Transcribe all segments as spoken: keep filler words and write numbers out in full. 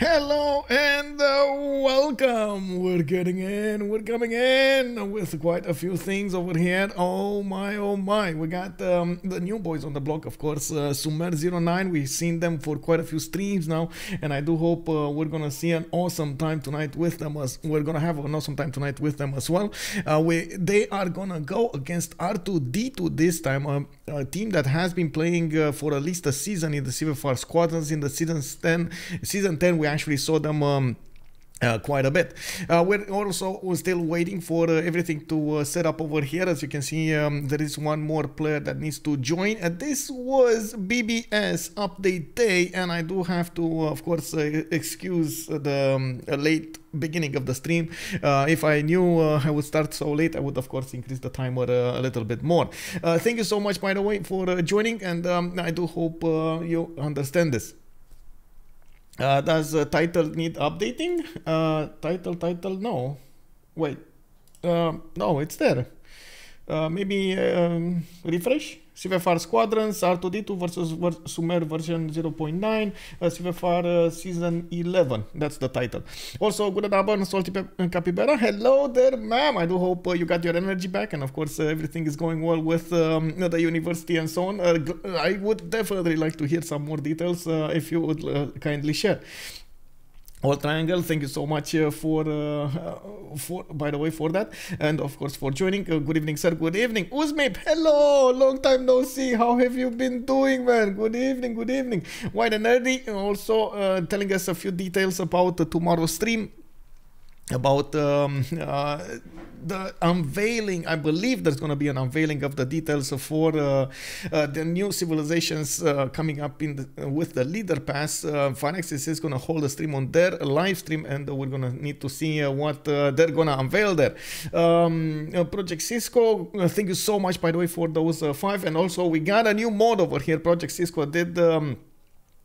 Hello and uh, welcome. We're getting in. We're coming in with quite a few things over here. Oh my, oh my. We got um, the new boys on the block, of course. Uh, sumer zero nine. We've seen them for quite a few streams now. And I do hope uh, we're going to see an awesome time tonight with them. As we're going to have an awesome time tonight with them as well. Uh, we, they are going to go against R two D two this time. Um, a team that has been playing uh, for at least a season in the CivFR squadrons. In the season ten, season ten, we actually saw them um, uh, quite a bit. Uh, we're also we're still waiting for uh, everything to uh, set up over here. As you can see, um, there is one more player that needs to join. Uh, this was B B S update day, and I do have to, uh, of course, uh, excuse the um, late beginning of the stream. Uh, if I knew uh, I would start so late, I would of course increase the timer uh, a little bit more. Uh, thank you so much, by the way, for uh, joining, and um, I do hope uh, you understand this. Uh, does the title need updating? Uh, title, title, no. Wait, uh, no, it's there. Uh, maybe um, refresh. CivFR Squadrons, R two D two versus ver Sumer version zero point nine, uh, CivFR uh, season eleven. That's the title. Also, good and salty capybara. Hello there, ma'am. I do hope uh, you got your energy back, and of course uh, everything is going well with um, the university and so on. Uh, I would definitely like to hear some more details uh, if you would uh, kindly share. All Triangle, thank you so much uh, for, uh, uh, for, by the way, for that, and of course for joining. Uh, good evening, sir. Good evening, Uzmip. Hello, long time no see. How have you been doing, man? Good evening, good evening. Wide and Nerdy also uh, telling us a few details about uh, tomorrow's stream, about um, uh, the unveiling. I believe there's going to be an unveiling of the details for uh, uh, the new civilizations uh, coming up in the, uh, with the leader pass. Uh, Phyrexis is going to hold a stream on their live stream, and we're going to need to see uh, what uh, they're going to unveil there. Um, uh, Project Cisco, uh, thank you so much, by the way, for those uh, five. And also we got a new mod over here. Project Cisco did um,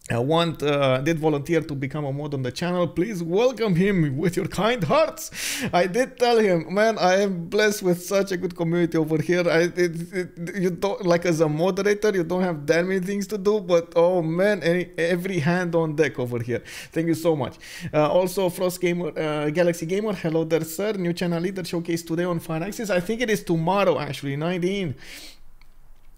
I want, uh, did volunteer to become a mod on the channel. Please welcome him with your kind hearts. I did tell him, man, I am blessed with such a good community over here. I, it, it, you don't, like as a moderator, you don't have that many things to do, but oh man, any, every hand on deck over here. Thank you so much. Uh, also, Frost Gamer, uh, Galaxy Gamer, hello there, sir. New channel leader showcase today on Phyrexis. I think it is tomorrow, actually, nineteen.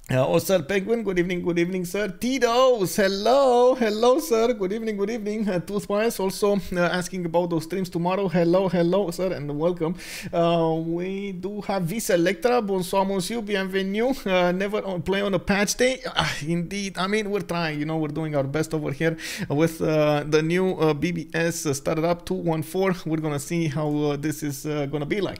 Uh, oh, Sir Penguin, good evening, good evening, sir. Tito's, hello, hello, sir. Good evening, good evening. Uh, Toothpies also uh, asking about those streams tomorrow. Hello, hello, sir, and welcome. Uh, we do have Visa Electra. Bonsoir, monsieur, bienvenue. Uh, never on, play on a patch day. Uh, indeed, I mean, we're trying, you know, we're doing our best over here with uh, the new uh, B B S started up two one four. We're going to see how uh, this is uh, going to be like.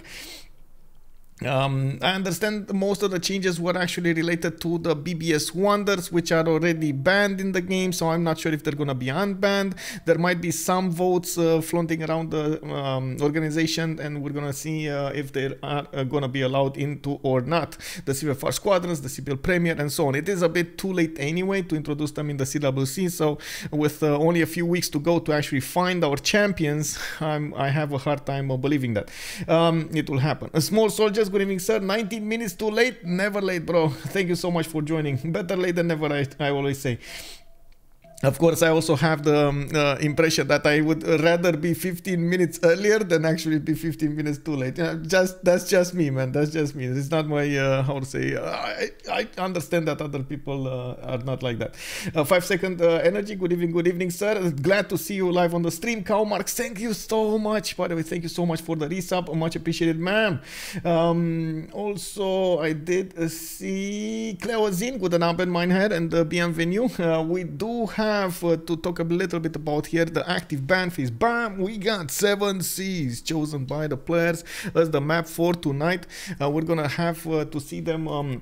Um, I understand most of the changes were actually related to the B B S wonders, which are already banned in the game, so I'm not sure if they're gonna be unbanned. There might be some votes uh, floating around the um, organization, and we're gonna see uh, if they are uh, gonna be allowed into or not. The CivFR squadrons, the C P L Premier, and so on. It is a bit too late anyway to introduce them in the C W C, so with uh, only a few weeks to go to actually find our champions, I'm, I have a hard time uh, believing that. Um, it will happen. A small soldiers. Good evening, sir. nineteen minutes too late. Never late, bro. Thank you so much for joining. Better late than never, I, I always say. Of course, I also have the um, uh, impression that I would rather be fifteen minutes earlier than actually be fifteen minutes too late. Uh, just that's just me, man. That's just me. It's not my uh, how to say. Uh, I, I understand that other people uh, are not like that. Uh, five second uh, energy. Good evening, good evening, sir. Glad to see you live on the stream. Cowmark, thank you so much. By the way, thank you so much for the resub. Much appreciated, ma'am. Um, also, I did uh, see Cleozin. Good afternoon, mine head, and uh, bienvenue. Uh, we do have. Have, uh, to talk a little bit about here the active ban fees. Bam, we got seven C's chosen by the players. That's the map for tonight. Uh, we're gonna have uh, to see them um,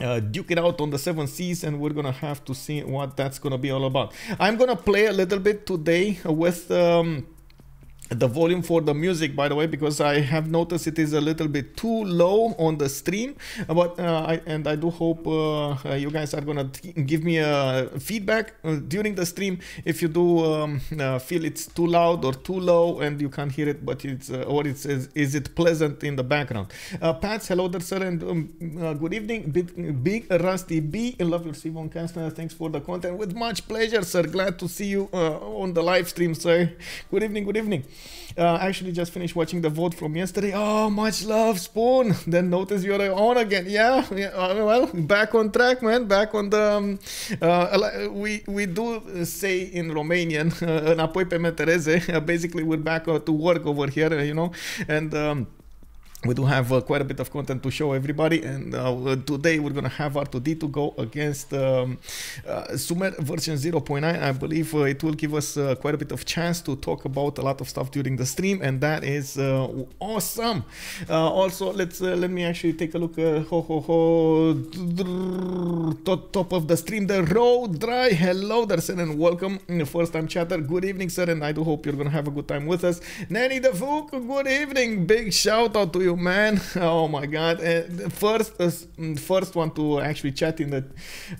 uh, duke it out on the seven C's, and we're gonna have to see what that's gonna be all about. I'm gonna play a little bit today with um, the volume for the music, by the way, because I have noticed it is a little bit too low on the stream, but uh, I, and I do hope uh, you guys are gonna give me a feedback during the stream if you do um, uh, feel it's too loud or too low and you can't hear it, but it's uh, or it's is, is it pleasant in the background. uh, Pats, hello there, sir, and um, uh, good evening. Big, big Rusty B, I love your Simon Kastner, thanks for the content. With much pleasure, sir, glad to see you uh, on the live stream, sir. Good evening, good evening. Uh, actually just finished watching the vote from yesterday. Oh, much love, Spoon. Then notice you're on again. Yeah, yeah, well, back on track, man. Back on the um, uh, we we do say in Romanian, uh, înapoi pe metereze. Uh, basically, we're back uh, to work over here, uh, you know, and. Um, We do have uh, quite a bit of content to show everybody, and uh, today we're going to have R two D two go against um, uh, Sumer version zero point nine. I believe uh, it will give us uh, quite a bit of chance to talk about a lot of stuff during the stream, and that is uh, awesome. Uh, also, let's uh, let me actually take a look. Uh, ho ho ho! Top of the stream, the road dry. Hello there, sir, and welcome, first time chatter. Good evening, sir, and I do hope you're going to have a good time with us. Nanny the Fook, good evening. Big shout out to you, man. Oh my god, uh, first uh, first one to actually chat in the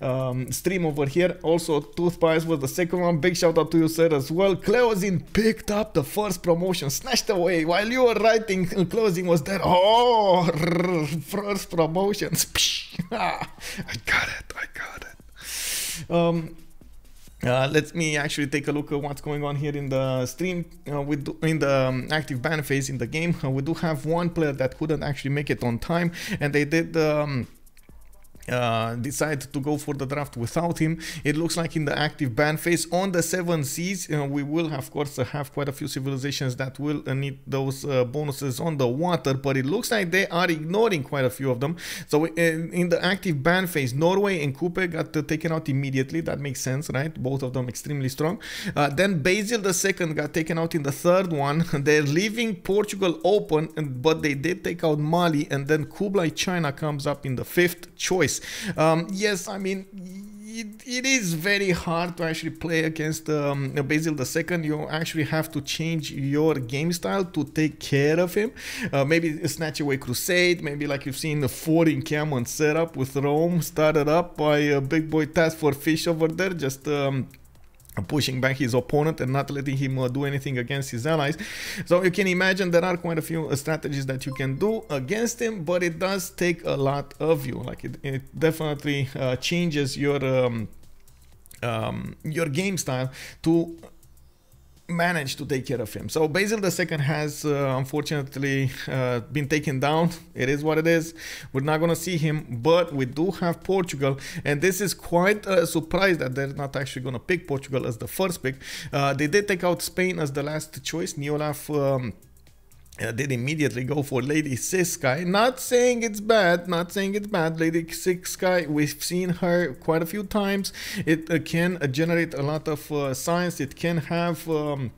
um, stream over here. Also Tooth Pies was the second one, big shout out to you, sir, as well. Closing picked up the first promotion, snatched away while you were writing. Closing was there. Oh, first promotions. I got it, I got it. um Uh, let me actually take a look at what's going on here in the stream. Uh, we do, in the um, active ban phase in the game, uh, we do have one player that couldn't actually make it on time, and they did um, uh, decide to go for the draft without him. It looks like in the active ban phase on the seven seas, uh, we will of course uh, have quite a few civilizations that will uh, need those uh, bonuses on the water, but it looks like they are ignoring quite a few of them. So in, in the active ban phase, Norway and Kupe got uh, taken out immediately. That makes sense, right? Both of them extremely strong. Uh, then Basil the second got taken out in the third one. They're leaving Portugal open, and, but they did take out Mali, and then Kublai China comes up in the fifth choice. Um, yes, I mean, it, it is very hard to actually play against um, Basil the second. You actually have to change your game style to take care of him. Uh, maybe snatch away Crusade, maybe like you've seen the four encampment setup with Rome, started up by a big boy Task for Fish over there, just um, pushing back his opponent and not letting him uh, do anything against his allies. So you can imagine there are quite a few uh, strategies that you can do against him, but it does take a lot of you. Like it, it definitely uh, changes your um, um, your game style to manage to take care of him. So Basil the second has uh, unfortunately uh, been taken down. It is what it is. We're not going to see him, but we do have Portugal, and this is quite a surprise that they're not actually going to pick Portugal as the first pick. Uh, they did take out Spain as the last choice. Neolaf um, Uh, did immediately go for Lady Six Sky. Not saying it's bad, not saying it's bad. Lady Six Sky, we've seen her quite a few times. It uh, can uh, generate a lot of uh, science. It can have um,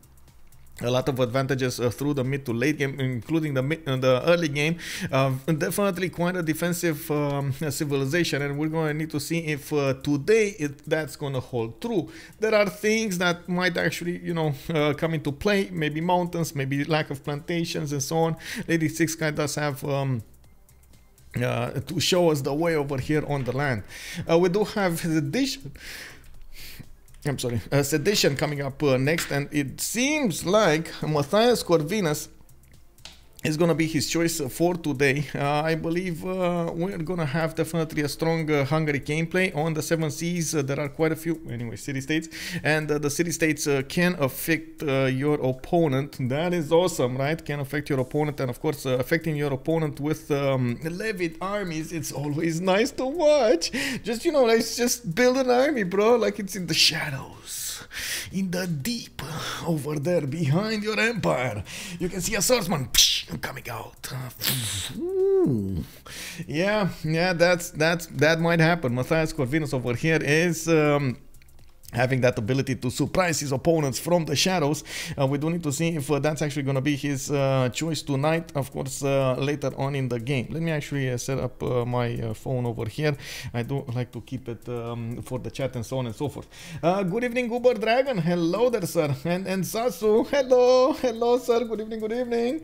a lot of advantages uh, through the mid to late game, including the mid, uh, the early game. Uh, definitely quite a defensive um, civilization, and we're going to need to see if uh, today it, that's going to hold true. There are things that might actually, you know, uh, come into play. Maybe mountains, maybe lack of plantations, and so on. Lady Six Sky does have Um, uh, to show us the way over here on the land. Uh, we do have the dish. I'm sorry, uh, Sedition coming up uh, next, and it seems like Matthias Corvinus is going to be his choice for today. Uh, I believe uh, we're going to have definitely a strong uh, Hungary gameplay on the seven seas. Uh, there are quite a few, anyway, city-states, and uh, the city-states uh, can affect uh, your opponent. That is awesome, right? Can affect your opponent, and of course, uh, affecting your opponent with um, levied armies, it's always nice to watch. Just, you know, let's just build an army, bro, like it's in the shadows. In the deep, over there, behind your empire, you can see a swordsman coming out. Ooh. Yeah, yeah, that's that's that might happen. Matthias Corvinus over here is um, having that ability to surprise his opponents from the shadows. Uh, we do need to see if uh, that's actually going to be his uh, choice tonight, of course, uh, later on in the game. Let me actually uh, set up uh, my uh, phone over here. I do like to keep it um, for the chat and so on and so forth. Uh, good evening, Uber Dragon. Hello there, sir. And, and Sasu. Hello. Hello, sir. Good evening. Good evening.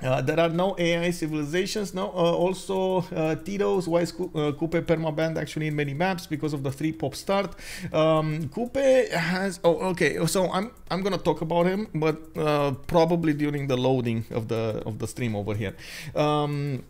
Uh, there are no A I civilizations, no. Uh, also, uh, Tito's, why is Kupe uh, permabanned actually in many maps? Because of the three pop start. Um, Kupe has, oh, okay, so I'm I'm gonna talk about him, but uh, probably during the loading of the of the stream over here. Um,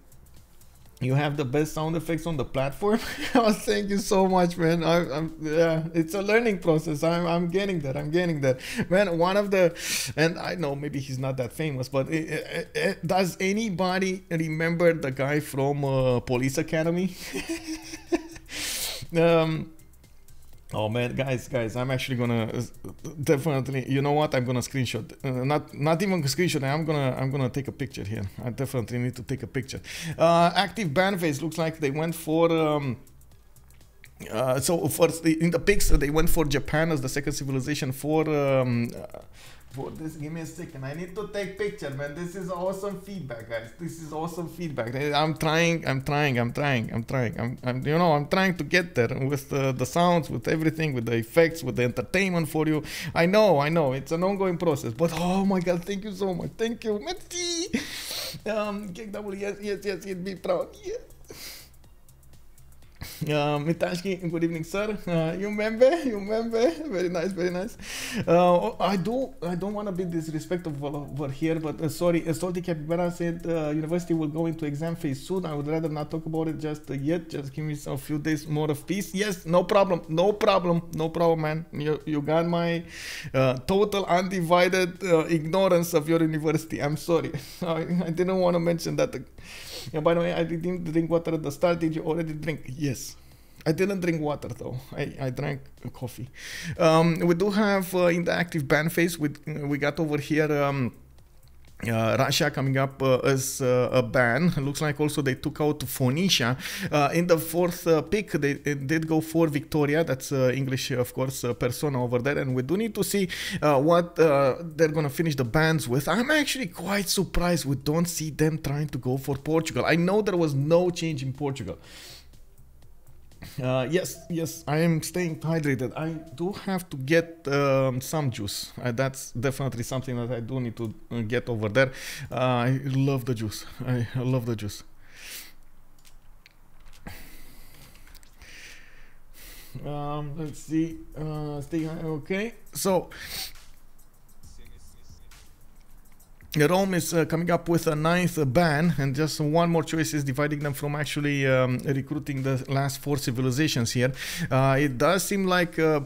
You have the best sound effects on the platform. Oh, thank you so much, man. I, I'm, yeah, it's a learning process. I'm, I'm getting that. I'm getting that, man. One of the, and I know maybe he's not that famous, but it, it, it, does anybody remember the guy from uh, Police Academy? um. Oh man, guys, guys, I'm actually gonna definitely. You know what? I'm gonna screenshot. Uh, not, not even screenshot. I'm gonna, I'm gonna take a picture here. I definitely need to take a picture. Uh, active ban phase looks like they went for. Um, uh, so first in the pics they went for Japan as the second civilization for. Um, uh, For this, give me a second. I need to take picture, man. This is awesome feedback, guys. This is awesome feedback. I'm trying, I'm trying, I'm trying, I'm trying. I'm, I'm you know, I'm trying to get there with the, the sounds, with everything, with the effects, with the entertainment for you. I know, I know. It's an ongoing process. But oh my God, thank you so much. Thank you, Mati. Um, yes, yes, yes. You'd be proud. Yes. Uh, Mitashki, good evening, sir. Uh, you remember? You remember? Very nice, very nice. Uh, I do. I don't want to be disrespectful over here, but uh, sorry. Uh, Salty Capybara said uh, university will go into exam phase soon. I would rather not talk about it just uh, yet. Just give me a few days more of peace. Yes, no problem, no problem, no problem, man. You you got my uh, total undivided uh, ignorance of your university. I'm sorry. I, I didn't want to mention that. Yeah, by the way, I didn't drink water at the start. Did you already drink? Yes. I didn't drink water though. I, I drank coffee. Um, we do have uh, in the active ban phase, we, we got over here um, uh, Russia coming up uh, as uh, a ban. Looks like also they took out Phoenicia. Uh, in the fourth uh, pick, they did go for Victoria. That's uh, English, of course, uh, persona over there. And we do need to see uh, what uh, they're going to finish the bans with. I'm actually quite surprised we don't see them trying to go for Portugal. I know there was no change in Portugal. Uh, yes, yes, I am staying hydrated. I do have to get um, some juice. Uh, that's definitely something that I do need to uh, get over there. Uh, I love the juice. I love the juice. Um, let's see. Uh, stay high. Okay, so. Rome is uh, coming up with a ninth ban, and just one more choice is dividing them from actually um, recruiting the last four civilizations here. Uh, it does seem like uh,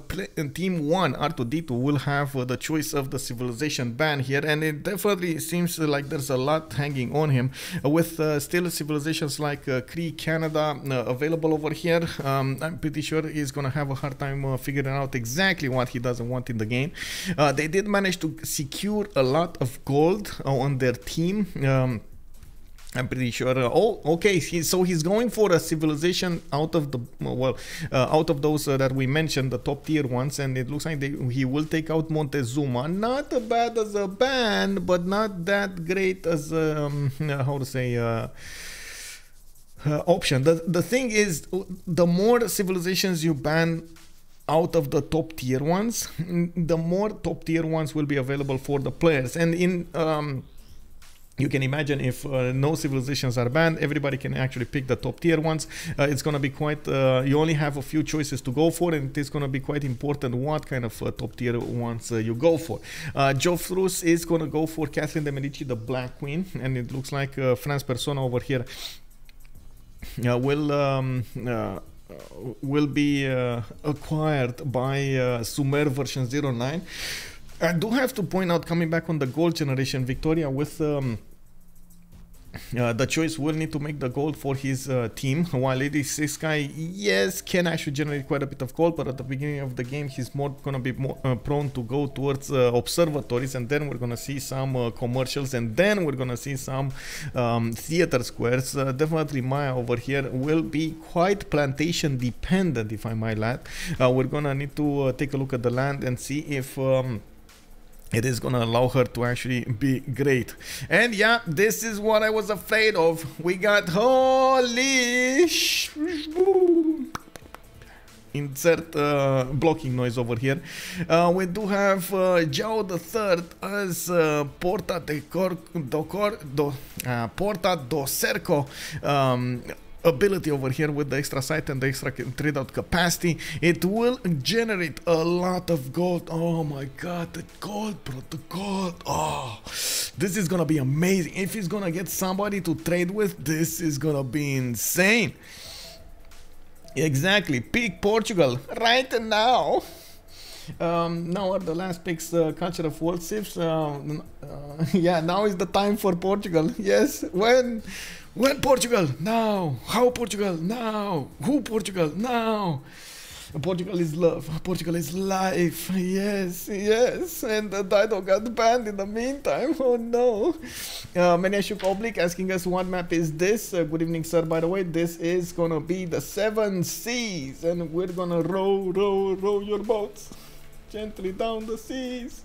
team one, R two D two, will have uh, the choice of the civilization ban here, and it definitely seems like there's a lot hanging on him, uh, with uh, still civilizations like uh, Cree, Canada uh, available over here. Um, I'm pretty sure he's going to have a hard time uh, figuring out exactly what he doesn't want in the game. Uh, they did manage to secure a lot of gold on their team. um I'm pretty sure. Uh, oh, okay. He, so he's going for a civilization out of the well, uh, out of those uh, that we mentioned, the top tier ones, and it looks like they, he will take out Montezuma. Not bad as a ban, but not that great as um, how to say. Uh, uh, option. The the thing is, the more civilizations you ban out of the top tier ones, the more top tier ones will be available for the players. And in um, you can imagine if uh, no civilizations are banned, everybody can actually pick the top tier ones. Uh, it's going to be quite, uh, you only have a few choices to go for, and it's going to be quite important what kind of uh, top tier ones uh, you go for. Uh, Jao the third is going to go for Catherine de Medici, the Black Queen, and it looks like uh, France persona over here uh, will um, uh, will be uh, acquired by uh, Sumer version zero nine. I do have to point out, coming back on the gold generation, Victoria with um, Uh, the choice will need to make the gold for his uh, team. While Lady Six Sky, yes, can actually generate quite a bit of gold, but at the beginning of the game he's more gonna be more uh, prone to go towards uh, observatories, and then we're gonna see some uh, commercials, and then we're gonna see some um, theater squares. Uh, definitely Maya over here will be quite plantation dependent, if I might add. Uh, we're gonna need to uh, take a look at the land and see if um, it is gonna allow her to actually be great. And yeah, this is what I was afraid of. We got holy sh insert uh, blocking noise over here. Uh, we do have uh, Jao the third as uh, Porta de Cor do Cor do uh, Porta do Cerco um, ability over here with the extra sight and the extra trade-out capacity. It will generate a lot of gold. Oh my god, the gold, bro, the gold. Oh, this is gonna be amazing. If he's gonna get somebody to trade with, this is gonna be insane. Exactly, pick Portugal right now. Um, now are the last picks, uh, culture of world shifts. Uh, uh, yeah, now is the time for Portugal. Yes, when? When Portugal? Now! How Portugal? Now! Who Portugal? Now! Portugal is love. Portugal is life. Yes, yes. And the title got banned in the meantime. Oh no. Uh, Meneshuk Oblique asking us what map is this. Uh, good evening, sir. By the way, this is gonna be the Seven Seas, and we're gonna row, row, row your boats gently down the seas.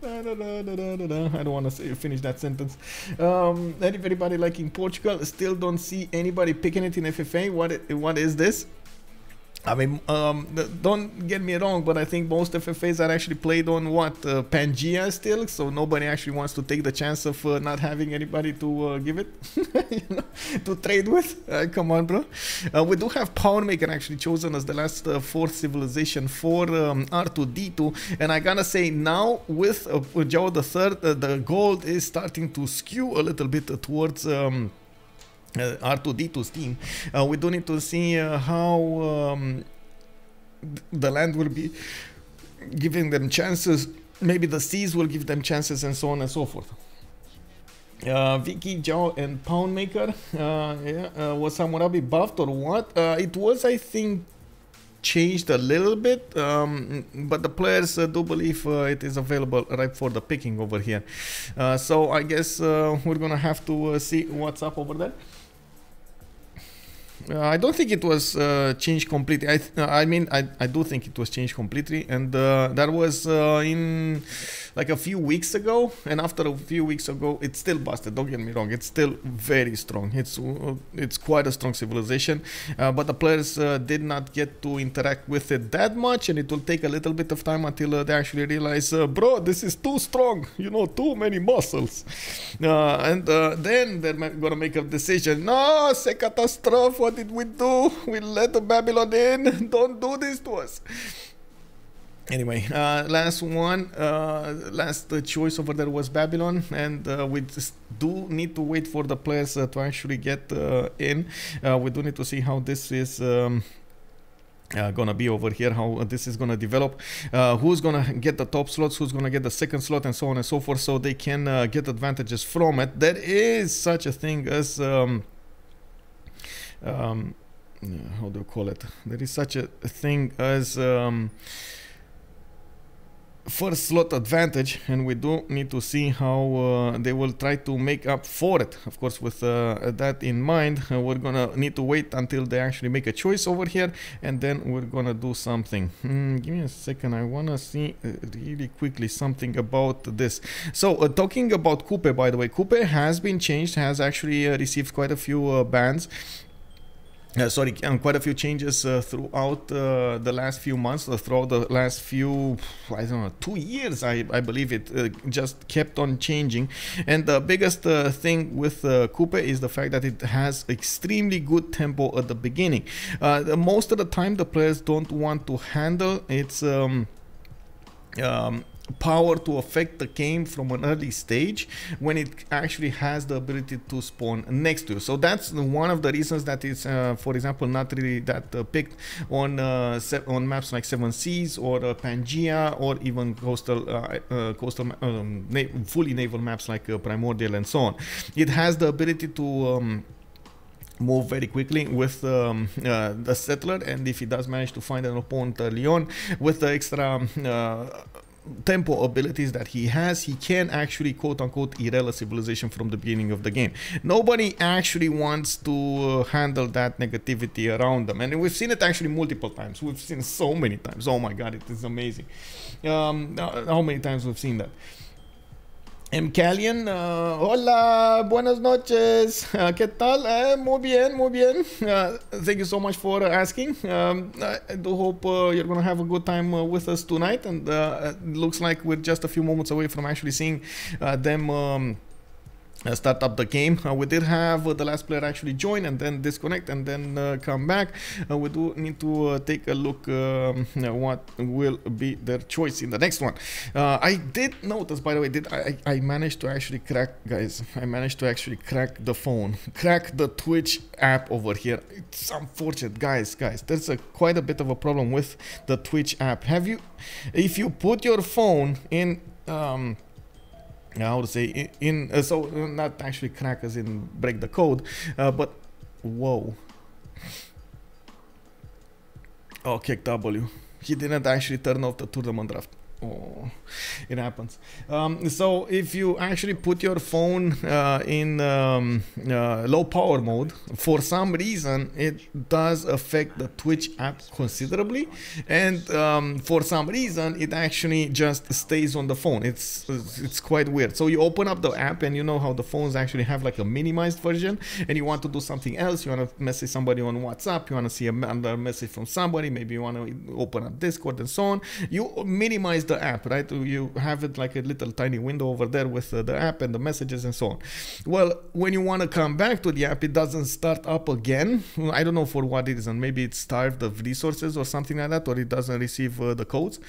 Da, da, da, da, da, da. I don't want to finish that sentence. Um, everybody liking Portugal. Still don't see anybody picking it in F F A. What, what is this? I mean, um, don't get me wrong, but I think most F F As are actually played on what? Uh, Pangea still, so nobody actually wants to take the chance of uh, not having anybody to uh, give it, you know, to trade with. Uh, come on, bro. Uh, we do have Poundmaker actually chosen as the last uh, fourth civilization for um, R two D two, and I gotta say now with uh, Jao the Third, uh, the gold is starting to skew a little bit uh, towards Um, Uh, R two D two's team. Uh, we do need to see uh, how um, th the land will be giving them chances. Maybe the seas will give them chances, and so on and so forth. Uh, Vicky, Jao, and Poundmaker. Uh, yeah, uh, was Hammurabi buffed or what? Uh, it was, I think, changed a little bit, um, but the players uh, do believe uh, it is available right for the picking over here. Uh, so I guess uh, we're gonna have to uh, see what's up over there. Uh, I don't think it was uh, changed completely. I, I mean, I, I do think it was changed completely, and uh, that was uh, in like a few weeks ago. And after a few weeks ago, it's still busted. Don't get me wrong; it's still very strong. It's uh, it's quite a strong civilization, uh, but the players uh, did not get to interact with it that much, and it will take a little bit of time until uh, they actually realize, uh, bro, this is too strong. You know, too many muscles, uh, and uh, then they're gonna make a decision. No, c'est catastrophe. What did we do? We let the Babylon in. Don't do this to us. Anyway, uh, last one, uh, last uh, choice over there was Babylon, and uh, we just do need to wait for the players uh, to actually get uh, in. Uh, we do need to see how this is um, Uh, gonna be over here, how this is gonna develop, uh, who's gonna get the top slots, who's gonna get the second slot, and so on and so forth, so they can uh, get advantages from it. There is such a thing as um, Um, how do you call it? There is such a thing as um, first slot advantage, and we do need to see how uh, they will try to make up for it. Of course, with uh, that in mind, uh, we're gonna need to wait until they actually make a choice over here, and then we're gonna do something. Mm, give me a second, I wanna see uh, really quickly something about this. So uh, talking about Kupe, by the way, Kupe has been changed, has actually uh, received quite a few uh, bans. Uh, sorry, um, quite a few changes uh, throughout uh, the last few months, uh, throughout the last few, I don't know, two years, I, I believe it uh, just kept on changing. And the biggest uh, thing with uh, Kupe is the fact that it has extremely good tempo at the beginning. Uh, the, most of the time, the players don't want to handle its Um, um, power to affect the game from an early stage when it actually has the ability to spawn next to you. So that's one of the reasons that it's, uh, for example, not really that uh, picked on uh, on maps like Seven Seas or uh, Pangea, or even coastal, uh, uh, coastal um, na fully naval maps like uh, Primordial and so on. It has the ability to um, move very quickly with um, uh, the settler, and if he does manage to find an opponent early on, with the extra uh, tempo abilities that he has, he can actually quote-unquote derail a civilization from the beginning of the game. Nobody actually wants to uh, handle that negativity around them, and we've seen it actually multiple times. We've seen so many times. Oh my god, it is amazing um, how many times we've seen that. Mcallion, uh, hola, buenas noches, uh, ¿qué tal? Eh, muy bien, muy bien. Uh, thank you so much for asking. Um, I do hope uh, you're going to have a good time uh, with us tonight, and uh, it looks like we're just a few moments away from actually seeing uh, them um, Uh, start up the game. Uh, we did have uh, the last player actually join and then disconnect and then uh, come back. Uh, we do need to uh, take a look um, what will be their choice in the next one. Uh, I did notice, by the way, did I, I managed to actually crack, guys, I managed to actually crack the phone, crack the Twitch app over here. It's unfortunate, guys, guys, there's a, quite a bit of a problem with the Twitch app. Have you, if you put your phone in, um, I would say in, in uh, so not actually crack as in break the code, uh, but whoa. Oh, kick W. He didn't actually turn off the tournament draft. Oh, it happens. Um, so if you actually put your phone uh, in um, uh, low power mode, for some reason it does affect the Twitch app considerably, and um, for some reason it actually just stays on the phone. It's it's quite weird. So you open up the app, and you know how the phones actually have like a minimized version, and you want to do something else. You want to message somebody on WhatsApp. You want to see another message from somebody. Maybe you want to open up Discord and so on. You minimize the app, right? You have it like a little tiny window over there with uh, the app and the messages and so on. Well, when you want to come back to the app, it doesn't start up again. I don't know for what reason. Maybe it's starved of resources or something like that, or it doesn't receive uh, the codes.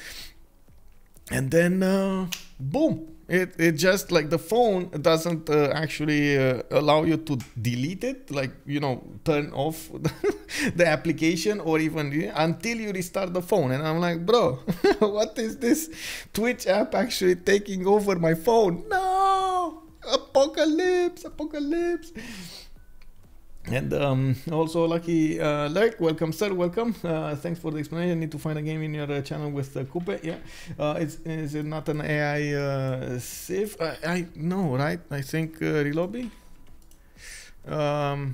And then uh, boom, it, it just like the phone doesn't uh, actually uh, allow you to delete it, like, you know, turn off the application, or even until you restart the phone. And I'm like, bro, what is this Twitch app actually taking over my phone? No, apocalypse, apocalypse. And um, also Lucky uh, Lurk, welcome sir, welcome. Uh, thanks for the explanation. I need to find a game in your uh, channel with uh, Kupe. Yeah, uh, it's, is it not an A I uh, Civ? I, I know, right? I think uh, Relobby. Um,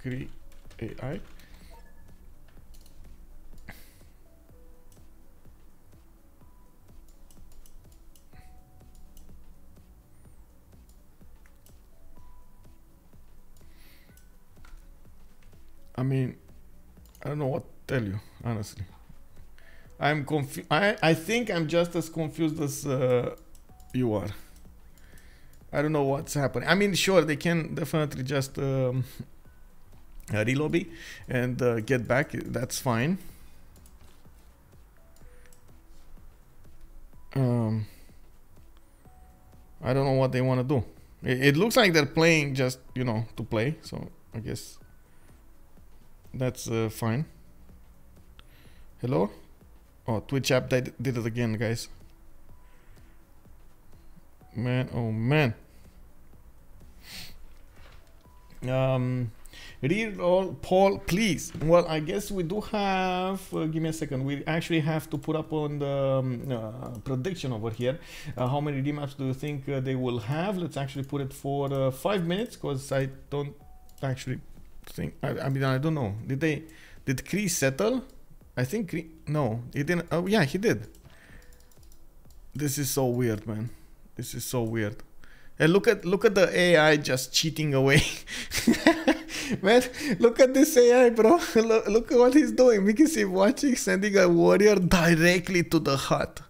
Cree A I. I mean, I don't know what to tell you, honestly. I'm confused. I, I think I'm just as confused as uh, you are. I don't know what's happening. I mean, sure, they can definitely just um, relobby and uh, get back. That's fine. Um, I don't know what they want to do. It, it looks like they're playing just, you know, to play. So I guess that's uh, fine. Hello? Oh, Twitch app did it again, guys. Man, oh man. Um, Reroll Paul, please. Well, I guess we do have, uh, give me a second, we actually have to put up on the um, uh, prediction over here. Uh, how many remaps do you think uh, they will have? Let's actually put it for uh, five minutes, because I don't actually thing. I, I mean, I don't know. Did they? Did Cree settle? I think Cree. No, he didn't. Oh yeah, he did. This is so weird, man. This is so weird. And look at look at the A I just cheating away. Man, look at this A I, bro. Look, look at what he's doing. We can see him watching, sending a warrior directly to the hut.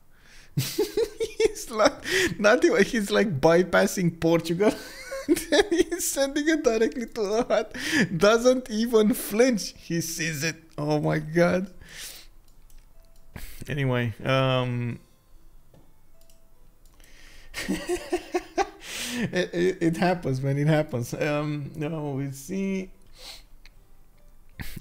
He's like, not even, he's like bypassing Portugal. Then he's sending it directly to the heart. Doesn't even flinch. He sees it. Oh my god. Anyway, um, it, it, it happens, man. It happens. Um, no, we see.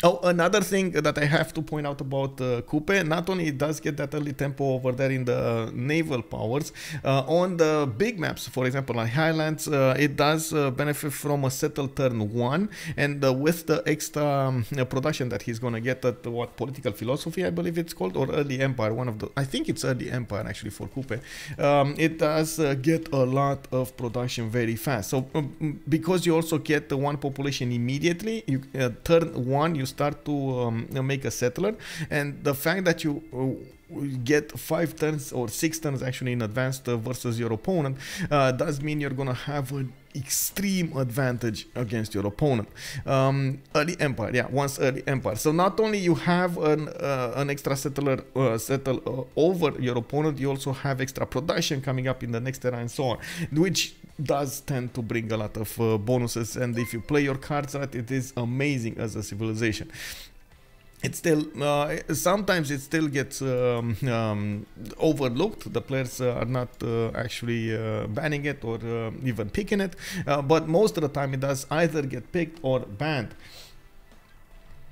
Oh, another thing that I have to point out about uh, Kupe, not only it does get that early tempo over there in the naval powers, uh, on the big maps, for example, like Highlands, uh, it does uh, benefit from a settled turn one, and uh, with the extra um, uh, production that he's going to get at what, Political Philosophy, I believe it's called, or Early Empire, one of the, I think it's Early Empire actually for Kupe, um, it does uh, get a lot of production very fast. So um, because you also get the one population immediately, you uh, turn one, you start to um, make a settler, and the fact that you uh get five turns or six turns actually in advance uh, versus your opponent uh, does mean you're gonna have an extreme advantage against your opponent. Um, early Empire, yeah, once Early Empire. So not only you have an uh, an extra settler uh, settle uh, over your opponent, you also have extra production coming up in the next era and so on, which does tend to bring a lot of uh, bonuses. And if you play your cards right, it is amazing as a civilization. It still uh, sometimes it still gets um, um, overlooked. The players uh, are not uh, actually uh, banning it or uh, even picking it, uh, but most of the time it does either get picked or banned.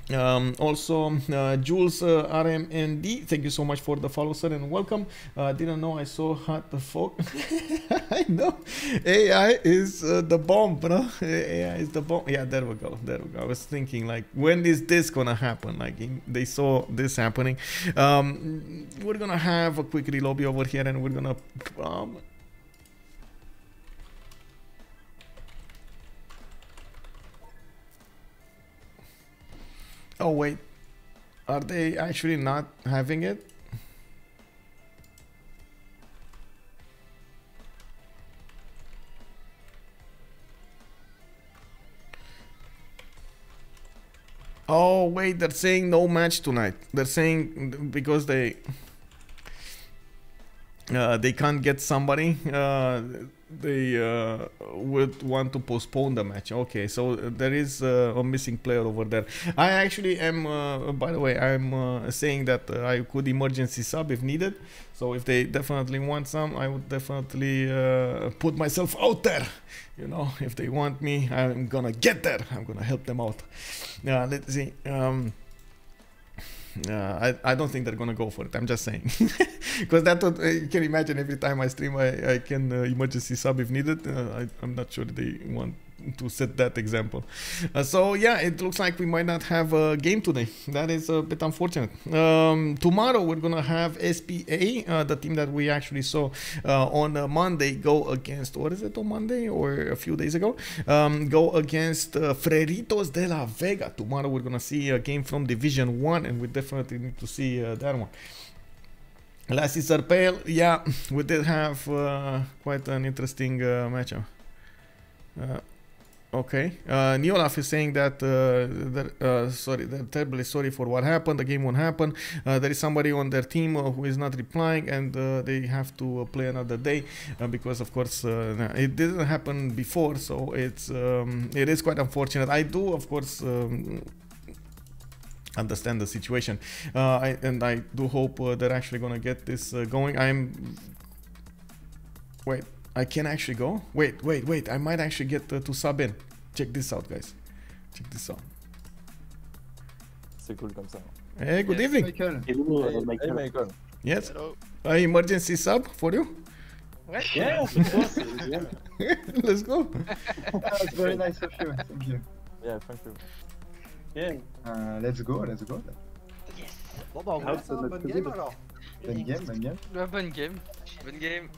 Um, also, uh, Jules uh, R M N D, thank you so much for the follow, sir, and welcome. Uh, didn't know I saw hot the folk. I know, A I is uh, the bomb, bro. A I is the bomb. Yeah, there we go, there we go. I was thinking, like, when is this gonna happen? Like, in, they saw this happening. Um, we're gonna have a quick relobby over here, and we're gonna. Um, Oh wait, are they actually not having it? Oh wait, they're saying no match tonight. They're saying because they uh, they can't get somebody. Uh, they uh, would want to postpone the match. Okay, so there is uh, a missing player over there. I actually am, uh, by the way, I'm uh, saying that uh, I could emergency sub if needed. So if they definitely want some, I would definitely uh, put myself out there. You know, if they want me, I'm gonna get there. I'm gonna help them out. Now, uh, let's see. Um, Uh, I, I don't think they're gonna go for it. I'm just saying, because that would, uh, you can imagine every time I stream, I, I can uh, emergency sub if needed. Uh, I, I'm not sure they want to set that example. Uh, so yeah, it looks like we might not have a game today. That is a bit unfortunate. Um, tomorrow we're gonna have S P A, uh, the team that we actually saw uh, on uh, Monday go against, what is it, on Monday or a few days ago, um, go against uh, Freritos de la Vega. Tomorrow we're gonna see a game from Division one, and we definitely need to see uh, that one. Lassie Serpale, yeah, we did have uh, quite an interesting uh, matchup. Uh, Okay, uh, Neolaf is saying that, uh, uh, sorry, they're terribly sorry for what happened, the game won't happen, uh, there is somebody on their team uh, who is not replying, and uh, they have to uh, play another day, uh, because of course uh, it didn't happen before, so it's, um, it is quite unfortunate. I do, of course, um, understand the situation, uh, I, and I do hope uh, they're actually gonna get this uh, going. I'm, wait. I can actually go. Wait, wait, wait. I might actually get uh, to sub in. Check this out, guys. Check this out. C'est cool comme ça. Hey, good yes, evening. Michael. Hey, Michael. Hey, Michael. Yes. Hello. Uh, emergency sub for you? Yeah, yeah, of course. Yeah. Let's go. That's very nice of you. Thank you. Yeah, thank you. Yeah. Uh, let's go, let's go. Yes. Bon, bah, on va faire un bon game alors. Bonne game, bonne game. Bonne game. Bonne game.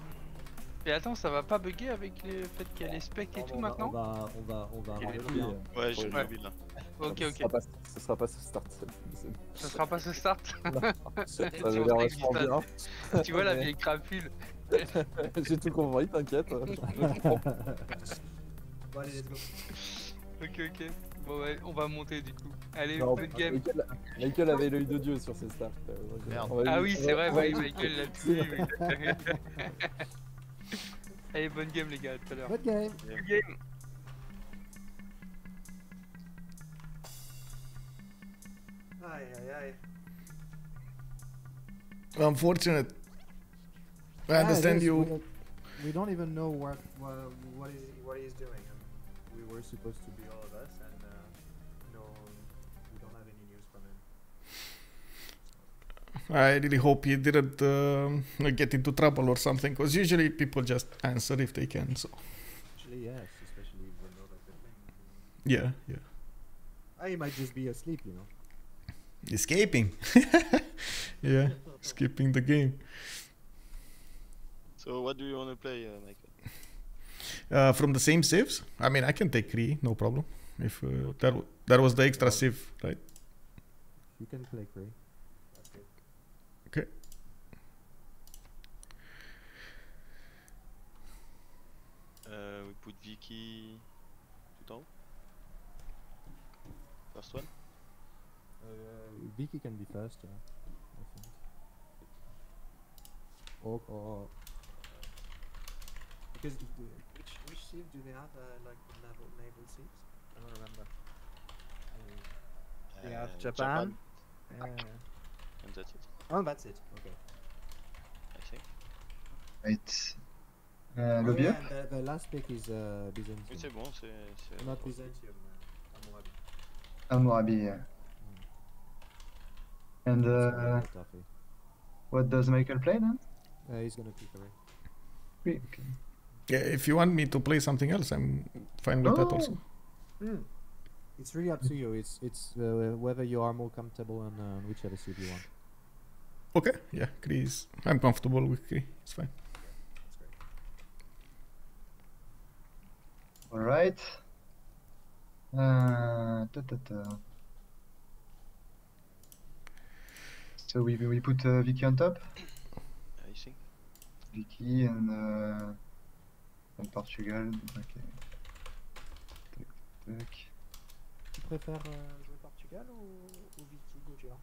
Mais attends, ça va pas bugger avec le fait qu'il y a les specs et on tout va, maintenant on va, on va, on va, on va bien. Ouais, j'ai ouais. Build là. Ok, ok. Ça, ça sera pas ce start. Ça sera pas ce start. Ça tu, vois bien. Tu vois la vieille crapule. J'ai tout compris, t'inquiète. Bon, allez, let's go. Ok, ok. Bon, ouais, on va monter du coup. Allez, non, good game. Michael, Michael avait l'œil de Dieu sur ses starts. Merde. Ah oui, c'est vrai, ouais, Michael l'a tout vu. Allez, bonne game les gars, à tout à l'heure. Bonne game. Good game. Aïe aïe aïe. Unfortunate. I understand ah, yes, you. we don't even know what what what is what he's doing. I mean, we were supposed to be all of us, and uh, no, we don't have any news from him. I really hope he didn't uh, get into trouble or something, because usually people just answer if they can. So. Actually, yes, especially if we're not at the thing. Yeah, yeah. I might just be asleep, you know. Escaping. Yeah, skipping the game. So what do you want to play, uh, Michael? Uh, from the same sieves? I mean, I can take Cree, no problem. If uh, that w that was the extra sieve, right? You can play Cree. Okay. Uh, we put Vicky tout en haut. First one. Uh, Vicky can be first, yeah, I think. Or, or because which which sieve do they have? Uh, like the naval naval sieves? I don't remember. Uh, they have Japan. Japan. Uh, and that's it. Oh, that's it. Okay. I think. Right. Uh, oh, yeah, the, the last pick is uh, Byzantium. Oui, c'est bon, c'est. Not Byzantium. Hammurabi. Hammurabi, yeah. Mm. And uh, what does Michael play then? Uh, he's gonna pick away. Three, okay. Yeah, if you want me to play something else, I'm fine with oh. that also. Mm. It's really up to you. It's it's uh, whether you are more comfortable on uh, whichever suit you want. Okay, yeah, Cree is... I'm comfortable with Cree, it's fine. Alright. Uh, da, da, da. So we, we put uh, Vicky on top? I see. Vicky and, uh, and Portugal, okay. Tac, tac. Tu préfères euh, jouer Portugal ou, ou Vicky Gojira?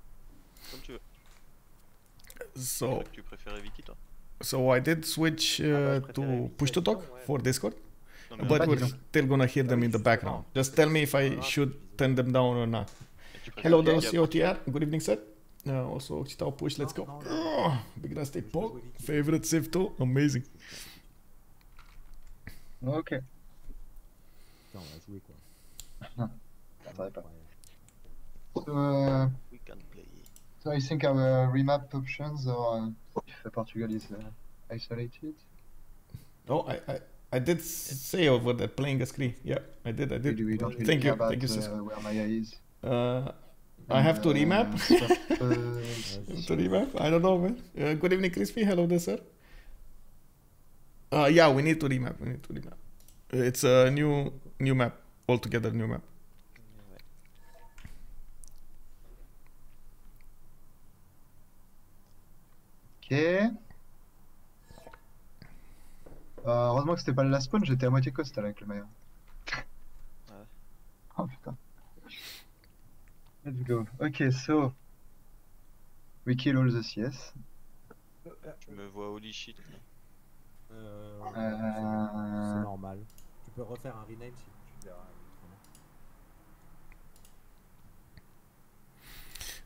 Comme tu veux. So, so I did switch uh, to push to talk for Discord, but we're still gonna hear them in the background. Just tell me if I should turn them down or not. Hello, the C O T R. Good evening, sir. Uh, also, Occitan push. Let's go. Oh, big nasty poke. Favorite Civ two. Amazing. Okay. No, that's weak one. uh, we can play. So I think our remap options are uh, if Portugal is uh, isolated. Oh, I, I I did say over that playing a screen. Yeah, I did. I did. We, we don't really thank, care you. About, thank you. Thank uh, you. Where Maya is. Uh, I have to uh, remap. to remap. I don't know, man. Uh, good evening, Crispy. Hello there, sir. Uh, yeah, we need to remap. We need to remap. It's a new new map altogether. New map. Ok. Euh, heureusement que c'était pas le last spawn, j'étais à moitié coastal avec le meilleur. Ouais. Oh putain. Let's go. Ok, so. We kill all the C S. Je me vois holy shit. Euh. euh... C'est normal. Tu peux refaire un rename si tu verras.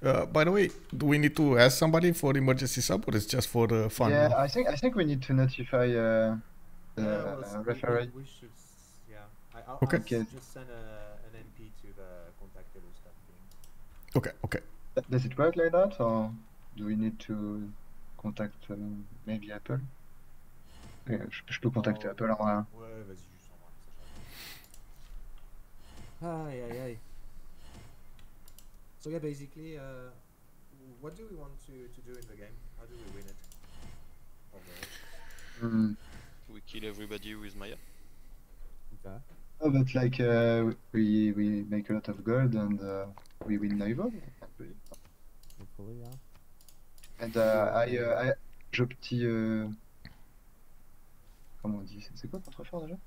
Uh, by the way, do we need to ask somebody for emergency sub, or it's just for uh, fun? Yeah, I think I think we need to notify uh, the yeah, well, uh, referee. We, we should, yeah. I, I'll, okay. I'll just send a, an M P to the contacted or something. Okay. Okay. Does it work like that, or do we need to contact um, maybe Apple? Okay, je, je peux contacter oh, Apple en rien. Ouais, vas-y, juste en rien. Aïe, aïe, aïe. So yeah, basically, uh, what do we want to, to do in the game? How do we win it? Mm. We kill everybody with Maya. Okay. Oh, but like uh, we we make a lot of gold and uh, we win naval. Hopefully, yeah. And uh, I uh, I j'opti. Euh... Comment on dit? C'est quoi votre fort déjà?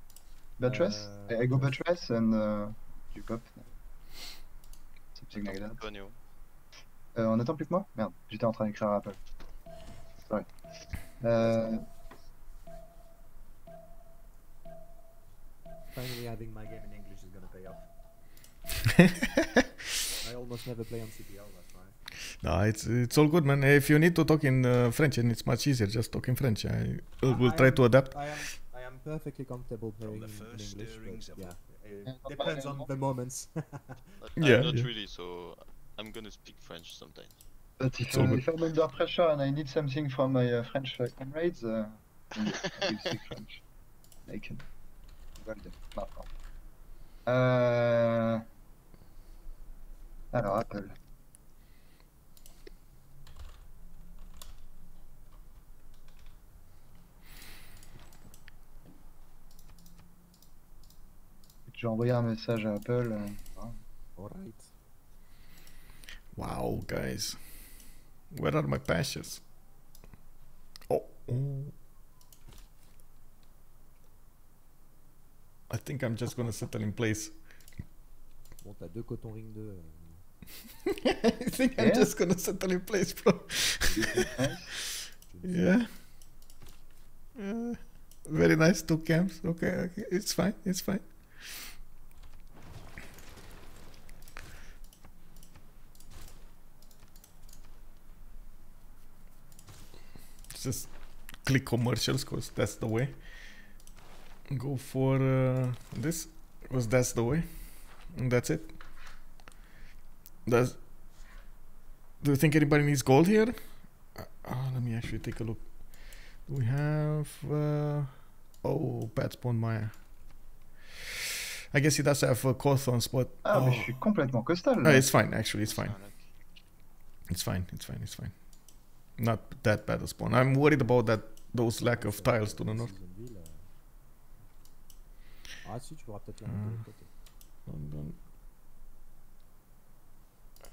Batress. Uh, I, I go Batress and uh, you pop. Like that. Euh, on attend plus que moi? Merde, j'étais en train d'écrire à Apple. Sorry. Euh... Finally having my game in English is gonna pay off. I I almost never play on C P L, that's why. Nah, it's it's all good, man. If you need to talk in uh, French, and it's much easier, just talk in French. I uh, will I try am, to adapt. I am, I am perfectly comfortable playing the first in English, but yeah, it depends on the moments. I'm yeah, not yeah. really, so I'm gonna speak French sometimes. But if, uh, if I'm under pressure and I need something from my uh, French uh, comrades, uh, I will speak French. I can. Euh... Alors, Apple. J'ai envoyé un message à Apple. Alright. Wow, guys. Where are my patches? Oh. oh. I think I'm just gonna settle in place. Bon, t'as deux coton ring deux. I think yeah. I'm just gonna settle in place, bro. yeah. yeah. Very nice, two camps. Okay, okay, it's fine, it's fine. Just click commercials, cause that's the way. Go for uh, this, because that's the way, and that's it. Does do you think anybody needs gold here? Uh, oh, let me actually take a look. Do we have? Uh, oh, Pat spawned Maya. I guess he does have a Cawthon spot. Ah, oh. mais je suis complètement costal. No, it's fine. Actually, it's fine. It's fine. It's fine. It's fine. Not that bad a spawn. I'm worried about that. Those lack of tiles to the north. Ah si, tu pourras peut-être la mettre de l'autre côté. London.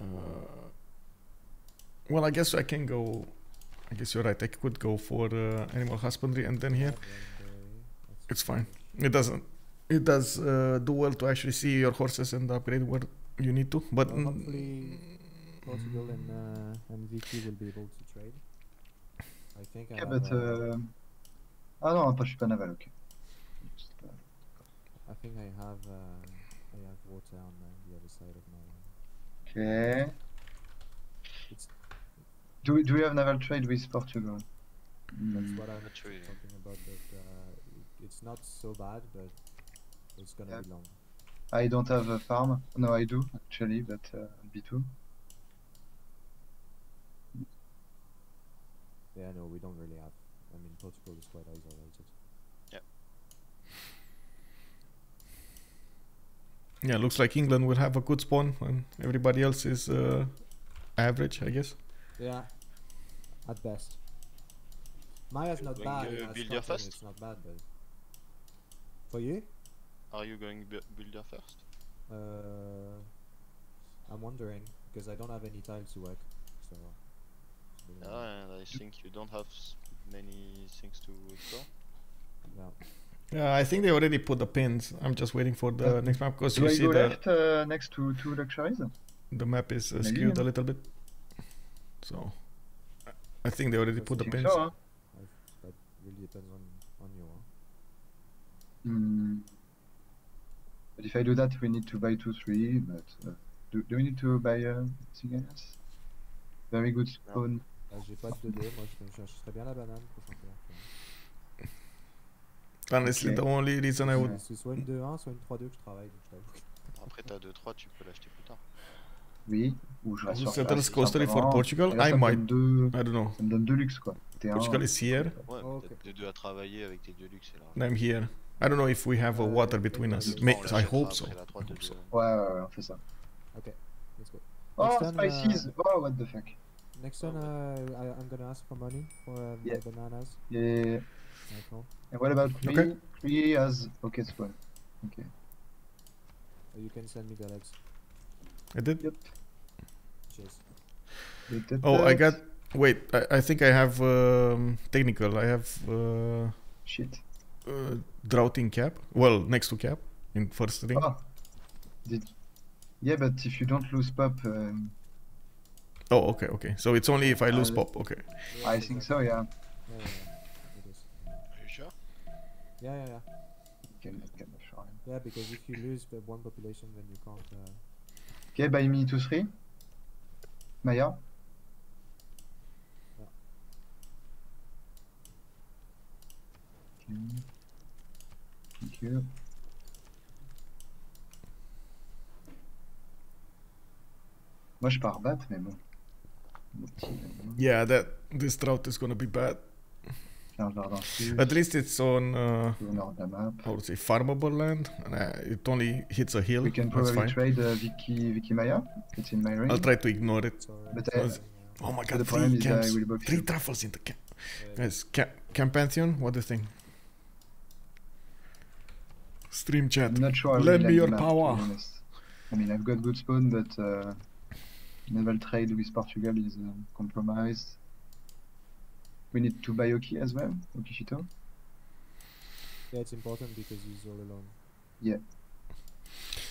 Uh, well, I guess I can go. I guess you're right. I could go for uh, animal husbandry and then here. It's fine. It doesn't. It does uh, do well to actually see your horses and upgrade where you need to. But well, hopefully, Portugal and uh, M V T will be able to trade. I think. Yeah, I but. Uh, ah non, je suis pas naval, ok. I think I have uh, I have water on uh, the other side of my. Okay. It's do we do we have naval trade with Portugal? Mm. That's what I'm talking about. But uh, it's not so bad, but it's gonna yeah. be long. I don't have a farm. No, I do actually, but uh, B two. Yeah, no, we don't really have. I mean, Portugal is quite isolated. Yeah, looks like England will have a good spawn and everybody else is uh, average, I guess. Yeah, at best. Maya's not bad. Uh, build your first? It's not bad, but for you? Are you going to build your first? Uh, I'm wondering, because I don't have any tiles to work. So no, and I think you don't have many things to explore. No. Yeah, I think they already put the pins. I'm just waiting for the yeah. next map because you I see the left, uh, next to two luxuries. The map is uh, skewed a little bit, so I think they already put the pins. So, huh? That really depends on on you. Huh? Mm. But if I do that, we need to buy two, three. But uh, do do we need to buy uh, something else? Very good spawn. J'ai pas de deux. Moi, je serais bien la banane. Honestly, okay. The only reason I would. C'est soit une deux un, soit une trois deux que je travaille, donc je t'avoue. Après, t'as deux trois, tu peux l'acheter plus tard. Oui, ou je rassure. Settles costly for Portugal, là, I might. Deux... I don't know. Ça me donne deux luxe quoi. Portugal un... is here. Ouais, oh, okay. T'es deux à travailler avec tes deux luxe. Là. I'm here. I don't know if we have a water between us. May... I hope so. I hope so. Ouais, ouais, ouais, on fait ça. Ok, let's go. Oh, turn, spices! Uh... Oh, what the fuck. Next one, uh, I'm gonna ask for money for uh, yeah. the bananas. Yeah. And what about Cree? Okay. Cree has okay spawn. Okay. You can send me the legs. I did? Yep. Did oh, that. I got... Wait, I, I think I have um, technical. I have... Uh, Shit. Uh, droughting cap. Well, next to cap. In first ring. Oh. Did... Yeah, but if you don't lose pop... Um... Oh, okay, okay. So it's only if I lose uh, pop, okay. I think so, yeah. yeah, yeah. Yeah, yeah, yeah. You can get the shrine. Yeah, because if you lose one population, then you can't. Uh, Ok, buy me to three. Maya. Thank you. Moi je pars bat, mais bon. Yeah, that this drought is gonna be bad. At least it's on uh, how to say farmable land, and uh, it only hits a hill. We can probably That's fine. trade uh, Vicky, Vicky Maya. It's in my ring. I'll try to ignore it. But I, oh my god! Three camps, three truffles in the camp. Yeah. Guys, camp, camp Pantheon. What do you think? Stream chat. I'm not sure. Lend me your map, power. I mean, I've got good spawn, but uh, naval trade with Portugal is uh, compromised. We need to buy Oki as well, Okishito. Yeah, it's important because he's all alone. Yeah.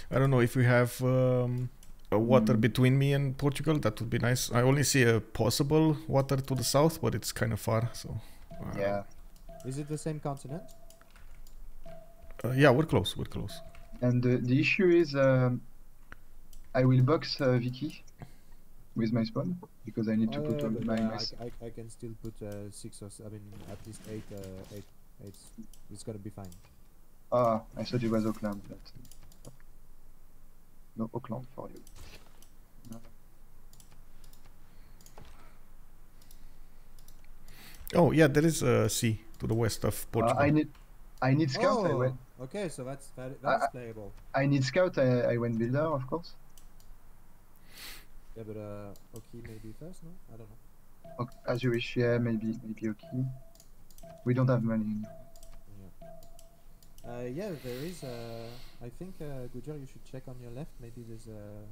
I don't know if we have um, a water mm. between me and Portugal. That would be nice. I only see a possible water to the south, but it's kind of far. So. Uh, yeah. Is it the same continent? Uh, yeah, we're close. We're close. And uh, the issue is, um, I will box uh, Vicky with my spawn, because I need to oh, put yeah, all my... Uh, I, I, I can still put uh, six or... I mean, at least eight, uh, eight, eight. It's gonna be fine. Ah, I thought it was Oakland, but... No Oakland for you. No. Oh, yeah, there is a sea to the west of Portugal. Uh, I need... I need scout, oh, I went... Okay, so that's, that's I, playable. I need scout, I, I went builder, of course. Yeah, but uh, Oki maybe first, no? I don't know. Okay, as you wish, yeah, maybe, maybe Oki. We don't have money. Yeah, uh, yeah there is, uh, I think, uh, Gujar, you should check on your left, maybe there's a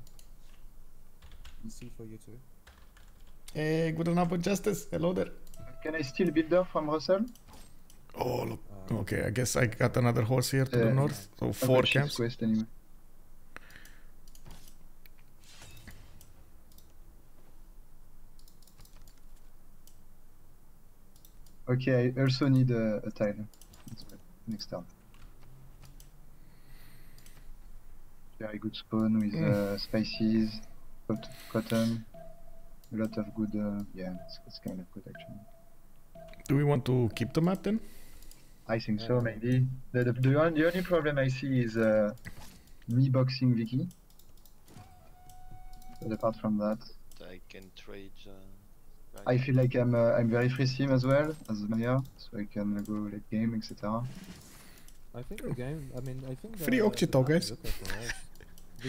sea for you too. Hey, good enough for justice, hello there. Can I steal builder from Russell? Oh, look, um, okay, I guess I got another horse here to uh, the north, so four camps. Okay, I also need a, a tile. Next turn. Very good spawn with mm. uh, spices, cotton, a lot of good. Uh, yeah, it's, it's kind of good actually. Do we want to keep the map then? I think yeah. so, maybe. The, the, the, one, the only problem I see is uh, me boxing Vicky. But apart from that, I can trade. Uh... I feel like I'm uh, I'm very free sim as well as Maya, so I can uh, go late game, et cetera. I think the game. I mean, I think. Free Occitan, guys. The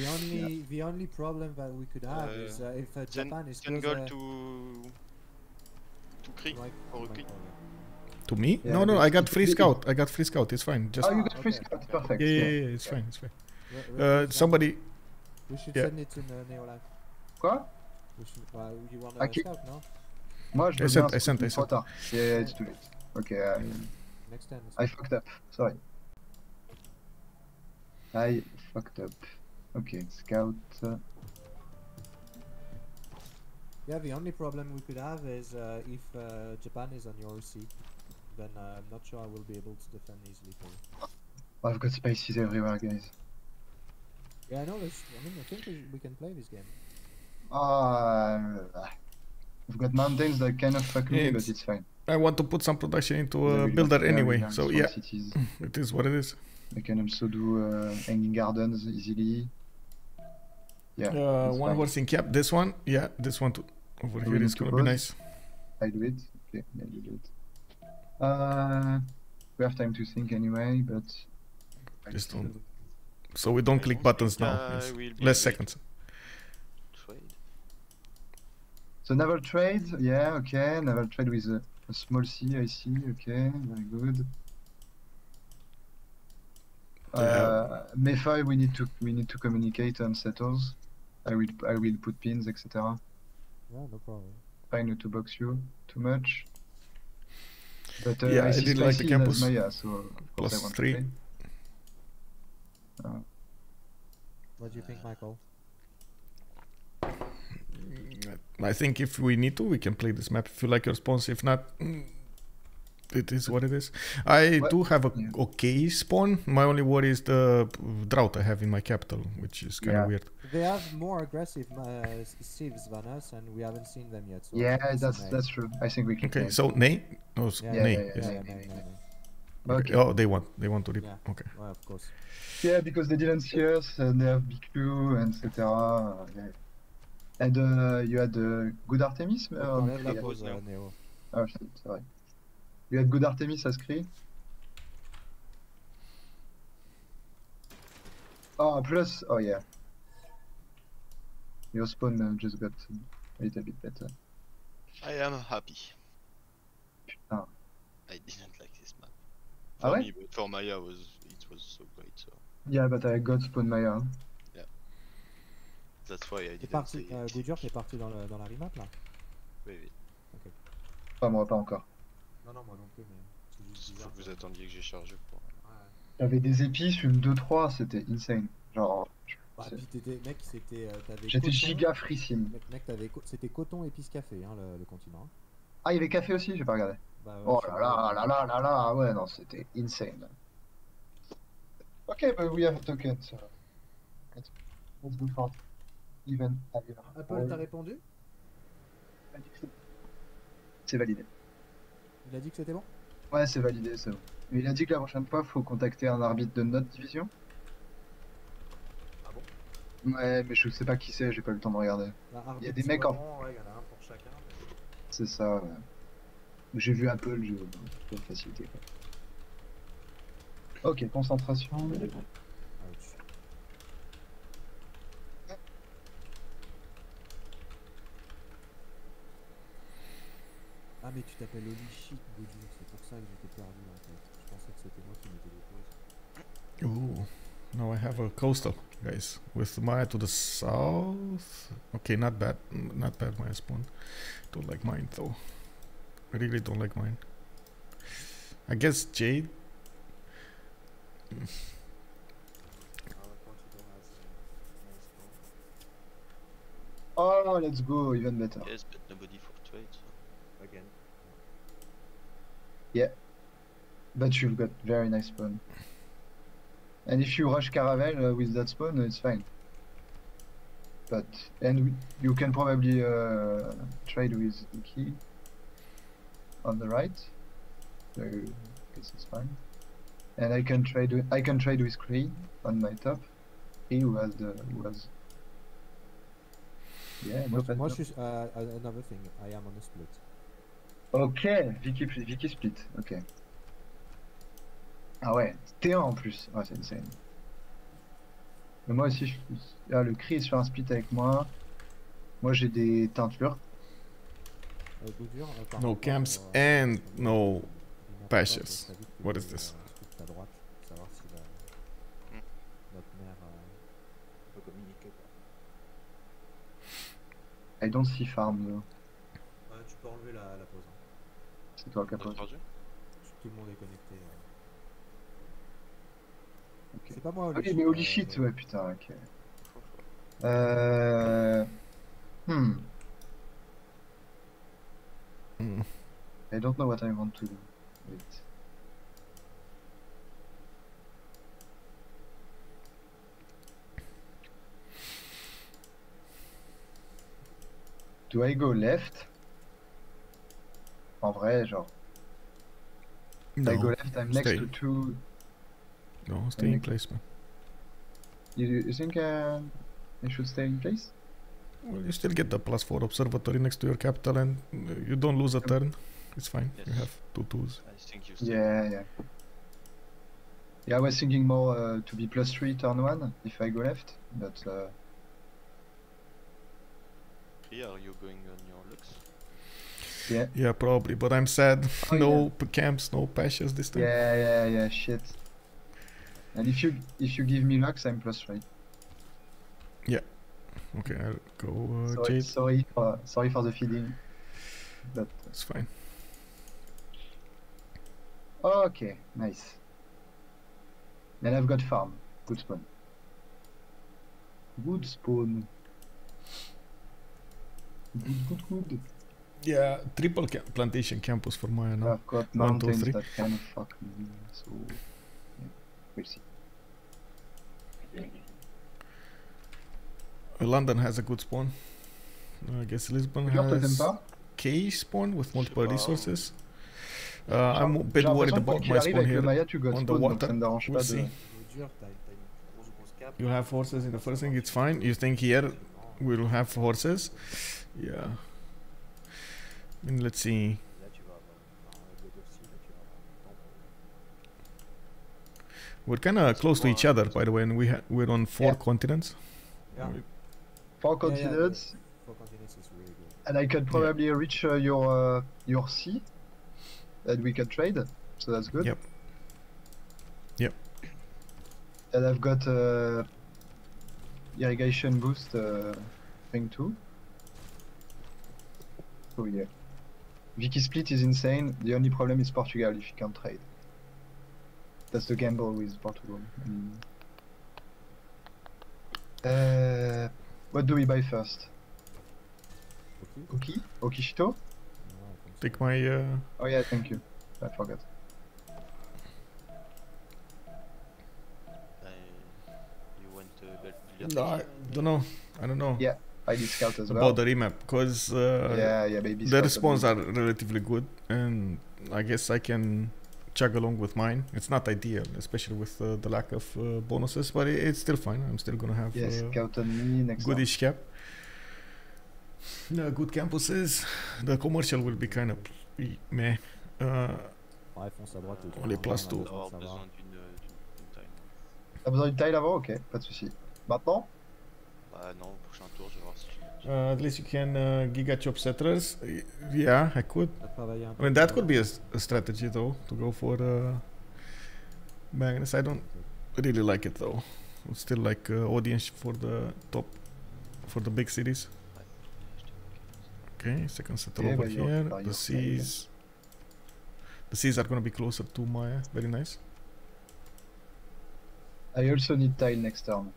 only yeah. the only problem that we could have uh, is uh, if uh, Japan is can go to to Cree like, or Cree. To me? Yeah, no, no. I got free scout. I got free scout. It's fine. Just. Oh, you got free okay. scout. Perfect. Yeah, yeah, yeah. yeah it's yeah. fine. It's fine. Where, where uh, somebody. We should yeah. send it to uh, Neolaf. Quoi? We should, uh, you want okay. scout, no? Moi, je I sent, I sent, I sent. Yeah, yeah, it's too late. Okay, I... Next time, I fucked up, sorry. I fucked up. Okay, scout... Uh... Yeah, the only problem we could have is uh, if uh, Japan is on your sea, then uh, I'm not sure I will be able to defend easily for you. Oh, I've got spaces everywhere, guys. Yeah, I know this. I mean, I think we, we can play this game. Uh... We've got mountains that kind of fuck me, yeah, but it's fine. I want to put some production into a yeah, builder anyway, so yeah, cities. It is what it is. I can also do uh, hanging gardens easily. Yeah. Uh, one fine. Horse in cap. This one, yeah, this one too. Over I here is gonna both. be nice. I do it. Okay, yeah, you do it. Uh, we have time to think anyway, but. I Just don't. Do. So we don't I click buttons now. Uh, we'll less seconds. So naval trade, yeah, okay, naval trade with a, a small sea, I see, okay, very good. Yeah. Uh, Mefa, we need to we need to communicate on settles. I will I will put pins, et cetera. Yeah, no problem. Fine to box you too much. But uh, yeah, I, I didn't like the campus. Maya, so plus I want three. To uh. What do you think, Michael? I think if we need to, we can play this map if you like your spawns. If not, it is what it is. I what? do have a yeah. okay spawn. My only worry is the drought I have in my capital, which is kind of yeah. weird. They have more aggressive uh, sieves than us, and we haven't seen them yet. So yeah, that's that's true. I think we can. Okay, so Ney? No, yeah, Ney. Yeah, yeah, yes. yeah, Ney, Ney. Okay. Okay. Oh, they want. They want to rip. Yeah. Okay. Well, of course. Yeah, because they didn't see us, and they have B Q and et cetera. Yeah. And uh, you had uh, good Artemis? Uh, oh, yeah, that was, uh, Neo. Oh shit, sorry. You had good Artemis as Cree? Oh, plus, oh yeah. Your spawn uh, just got a little bit better. I am happy. Oh. I didn't like this map. For ah, me, right? But for Maya, was, it was so great. So. Yeah, but I got spawn Maya. That's why I didn't parti, euh, Goudur, t'es parti dans, le, dans la remap là? Oui, oui. Okay. Pas moi, pas encore. Non, non, moi non plus, mais... Juste bizarre, faut que vous attendiez que j'ai chargé pour... Ouais. T'avais des épis sur le deux trois, c'était insane. Genre... Bah, puis t'étais... Mec, c'était... J'étais giga freesim. Mec, mec c'était coton, épices, café, hein, le, le continent. Ah, il y avait café aussi, j'ai pas regardé. Bah, ouais, oh là là, là là là là, ouais, non, c'était insane. Ok, but we have a token, so... Let's go for it. Even Apple t'a répondu? C'est validé. Il a dit que c'était bon? Ouais, c'est validé, c'est bon. Mais il a dit que la prochaine fois, faut contacter un arbitre de notre division. Ah bon? Ouais, mais je sais pas qui c'est, j'ai pas eu le temps de regarder. Il y a des mecs en... Ouais, il y en a un pour chacun. Mais... C'est ça, ouais. J'ai vu Apple, je... C'est une facilité, quoi. Ok, concentration. Ah mais tu t'appelles Holy Shit, Goudur, c'est pour ça que j'étais perdu en fait. Je pensais que c'était moi qui mettais les pauses. Ooh, now I have a coastal, guys, with Maya to the south. Okay, not bad, not bad Maya spawn. Don't like mine though. I really don't like mine. I guess Jade. Oh, let's go, even better. Yes, but nobody for trade. Again. Yeah, but you've got very nice spawn. And if you rush Caravel uh, with that spawn, it's fine. But and we, you can probably uh, trade with Iki on the right. So I guess it's fine. And I can trade. With, I can trade with Cree on my top. He was the was. Yeah. No What's no. uh, another thing? I am on a split. Ok, Vicky, Vicky Split, ok. Ah ouais, T un en plus, ouais c'est insane. Mais moi aussi, je... ah, le Cree est sur un split avec moi. Moi j'ai des teintures. No camps and no patches. What is this? I don't see farm though. Tu peux enlever la, la pause. C'est toi qui as posé. Tout le monde est connecté. Euh... Okay. C'est pas moi, Holy Shit. Ok, mais Holy Shit, euh... ouais, putain, ok. Euh. Hmm. Mm. I don't know what I want to do. Wait. Do I go left? En vrai, genre. No. I go left, I'm next stay. to two. No, stay I'm in place, man. You, you think uh, I should stay in place? Well, you still get the plus four observatory next to your capital, and you don't lose a turn. It's fine. Yes. You have two twos. I think you stay. Yeah, yeah. Yeah, I was thinking more uh, to be plus three turn one if I go left, but. Uh... Here, are you going on your looks? Yeah. yeah, probably, but I'm sad. Oh, no yeah. camps, no patches this time. Yeah, yeah, yeah, shit. And if you if you give me Lux, I'm plus three. Yeah. Okay, I'll go. Uh, sorry, Jade. sorry, for, sorry for the feeding. But it's fine. Okay, nice. Then I've got farm. Good spawn. Good spawn. Good, good, good. Yeah, triple ca plantation campus for Maya now. I've got One, mountains two, that kind of fuck me, so yeah, we'll see. London has a good spawn. I guess Lisbon has K spawn with multiple resources. Uh, I'm a bit worried about my spawn here on the water. We'll see. You have horses in the first thing, it's fine. You think here we'll have horses? Yeah. And let's see. We're kind of close to each other, by the way, and we ha we're on four yeah. continents. Yeah. Four continents. Yeah, yeah. Four continents is really good. And I can probably yeah. reach uh, your uh, your sea, and we can trade. So that's good. Yep. Yep. And I've got uh, irrigation boost uh, thing too. Oh yeah. Vicky split is insane. The only problem is Portugal if you can't trade. That's the gamble with Portugal. Mm. Uh, what do we buy first? Oki? Okishito? Take my... Uh... Oh yeah, thank you. I forgot. Uh, you want to get... No, I don't know. I don't know. Yeah, I did scout as well. About the remap, because uh, yeah, yeah, baby the response are relatively good, and I guess I can chug along with mine. It's not ideal, especially with uh, the lack of uh, bonuses, but it, it's still fine. I'm still gonna have yes, uh, count on me next goodish cap. No, good campuses. The commercial will be kind of meh. Uh, on les places tôt. T'as besoin d'une taille d'avant? Ok, pas de soucis. Maintenant? Bah non, prochain tour, je vais voir si tu... Uh, at least you can uh, giga chop settlers. Yeah, I could. I mean, that could be a, a strategy though, to go for uh, Magnus. I don't really like it though. It's still like uh, audience for the top, for the big cities. Okay, second settler over here. The seas, the seas are gonna be closer to Maya. Very nice. I also need tile next turn.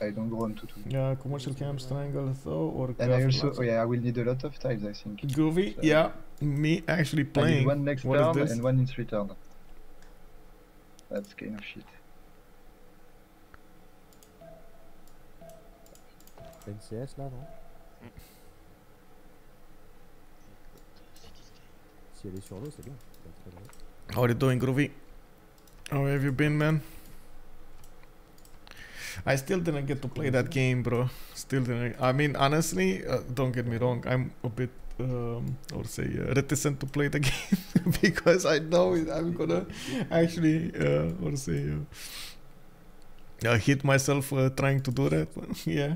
I don't go on to two. Yeah, commercial camps, triangle though, or... And I also, oh yeah, I will need a lot of tiles, I think. Groovy, so yeah, me actually playing. I need one next what turn and one in three turn. That's kind of shit. N C S là, non? Si elle est sur l'eau, c'est bien. How are you doing, Groovy? How have you been, man? I still didn't get to play that game, bro. Still didn't. I mean, honestly, uh, don't get me wrong. I'm a bit, um, I would say, uh, reticent to play the game because I know I'm gonna actually, uh, I would say, uh, uh, hit myself uh, trying to do that. Yeah.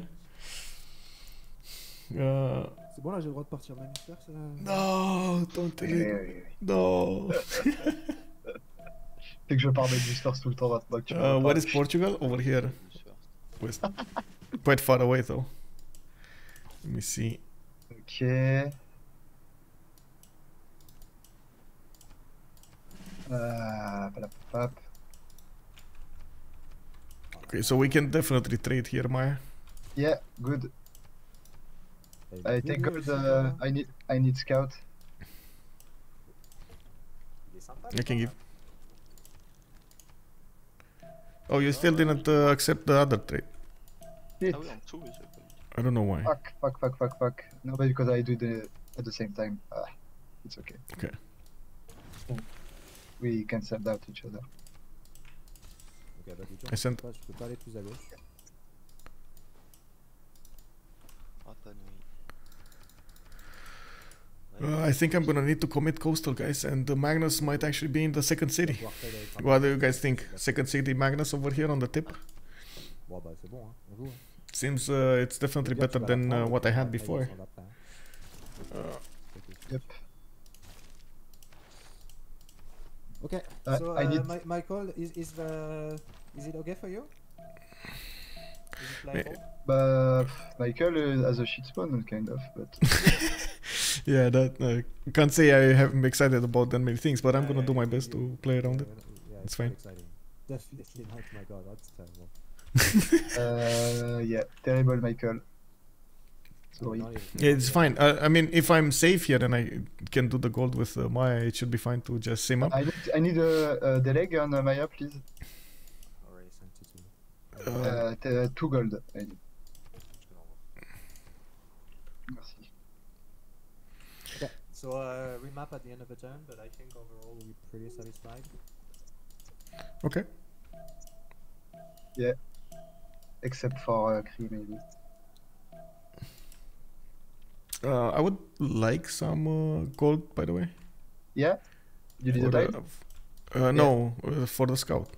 Uh, no, don't tell it. No. Uh, what is Portugal over here? West. Quite far away though. Let me see. Okay. Uh, okay, so we can definitely trade here, Maya. Yeah, good. I think the I need I need scout. I can give. Oh, you still didn't uh, accept the other trade. Shit. I don't know why. Fuck, fuck, fuck, fuck, fuck. No, but because I do the at the same time. Ah, it's okay. Okay. We cancelled out each other. I sent... Uh, I think I'm gonna need to commit coastal, guys, and the Magnus might actually be in the second city. What do you guys think? Second city Magnus over here on the tip? Seems uh, it's definitely better than uh, what I had before. Uh, yep. Okay, so uh, Michael, is, is, the, is it okay for you? Is it uh, Michael has a shit spawn, kind of, but... Yeah, that uh, can't say I haven't been excited about that many things, but I'm yeah, gonna yeah, do my best yeah, to play around yeah, it. Yeah, it's fine. Exciting. Definitely not, my god, that's terrible. uh, yeah, terrible, Michael. So you, yeah, it's fine. Uh, I mean, if I'm safe here and I can do the gold with uh, Maya, it should be fine to just sim up. I need, I need a, a deleg on uh, Maya, please. Already sent it to you. Uh, uh, two gold. I need. Okay, so uh, remap at the end of the turn, but I think overall we're pretty satisfied. Okay. Yeah. Except for uh, Cree, maybe. Uh, I would like some uh, gold, by the way. Yeah? You did a uh, uh, No, yeah. uh, for the scout.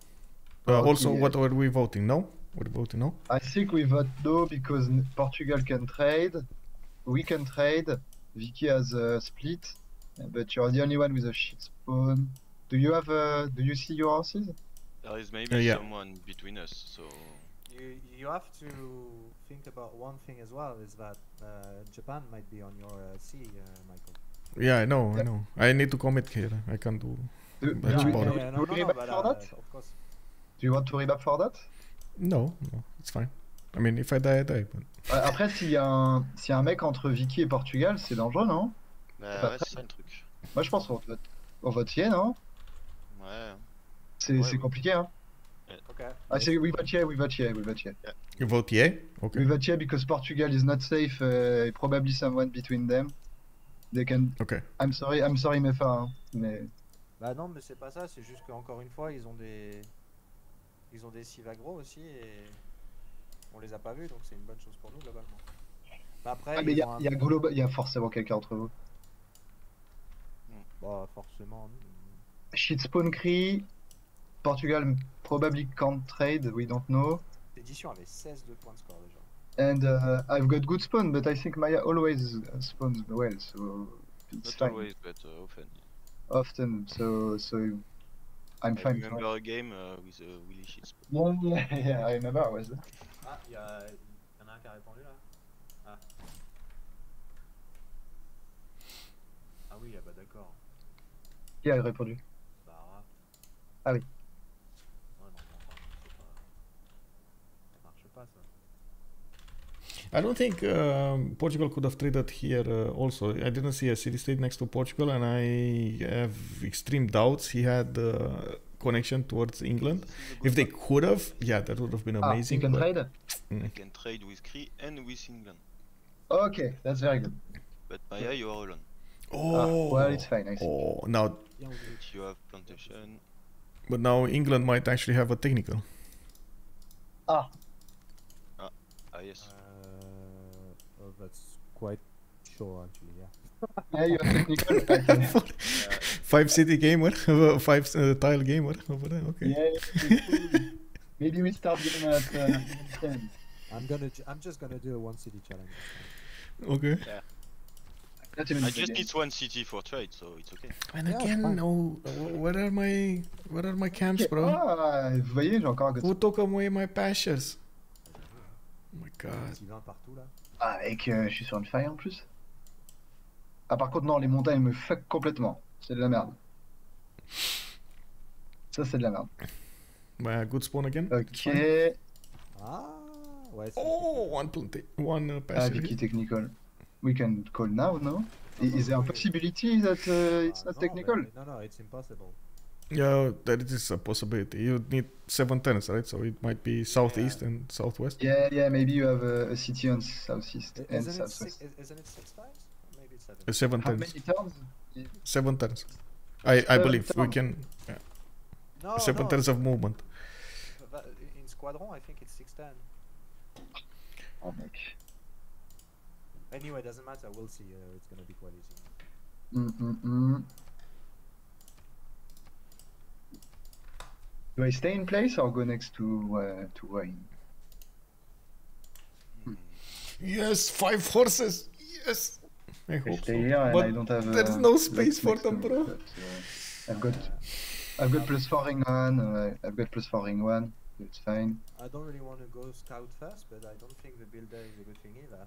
Uh, okay. Also, what are we voting? No? We're voting no? I think we vote no because Portugal can trade, we can trade, Vicky has a split, but you're the only one with a shit spawn. Do you have a... do you see your horses? There is maybe uh, yeah. someone between us, so... You have to think about one thing as well, is that uh, Japan might be on your uh, sea, uh, Michael. Yeah, I know, I know. I need to commit here. I can't do much more. Do you remap for that? Of course. Do you want to remap for that? No, no, it's fine. I mean, if I die, I die. But... Uh, après, s'il y, si y a un mec entre Vicky et Portugal, c'est dangereux, non? Bah ouais, c'est ça le truc. Moi, je pense qu'on vote, on vote hier, non? Ouais. C'est ouais, compliqué, hein? Okay. I say we vote yeah, we vote yeah, we vote yeah. yeah. You vote yeah? Okay. We vote yeah because Portugal is not safe, uh, probably someone between them. They can... Okay. I'm sorry, I'm sorry Mefa, hein, mais... Bah non, mais c'est pas ça, c'est juste qu'encore une fois, ils ont des... Ils ont des Sivagros aussi et... On les a pas vus, donc c'est une bonne chose pour nous, globalement. Bah après... Ah mais y'a un... globa... y a forcément quelqu'un entre vous. Bah forcément... Shitspawn Cree... Portugal probably can't trade, we don't know. Edition avait seize de points de score déjà. And uh, I've got good spawn, but I think Maya always spawns well, so it's Not fine. always, but uh, often. Often, so so I'm I fine. I remember a game uh, with a really shit spawn. Yeah, yeah, yeah, I remember, I was there. Ah, il y, y en a un qui a répondu là. Ah, ah oui, ah bah d'accord. Qui a répondu? Bah, ah oui. I don't think uh, Portugal could have traded here uh, also. I didn't see a city state next to Portugal and I have extreme doubts he had uh, connection towards England. If they could have, yeah, that would have been amazing. Ah, you can trade? Mm. I can trade with Cree and with England. Okay, that's very good. But Maya, you are alone. Oh, ah, well, it's fine, I see. Oh, now... You have plantation. But now England might actually have a technical. Ah. Ah, ah yes. Uh, That's quite sure, actually, yeah. Yeah, you're technical. Five, yeah. five city gamer, five uh, tile gamer over there, okay. Yeah, yeah. Maybe we start getting at uh, ten. I'm gonna, I'm just gonna do a one city challenge. Okay. Yeah. I just need one city for trade, so it's okay. And yeah, again, no. Oh, what are my, what are my camps, okay. bro? Ah, vous voyez, j'ai encore. Who took away my pastures? Oh my God. Ah mec, euh, je suis sur une faille en plus. Ah par contre non, les montagnes me fuck complètement. C'est de la merde. Ça c'est de la merde. Bah, good spawn again. Ok. Ah ouais. Oh, one planté, one uh, pass. Ah Vicky technical. We can call now, no? Is there a possibility that uh, it's not technical? No, no, it's impossible. Yeah, that is a possibility. You need seven tenants, right? So it might be southeast yeah. and southwest. Yeah, yeah. Maybe you have a, a city on southeast I, and isn't southwest. It six, isn't it six times? Or maybe it's seven. Uh, seven How tenants. Many turns? Yeah. Seven turns. I I seven believe turn. we can. Yeah. No, seven no. turns of movement. But in squadron, I think it's six ten. Oh mec. Anyway, doesn't matter. We'll see. Uh, it's gonna be quite easy. Mm mm mm. Do I stay in place or go next to uh, to Wayne? Hmm. Yes, five horses. Yes. I, I hope stay so. here but I don't have. There's uh, no space for them, bro. But, uh, I've got, I've got plus four ring one. Uh, I've got plus four ring one. It's fine. I don't really want to go scout first, but I don't think the builder is a good thing either.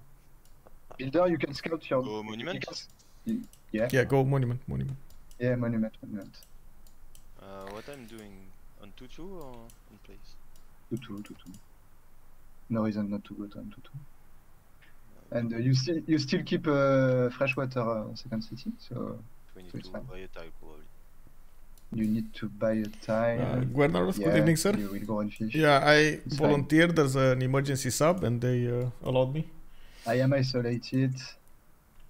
Builder, you can scout your. Go monument. Yeah. Yeah, go monument, monument. Yeah, monument, monument. Uh, what I'm doing. On two two or in place? two two, two two. No reason not to go to on two two. And uh, you still you still keep uh, fresh water uh, on second city, so we need to buy a tile probably. You need to buy a tile. Uh, Guardaros, yeah, good evening, sir. You will go and fish. Yeah, I it's volunteered fine. As an emergency sub, and they uh, allowed me. I am isolated,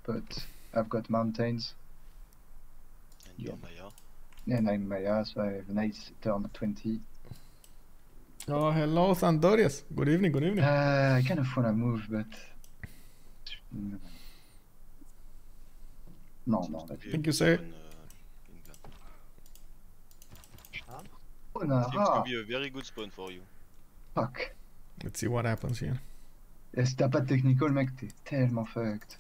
but I've got mountains. And you're yeah. Maya. And I'm Maya, so I have a nice turn twenty. Oh, hello, Sandorius. Good evening. Good evening. Uh, I kind of wanna move, but. Non, non, I think you say. Seems to be a very good spawn for you. Fuck. Let's see what happens here. Si t'as pas de technical, mec, t'es tellement fucked.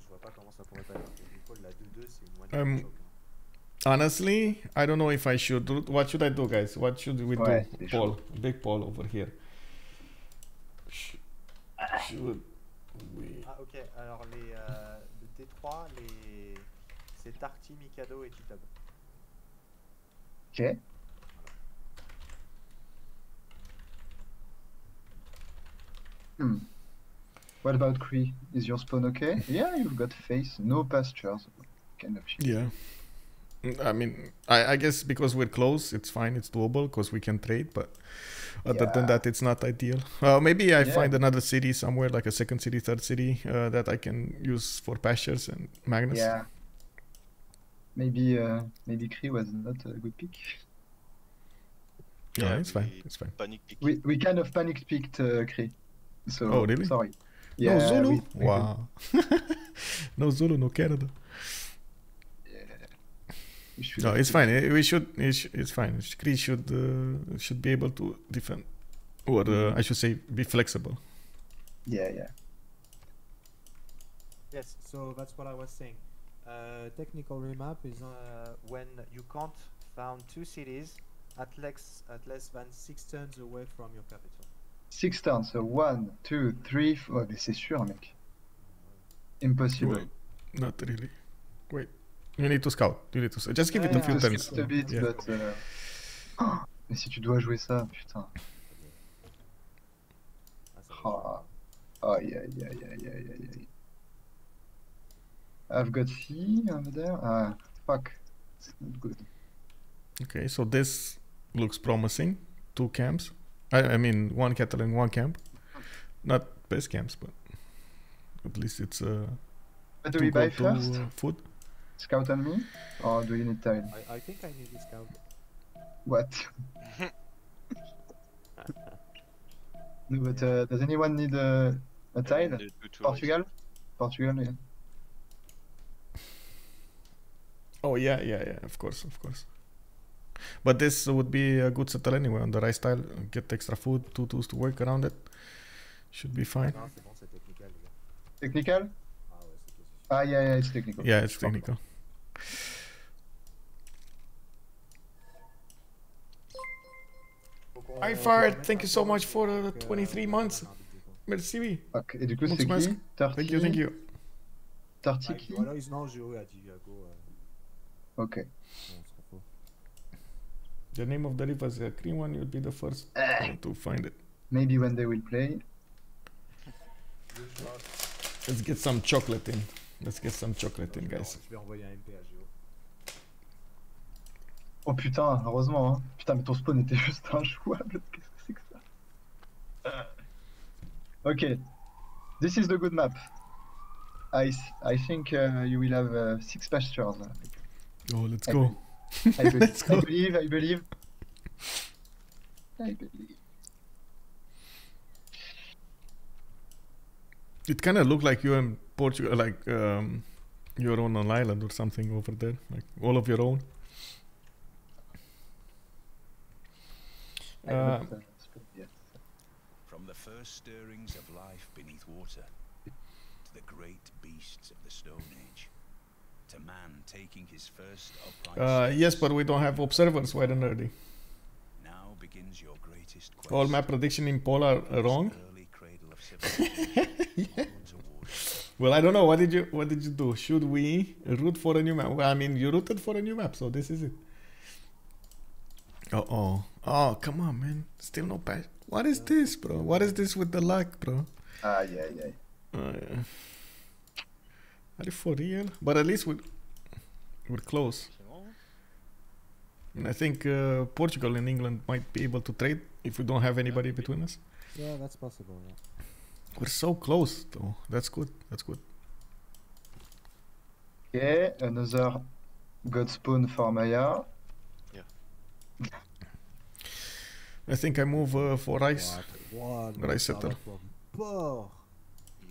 Je vois pas comment ça pourrait pas être technical. La two two, c'est une moitié de choc. Honestly, I don't know if I should. Do, what should I do, guys? What should we do? Paul, big Paul over here. Sh Should we... Ah ok, alors les euh, le T trois, les... c'est Tarty, Mikado et Titab. Ok. Hmm. What about Cree? Is your spawn okay? Yeah, you've got face, no pastures. Kind of shit. Yeah. I mean, I, I guess because we're close, it's fine, it's doable, because we can trade, but other yeah. than that, it's not ideal. Uh, maybe I yeah. find another city somewhere, like a second city, third city, uh, that I can use for pastures and Magnus. Yeah. Maybe, uh, maybe Cree was not a good pick. Yeah, yeah it's fine, it's fine. Panic pick. We, we kind of panic picked uh, Cree. So, oh, really? Sorry. Yeah, no Zulu? We, wow. We no Zulu, no Canada. No, it's fine. We should. It's fine. Cree should uh, should be able to defend, or uh, I should say, be flexible. Yeah, yeah. Yes. So that's what I was saying. Uh, technical remap is uh, when you can't found two cities at less at less than six turns away from your capital. Six turns. So one, two, three, four. Oh, c'est sûr, mec. Impossible. Well, not really. Wait. You need to scout. You need to scout. Just give yeah, it a few turns. Just a bit, yeah. but. Uh... Oh, mais si tu dois jouer ça, putain. Oh, aïe, aïe, aïe, aïe, aïe, aïe. I've got C over there. Ah, fuck. It's not good. Okay, so this looks promising. Two camps. I, I mean, one cattle and one camp. Not best camps, but at least it's. Uh, what do we buy first? To, uh, food. Scout on me? Or do you need tile? I, I think I need a scout. What? No, but uh, does anyone need uh, a tile? Portugal? Portugal, yeah. Oh, yeah, yeah, yeah, of course, of course. But this would be a good settle anyway on the rice tile. Get extra food, two tools to work around it. Should be fine. Ah, non, c'est technical, les gars. Technical? Ah, yeah, yeah, it's technical. Yeah, it's technical. I fired. Thank you so much for the twenty-three months. Merci. Ok, et du coup, c'est qui? Thank you, thank you. Tartiki? Ok. The name of the river is a green one. You'll be the first to find it. Maybe when they will play. Let's get some chocolate in. Let's get some chocolate in, guys. Oh putain, heureusement. Hein. Putain, mais ton spawn était juste injouable. Qu'est-ce que c'est que ça? Ok. This is the good map. I, I think uh, you will have uh, six pastures. Oh, let's I go. Be I, be let's I go. believe, I believe. I believe. It kind of looked like you and Portugal, like um, your own on island or something over there, like all of your own. Uh, From the first stirrings of life beneath water, to the great beasts of the Stone Age, to man taking his first upright. Uh, yes, but we don't have observers, wide and early. Now begins your greatest quest. All my prediction in Paul are wrong. Yeah. Well, I don't know. What did you What did you do? Should we root for a new map? Well, I mean, you rooted for a new map, so this is it. Uh oh, oh, come on, man! Still no patch. What is this, bro? What is this with the luck, bro? Ai, ai, ai. Oh, yeah. Are you for real? But at least we're, we're close. And I think uh, Portugal and England might be able to trade if we don't have anybody between us. Yeah, that's possible. Yeah. We're so close, though. That's good. That's good. Okay, another Godspoon for Maya. Yeah. I think I move uh, for rice. What? What? Rice setter. Bon.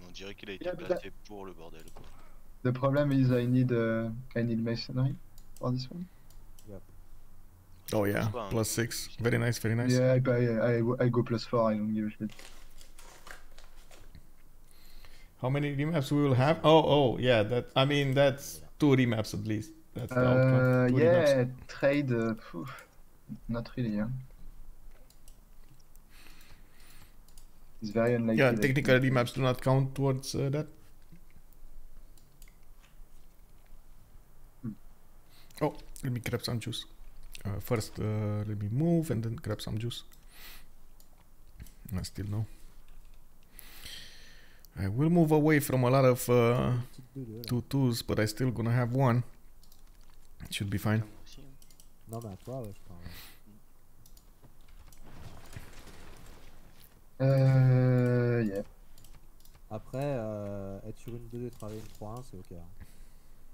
On dirait qu'il a été bâti pour le bordel. The problem is I need uh, I need masonry for this one. Yep. Oh yeah, plus six. Very nice, very nice. Yeah, I I, I, I go plus four. I don't give a shit. How many remaps we will have? Oh, oh, yeah. That I mean, that's two remaps at least. That's the uh, outcome. Yeah, remaps. Trade. Uh, phew, not really. Yeah. It's very unlikely. Yeah, technical remaps do not count towards uh, that. Hmm. Oh, let me grab some juice. Uh, first, uh, let me move and then grab some juice. I still know. I will move away from a lot of uh, two twos, but I still gonna have one. It should be fine. Euh, yeah. Après, euh, être sur une deux et travailler une trois un, c'est ok. Hein.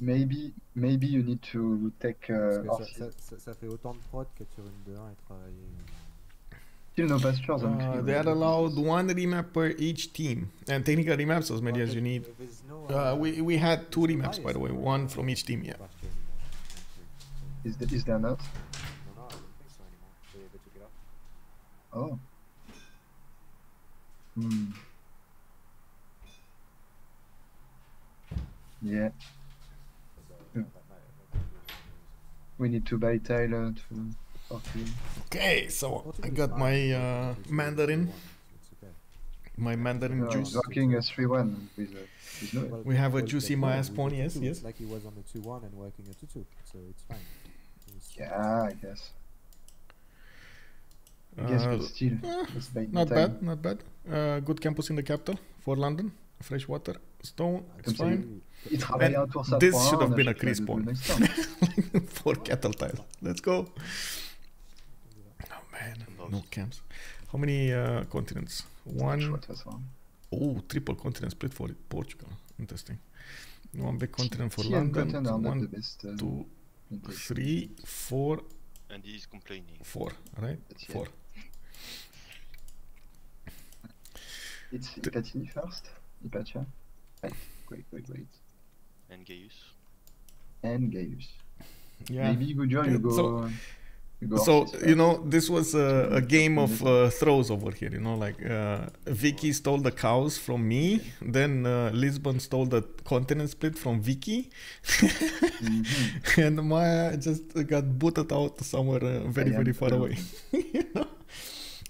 Maybe, maybe you need to take. Uh, Parce que ça, ça, ça fait autant de prod qu'être sur une deux un et travailler. Still no pastures on Cree. Uh, they are allowed one remap per each team, and technical remaps as many as you need. Uh, we we had two remaps by the way, one from each team. Yeah. Is there, is there not? No, no, I don't think so anymore. They they took it up. Oh. Hmm. Yeah. We need to buy Tyler to. Okay. Okay, so I got my uh, Mandarin, my Mandarin no, juice. Working a three one with, uh, with no. We have a juicy Maya spawn, yes, yes. Like he was on the two one and working a two two, so it's fine. It's yeah, I guess. I guess uh, but still, uh, not bad, not bad. Uh, good campus in the capital for London. Fresh water, stone, it's fine. And this should have been a Cree spawn. For cattle tile. Let's go. Oh man, no camps. How many uh, continents? One. Oh, triple continent split for Portugal. Interesting. One big continent for London. One, two, three, four. And he is complaining. Four, right? Four. It's Platini first. Ipacha. Wait, wait, wait, wait. And Gaius. And Gaius. Yeah. Maybe good job, you go. So, you, go so you know, this was a, a game of uh, throws over here. You know, like uh, Vicky stole the cows from me, then uh, Lisbon stole the continent split from Vicky, mm-hmm. and Maya just got booted out somewhere uh, very, very far too. away. You know?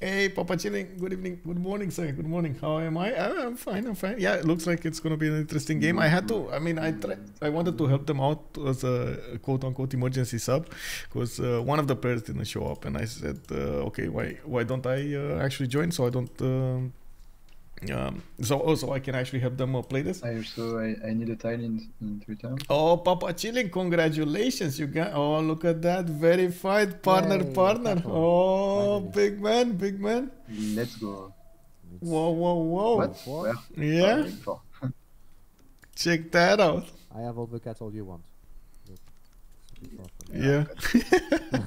Hey, Papa Chilling, good evening, good morning, sir, good morning, how am I? Uh, I'm fine, I'm fine. Yeah, it looks like it's going to be an interesting game. I had to, I mean, I tried, I wanted to help them out as a quote-unquote emergency sub, because uh, one of the players didn't show up, and I said, uh, okay, why why don't I uh, actually join, so I don't, um, um, so also I can actually help them uh, play this. I also, I, I need a tile in, in Twitter. Oh, Papa Chilling, congratulations, you got, oh, look at that, verified, partner, hey, partner, Papa. Oh, big man, big man. Let's go. Whoa, whoa, whoa. What? Where? Yeah. Check that out. I have all the cattle you want. Yeah.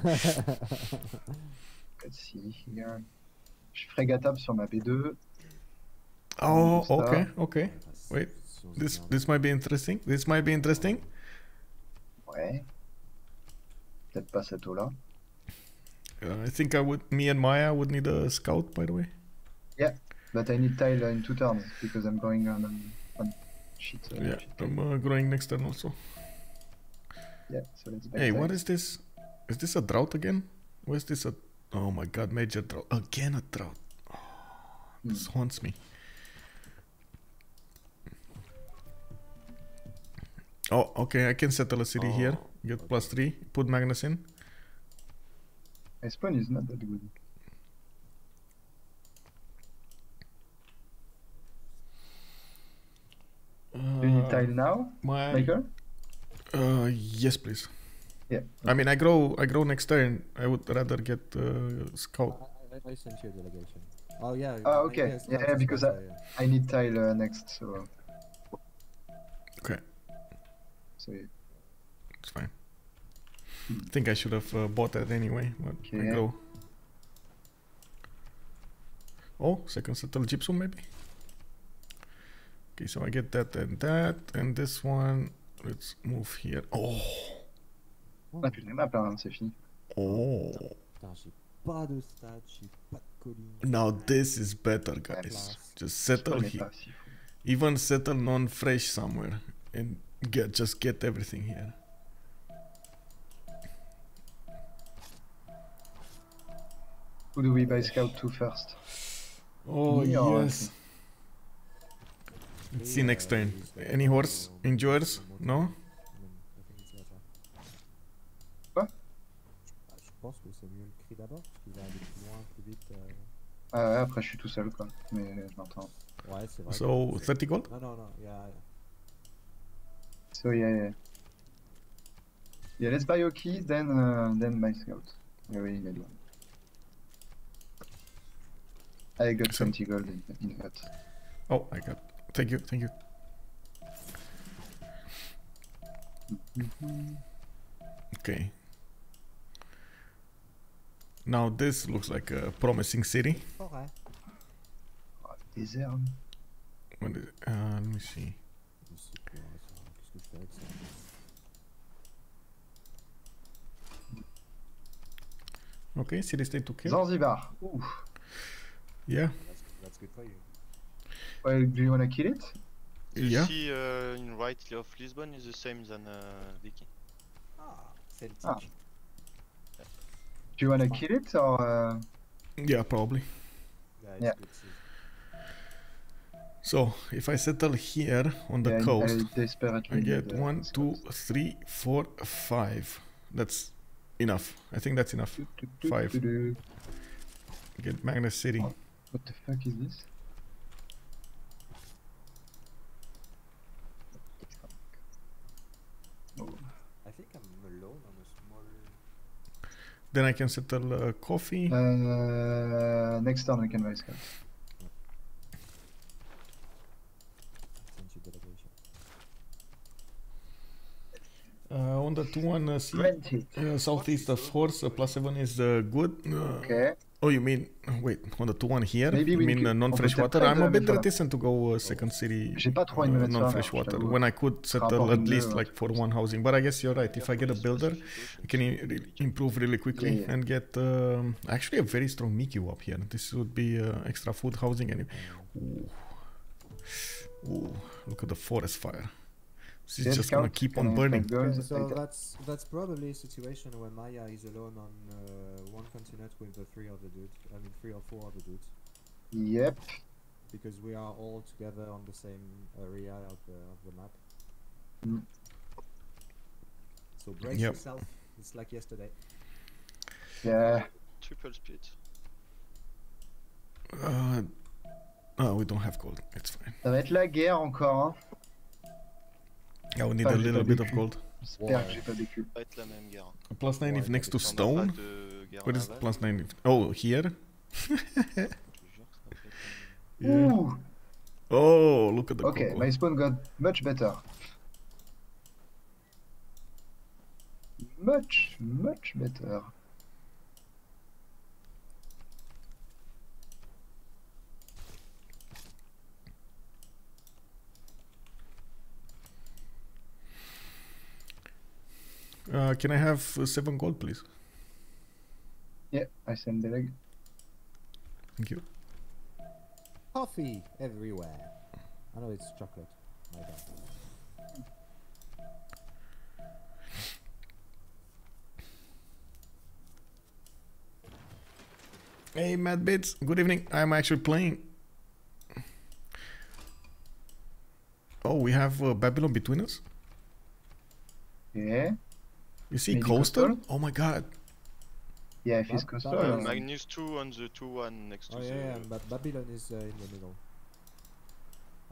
Let's see here. Je suis frégatable sur ma B deux. Oh, okay, okay. Wait, this this might be interesting. This might be interesting. Ouais. Peut-être pas cette eau-là. Uh, I think I would. Me and Maya would need a scout, by the way. Yeah, but I need tile in two turns because I'm going on on, on shit. Uh, yeah, shit. I'm uh, growing next turn also. Yeah, so let's. Hey, what is this? Is this a drought again? Where's this a? Oh my God, major drought again! A drought. Oh, this mm. haunts me. Oh, okay, I can settle a city oh, here. Get okay. plus three. Put Magnus in. My spawn is not that good. tile now, my... Maker? Uh, yes, please. Yeah. I mean, I grow, I grow next turn. I would rather get uh, scout. I, I sent you a delegation. Oh yeah. Oh okay. Yes, yeah, yeah, because I, I need tile uh, next. So. Okay. So. Yeah. It's fine. Hmm. I think I should have uh, bought that anyway. But okay. I grow. Oh, second settle gypsum maybe. Okay, so I get that and that and this one. Let's move here. Oh. On a plus les maps là, c'est fini. Oh. Putain, j'ai pas de stats, j'ai pas de colline. Now this is better, guys. Just settle here. Even settle non-fresh somewhere and get just get everything here. Who do we buy scout to first? Oh yes. Let's see next turn. Any horse endures? No? Je pense que c'est mieux le cri d'abord, parce qu'il va aller plus loin, plus vite. Euh... Ah ouais, après je suis tout seul quoi, mais je l'entends. Ouais, c'est vrai. So, thirty gold? Non, non, non, yeah, yeah. So, yeah, yeah. Yeah, let's buy Oki, then, uh, then my scout. Yeah, oui, il a loin. I got twenty gold in, in that. Oh, I got. Thank you, thank you. Mm-hmm. Okay. Now this looks like a promising city. Okay. What is it? Uh, let me see. Okay, city state to kill. Zanzibar. Ooh. Yeah. That's, that's good for you. Well, do you wanna kill it? You yeah. see uh, in right of Lisbon is the same than uh, Vicky. Ah, Celtic. Ah. Do you wanna kill it or? Uh... Yeah, probably. Yeah. yeah. So if I settle here on the yeah, coast, I, I get one, two, three, four, five. That's enough. I think that's enough. Five. Get Magnus City. What the fuck is this? Oh. I think I'm alone. Then I can settle uh, coffee. Uh, next time I can buy scout. Uh, on the two one uh, sea, uh, southeast of horse, uh, plus seven is uh, good. Uh, okay. Oh, you mean, wait, on the two one here? Maybe you mean uh, non-fresh water? I'm a bit reticent to go uh, second city uh, non-fresh water, when I could settle at least like for one housing. But I guess you're right, if I get a builder, I can re improve really quickly and get um, actually a very strong Mickey up here. This would be uh, extra food, housing, anyway. Ooh. Ooh, look at the forest fire. It's yes, just gonna keep on burning. Okay, so that's that's probably a situation where Maya is alone on uh, one continent with the three other dudes. I mean, three or four other dudes. Yep. Because we are all together on the same area of the of the map. Mm. So brace yep. yourself. It's like yesterday. Yeah. Triple speed. Uh, oh, we don't have gold. It's fine. Ça va être la guerre encore. Hein? Yeah, we need a little bit of gold. Plus nine if next to stone. What is plus nine? If oh, here. Yeah. Oh, look at the. Okay, cocoa. My spawn got much better. Much, much better. Uh, can I have uh, seven gold, please? Yeah, I send the leg. Thank you. Coffee everywhere. I know it's chocolate. My bad. Hey, Mad Bits. Good evening. I'm actually playing. Oh, we have uh, Babylon between us? Yeah. You see Maybe coastal? coastal? Oh my god. Yeah, if he's coastal. Uh, Magnus two on the two one next oh to yeah, the... Yeah, but Babylon is uh, in the middle.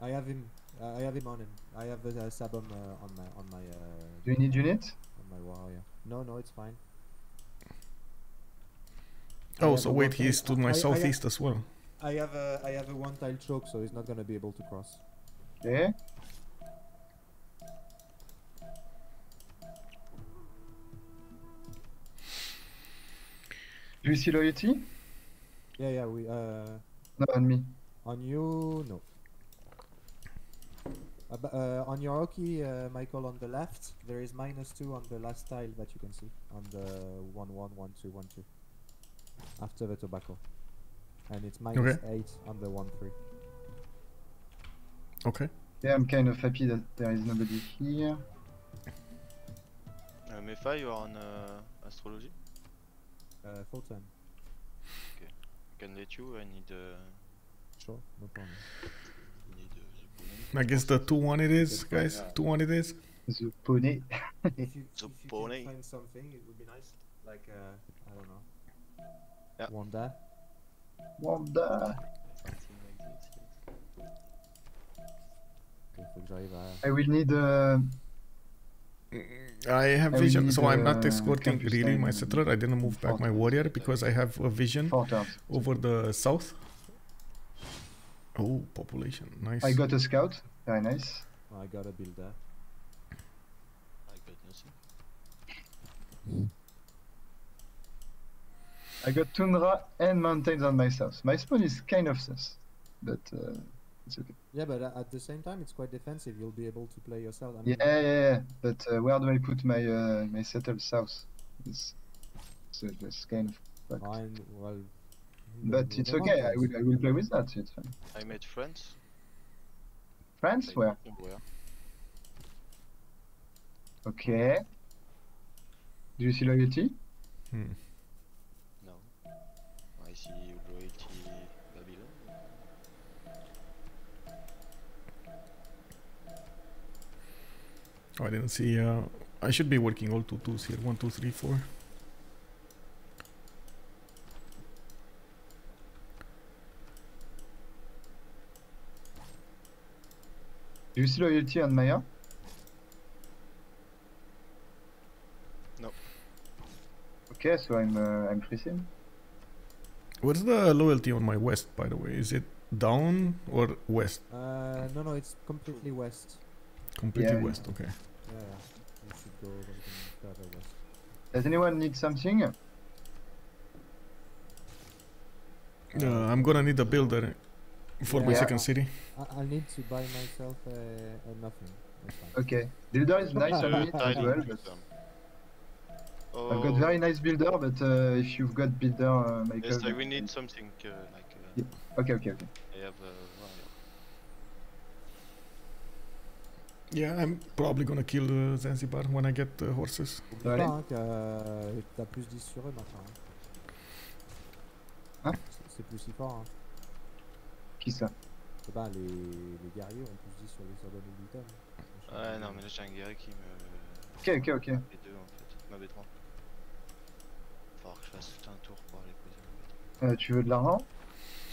I have him. Uh, I have him on him. I have a uh, sabum uh, on my on my. Uh, Do you need unit? On my warrior. No, no, it's fine. Oh, so wait, he's to my I, southeast I have, as well. I have a I have a one tile choke, so he's not gonna be able to cross. Yeah. Do you see loyalty? Yeah, yeah, we. Uh, Not on me. On you, no. Uh, uh, on your hockey, uh, Michael, on the left, there is minus two on the last tile that you can see. On the one one one two one two. After the tobacco, and it's minus okay. eight on the one three. Okay. Yeah, I'm kind of happy that there is nobody here. Uh, Mefa, you are on uh, astrology. Uh, full time. Okay. I can let you. I need. Uh... Sure. No problem. I guess the two one it is, guys. two one it is. The pony. If you, if you could find something, it would be nice. Like, uh, I don't know. Yeah. Wanda. Wanda. I will need. Uh, I have I vision, so uh, I'm not escorting really my settler. I didn't move back my warrior because I have a vision over the south. Oh, population, nice. I got a scout, very nice. I got a builder. I got nothing. I got tundra and mountains on my south. My spawn is kind of sus, but uh, it's okay. Yeah, but uh, at the same time, it's quite defensive. You'll be able to play yourself. I mean, yeah, yeah, yeah. But uh, where do I put my uh, my settled south? It's, so it's kind of fine. Well. But no, it's no okay, I will, I will play with that, it's fine. I made France. France? Where? Where? Okay. Do you see loyalty? Hmm. No. I see loyalty Babylon. Oh, I didn't see... Uh, I should be working all two twos here. One, two, three, four. Do you see loyalty on Maya? No. Okay, so I'm uh, I'm freezing. What's the loyalty on my west, by the way? Is it down or west? Uh, no, no, it's completely west. Completely yeah, west, yeah. Okay. Yeah, you should go further west. Does anyone need something? Uh, I'm gonna need a builder. For yeah, my yeah. second city, I, I need to buy myself uh, uh, nothing. Okay, builder is nice on it as well. But oh. I've got very nice builder, but uh, if you've got builder, uh, Michael. Yes, like we need something uh, like. Uh, yeah. Okay, okay, okay. I have. Uh, yeah, I'm probably gonna kill uh, Zanzibar when I get uh, horses. T'as plus dix sur eux maintenant. C'est plus si fort. Qui ça? Eh ben les, les guerriers ont plus dit sur les soldats militaires. Ouais non mais là j'ai un guerrier qui me... Ok ok ok. B deux en fait, ma B trois. Faut que je fasse tout un tour pour aller poser ma B trois. Euh, tu veux de l'argent?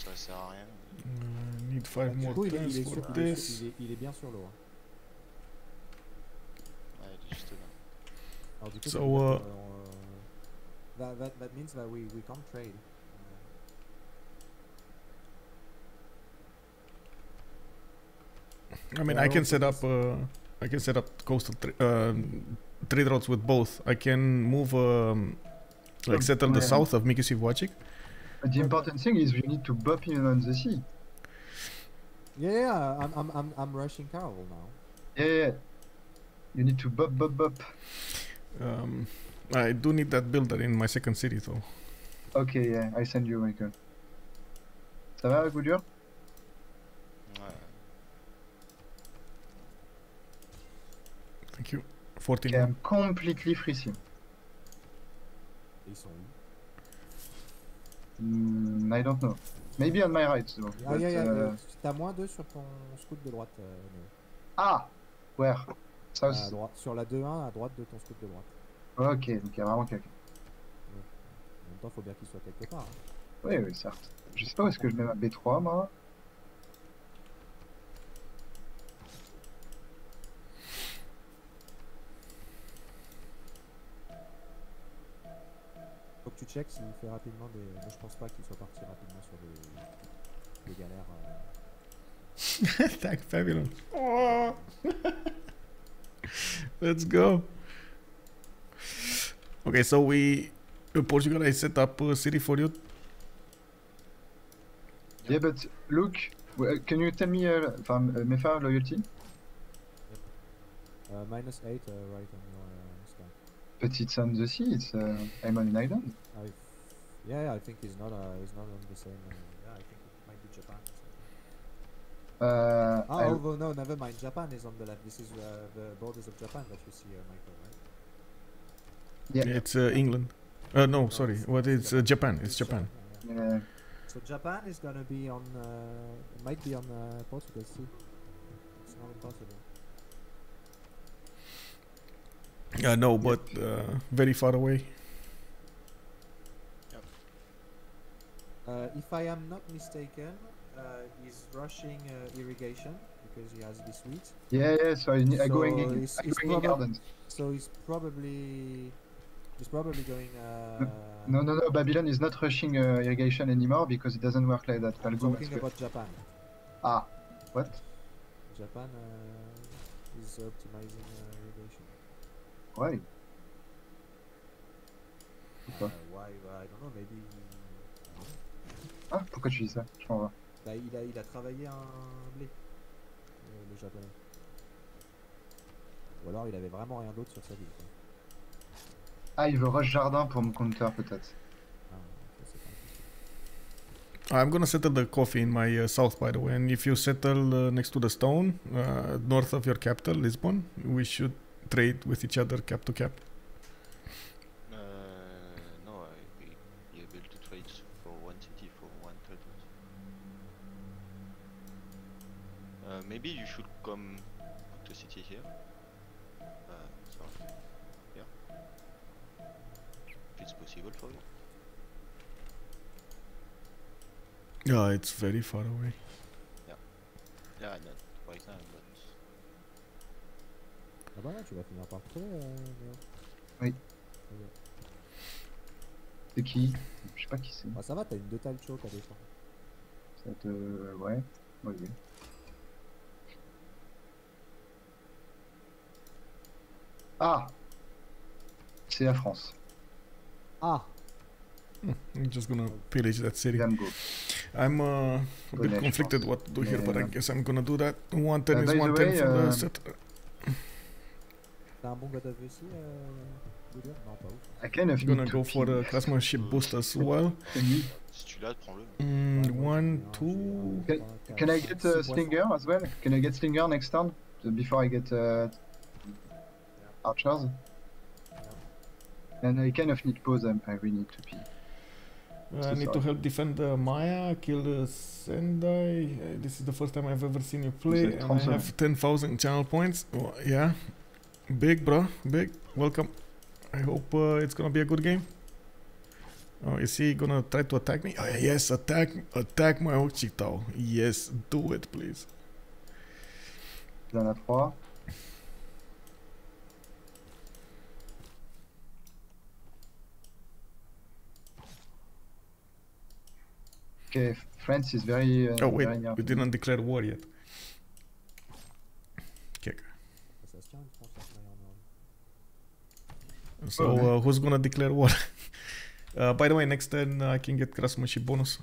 Ça sert à rien. Mm, need five ah, more coup, il, est, il, est sur, il, est sur, il, est, il est bien sur l'eau. Hein. Ouais il est juste là. Alors du coup so, uh... alors, uh, that, that, that means that we, we can't trade. I mean, yeah, I can set up, uh, I can set up coastal tra uh, trade routes with both. I can move, um, like, settle the yeah. south of Mikisiwachik. But the important thing is we need to bop him on the sea. Yeah, yeah, I'm, I'm, I'm, I'm rushing Carol now. Yeah, yeah, you need to bop, bop, bop. Um, I do need that builder in my second city, though. Okay, yeah, I send you, Michael. Ça va, Goudur? Thank you. fourteen. Okay, I'm completely freezing. Mm, I don't know. Maybe on my right. So, ah, yeah, yeah, uh, t'as moins deux sur ton scout de droite. Euh, ah! Where? Ça aussi. Sur la deux un, à droite de ton scout de droite. Ok, donc il y a vraiment quelqu'un. Ouais. En même temps, faut bien qu'il soit quelque part. Hein. Oui, oui, certes. Je sais pas où est-ce que je mets ma B trois, moi. Faut que tu checkes s'il fait rapidement des... Moi je pense pas qu'il soit parti rapidement sur des, des galères. Euh... Attack Babylon. Oh. Let's go. Okay, so we... Portugal, I set up a city for you. Yeah, but look, can you tell me uh, from uh, Mefa loyalty? Yep. Uh, minus eight, uh, right on your uh, sky. But it's on the sea. It's uh, I'm on an island. I've, yeah, I think he's not. Uh, he's not on the same. Uh, yeah, I think it might be Japan. Or uh, oh, I'll... oh no, never mind. Japan is on the left. This is uh, the borders of Japan that you see, uh, Michael, right? Yeah, yeah, it's uh, England. Uh, no, no, sorry. What is uh, Japan? It's Japan. Japan, yeah. Yeah. So Japan is gonna be on, uh, might be on uh, Portugal too. It's not impossible. Yeah, no, but uh, very far away. Yep. Uh, if I am not mistaken, uh, he's rushing uh, irrigation because he has this wheat. Yeah, yeah. So I'm so going in. He's, he's going in so he's probably. It's probably going. Uh, no, no, no. Babylon is not rushing uh, irrigation anymore because it doesn't work like that. I'm talking about Japan. Ah, what? Japan uh, is optimizing uh, irrigation. Why? Uh, why? Bah, I don't know. Maybe. Ah, pourquoi tu dis ça? Je m'en vais. Bah, il a, il a travaillé un blé. Le, le japonais. Ou alors il avait vraiment rien d'autre sur sa vie. Quoi. Ah, il veut rush jardin pour me counter peut-être. I'm gonna settle the coffee in my uh, south, by the way, and if you settle uh, next to the stone, uh, north of your capital, Lisbon, we should trade with each other cap to cap. Uh, no, I'll be able to trade for one city for one turtle. Uh, maybe you should come to the city here. Uh, sorry. It's possible for you. Yeah, it's very far away. Yeah. Yeah, not right now, but... Ah bah là, tu vas finir par trouver, euh, oui. Okay. C'est qui? Je sais pas qui c'est. Bah ça va, t'as une deux taille choc à défendre. Ça te... ouais. Ouais, ouais. Ah! C'est la France. Ah. I'm just gonna pillage that city. I'm uh, a bit conflicted what to do here, but I guess I'm gonna do that. One turn uh, is one turn for the set. I kind of gonna go for the craftsmanship boost as well. Mm, one, two. Can, can I get uh, Slinger as well? Can I get Slinger next turn before I get uh, Archers? And I kind of need pause, I'm, I really need to pee. Uh, I need sorry. to help defend uh, Maya, kill uh, Sendai. Uh, this is the first time I've ever seen you play, and I have ten thousand channel points. Oh, yeah, big bro, big, welcome. I hope uh, it's gonna be a good game. Oh, is he gonna try to attack me? Oh, yes, attack, attack my Ochitao. Yes, do it, please. Il en a trois. Okay, France is very... Uh, oh wait, very we didn't declare war yet. Kick. So, uh, who's gonna declare war? uh, by the way, next turn uh, I can get craftsmanship bonus.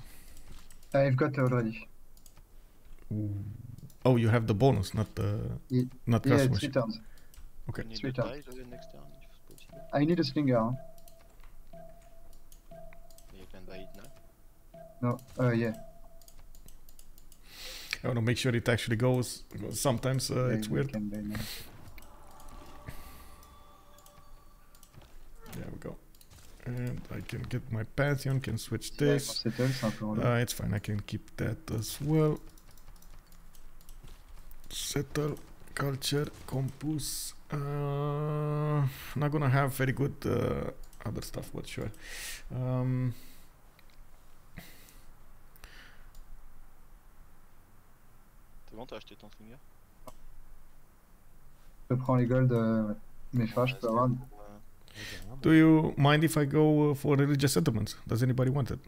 I've got already. Ooh. Oh, you have the bonus, not the... Uh, not craftsmanship. Yeah, three turns. Okay. You need three turns. Next turn, if I need a slinger. You can buy it now. No, uh, yeah. I want to make sure it actually goes. Sometimes uh, yeah, it's weird. Can be nice. There we go. And I can get my Pantheon, can switch this. Uh, it's fine, I can keep that as well. Settle, culture, compose. Uh, not gonna have very good uh, other stuff, but sure. Um, Comment t'as acheté ton slinger? Je prends les golds, euh, mes phages, je peux avoir. Do you mind if I go for religious settlements? Does anybody want it?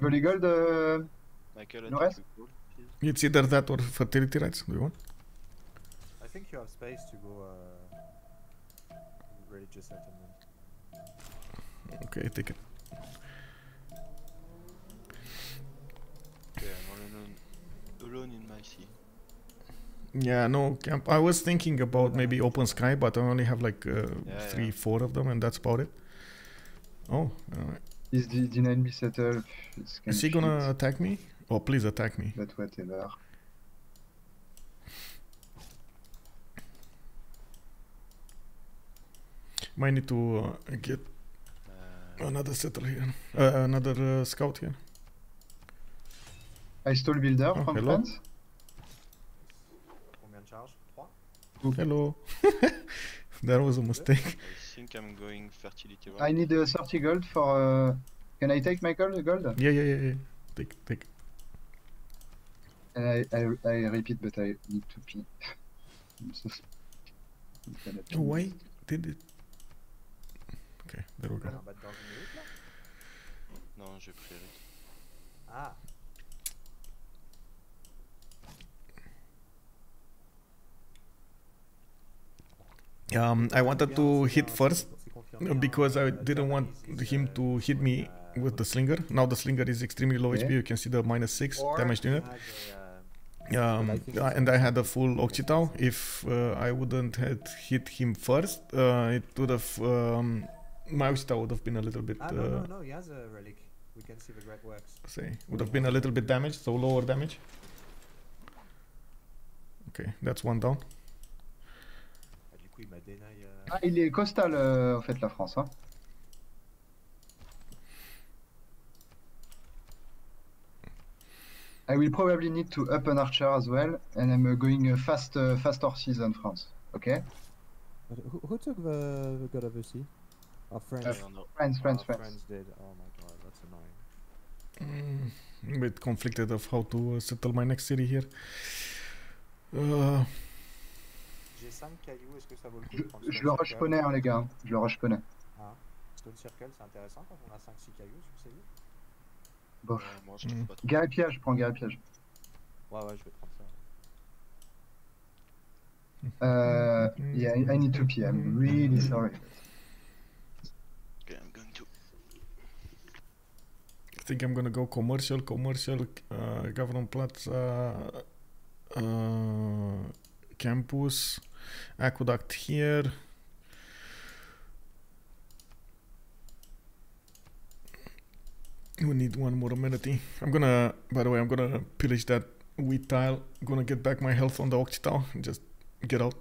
Very good. Uh, Michael, no rest? It's either that or fertility rights. Do you want? I think you have space to go uh, religious settlement. Okay, take it. Okay, I'm alone, alone in my sea. Yeah, no camp. I was thinking about maybe open sky, but I only have like uh, yeah, three, yeah. four of them, and that's about it. Oh, alright. Is the, the enemy settled? Is he gonna shit. attack me? Oh, please attack me. But whatever. Might need to uh, get uh, another settler here, uh, another uh, scout here. I stole builder oh, from hello? France. Hello. That was a mistake. I think I'm going fertility. I need uh, thirty gold for. Uh, can I take Michael the gold? Yeah, yeah, yeah, yeah. Take, take. And I, I, I repeat, but I need to pee. I'm so sorry. Oh, why did it? Okay, there we go. No, j'ai pris. Ah. Um, I wanted to hit first because I didn't want him to hit me with the slinger. Now the slinger is extremely low H P. You can see the minus six damage unit. Um, and I had a full Occitan. If uh, I wouldn't had hit him first, uh, it would have um, my Occitan would have been a little bit. Uh, ah, no, no, no, he has a relic. We can see the great works. Say would have been a little bit damaged, so lower damage. Okay, that's one down. Ah, il est coastal euh, en fait la France hein. I will probably need to up an archer as well and I'm going fast uh, fast horses in France. Okay. Who, who took the, the god of the sea? Our friends. Uh, friends, friends, friends. friends did. Oh my god, that's annoying. Mm, a bit conflicted of how to uh, settle my next city here. Uh, J'ai cinq cailloux, est-ce que ça vaut le coup de prendre? Je le rush poney, hein, les gars. Je le rush poney. Ah, Stone Circle, c'est intéressant quand on a cinq six cailloux, je sais. Bon, ouais, moi je trouve pas trop. Guerre et piège, prends guerre et piège. Ouais, ouais, je vais prendre ça. Euh. Yeah, I need to pee, I'm really sorry. Okay, I'm going to. I think I'm gonna go commercial, commercial, uh, government plaza. Uh. Campus. Aqueduct here. We need one more amenity. I'm gonna, by the way, I'm gonna pillage that wheat tile. I'm gonna get back my health on the Occitan and just get out.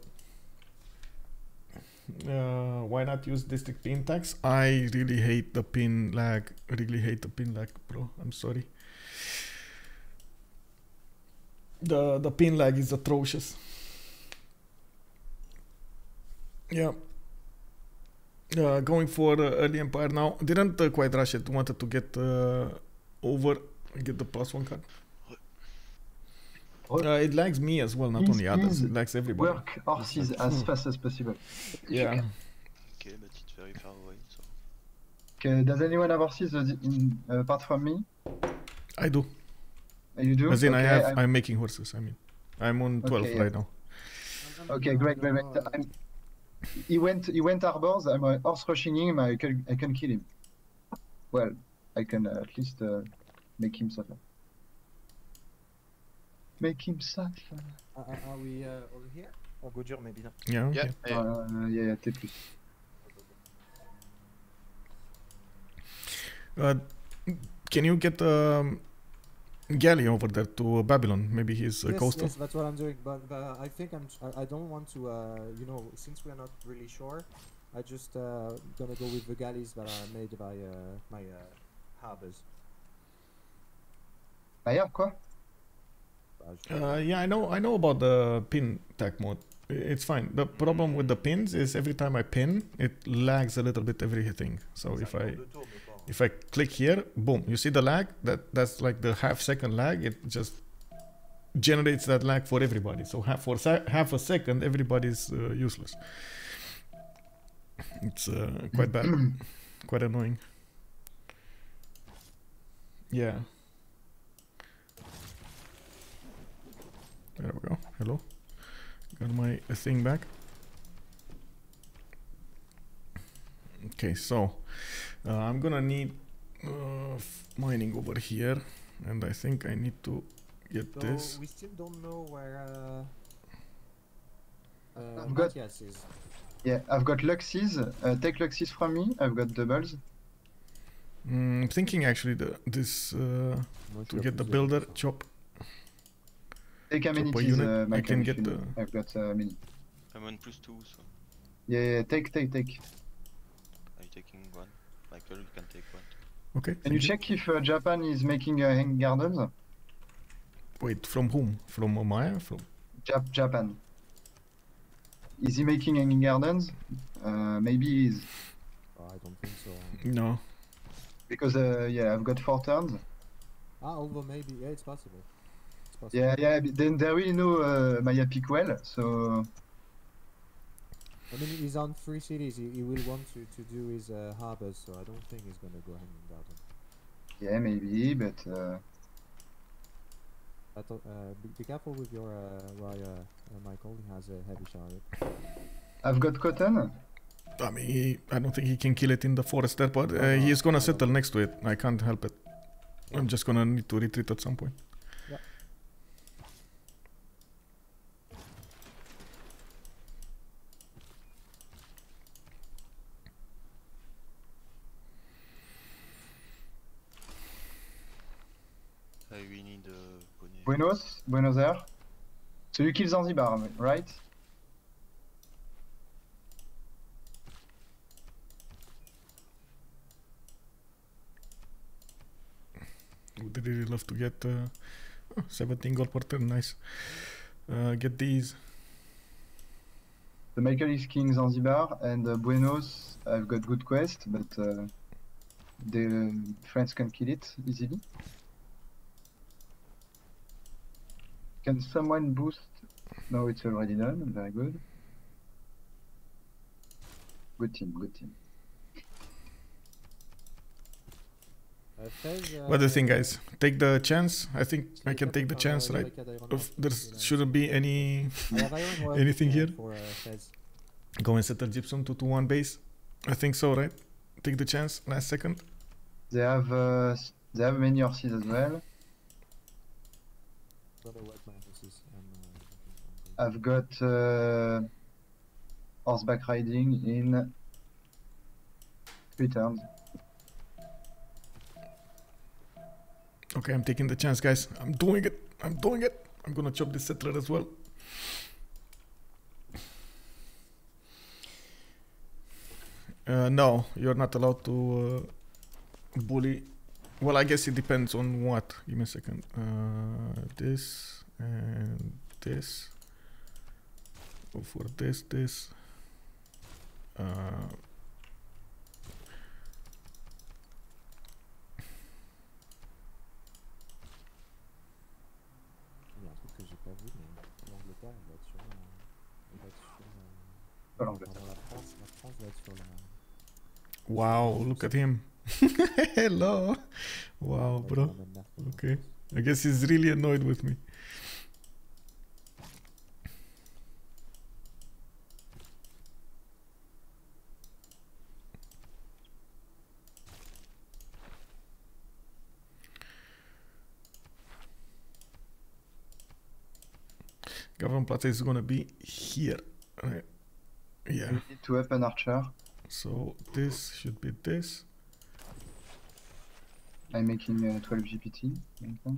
Uh, why not use district pin tax? I really hate the pin lag. I really hate the pin lag, bro. I'm sorry. The, the pin lag is atrocious. Yeah, uh, going for uh, early empire now. Didn't uh, quite rush it. Wanted to get uh, over, get the plus one card. Uh, it lags me as well, not only others. It lags everybody. Work horses as fast as possible. Yeah. Okay, but it's very far away. So. Okay, does anyone have horses in, uh, apart from me? I do. Uh, you do? As in, okay, I have. I'm... I'm making horses. I mean, I'm on twelve okay, yeah. right now. Okay, great, great, great. I'm He went. He went arbors. I'm uh, horse rushing him. I can. I can kill him. Well, I can uh, at least uh, make him suffer. Make him suffer. Uh, are we uh, over here? Or go dur maybe not. Yeah. Okay. Yeah. Yeah. Uh, yeah. Yeah. T plus. Uh, can you get um, galley over there to uh, Babylon? Maybe he's uh, yes, coastal. Yes, that's what I'm doing. But uh, I think I'm. I don't want to. Uh, you know, since we're not really sure, I just uh, gonna go with the galleys that are made by uh, my uh, harbors. Maya, quoi? Uh, yeah, I know. I know about the pin tag mode. It's fine. The problem with the pins is every time I pin, it lags a little bit every hitting. So if I if I click here, boom, you see the lag? That that's like the half second lag. It just generates that lag for everybody. So half, for half a second, everybody's uh, useless. It's uh, quite bad, quite annoying. Yeah. There we go. Hello. Got my thing back. Okay, so uh, I'm gonna need uh, mining over here, and I think I need to get so this. We still don't know where uh, uh, Matthias is. Yeah, I've got Luxes. Uh, take Luxes from me. I've got doubles. I'm mm, thinking actually the, this uh, to get the builder chop. Take amenities, uh, I can get the... I've got uh, mini. I'm on plus two, so... Yeah, yeah, take, take, take. Are you taking one? Michael, you can take one. Okay. Can you check if uh, Japan is making uh, hang gardens? Wait, from whom? From uh, Maya? From... Jap Japan. Is he making hanging gardens? Uh, maybe he is. Oh, I don't think so. No. Because, uh, yeah, I've got four turns. Ah, although maybe, yeah, it's possible. Yeah, yeah, then they really know uh, Maya pick well, so... I mean, he's on three cities, he, he will want to, to do his uh, harbours, so I don't think he's gonna go hanging garden. Yeah, maybe, but... Uh... I thought, uh, be, be careful with your... Uh, Raya, uh, Michael, he has a heavy chariot. I've got cotton. I mean, he, I don't think he can kill it in the forest there, but uh, he is gonna settle next to it, I can't help it. I'm just gonna need to retreat at some point. Buenos, Buenos Aires. So you kill Zanzibar, right? Would really love to get uh, oh, seventeen gold per turn, nice. Uh, get these. The Michael is king Zanzibar, and uh, Buenos, I've got good quest, but uh, the um, French can kill it easily. Can someone boost? No, it's already done. Very good. Good team, good team. What do you think, guys? Take the chance? I think I can take the chance, right? If there shouldn't be any anything here. Go and settle gypsum to two one base. I think so, right? Take the chance. Last second. They have uh, they have many horses as well. I've got uh, horseback riding in three turns. Okay, I'm taking the chance, guys. I'm doing it. I'm doing it. I'm gonna chop this settler as well. Uh, no, you're not allowed to uh, bully. Well, I guess it depends on what. Give me a second. Uh, this and this. Go for this, this. Uh, wow, look at him. Hello. Wow, bro. Okay. I guess he's really annoyed with me. Government Plaza is gonna be here. Right. Yeah. We need to have an archer. So this should be this. I'm making uh, twelve G P T. Okay.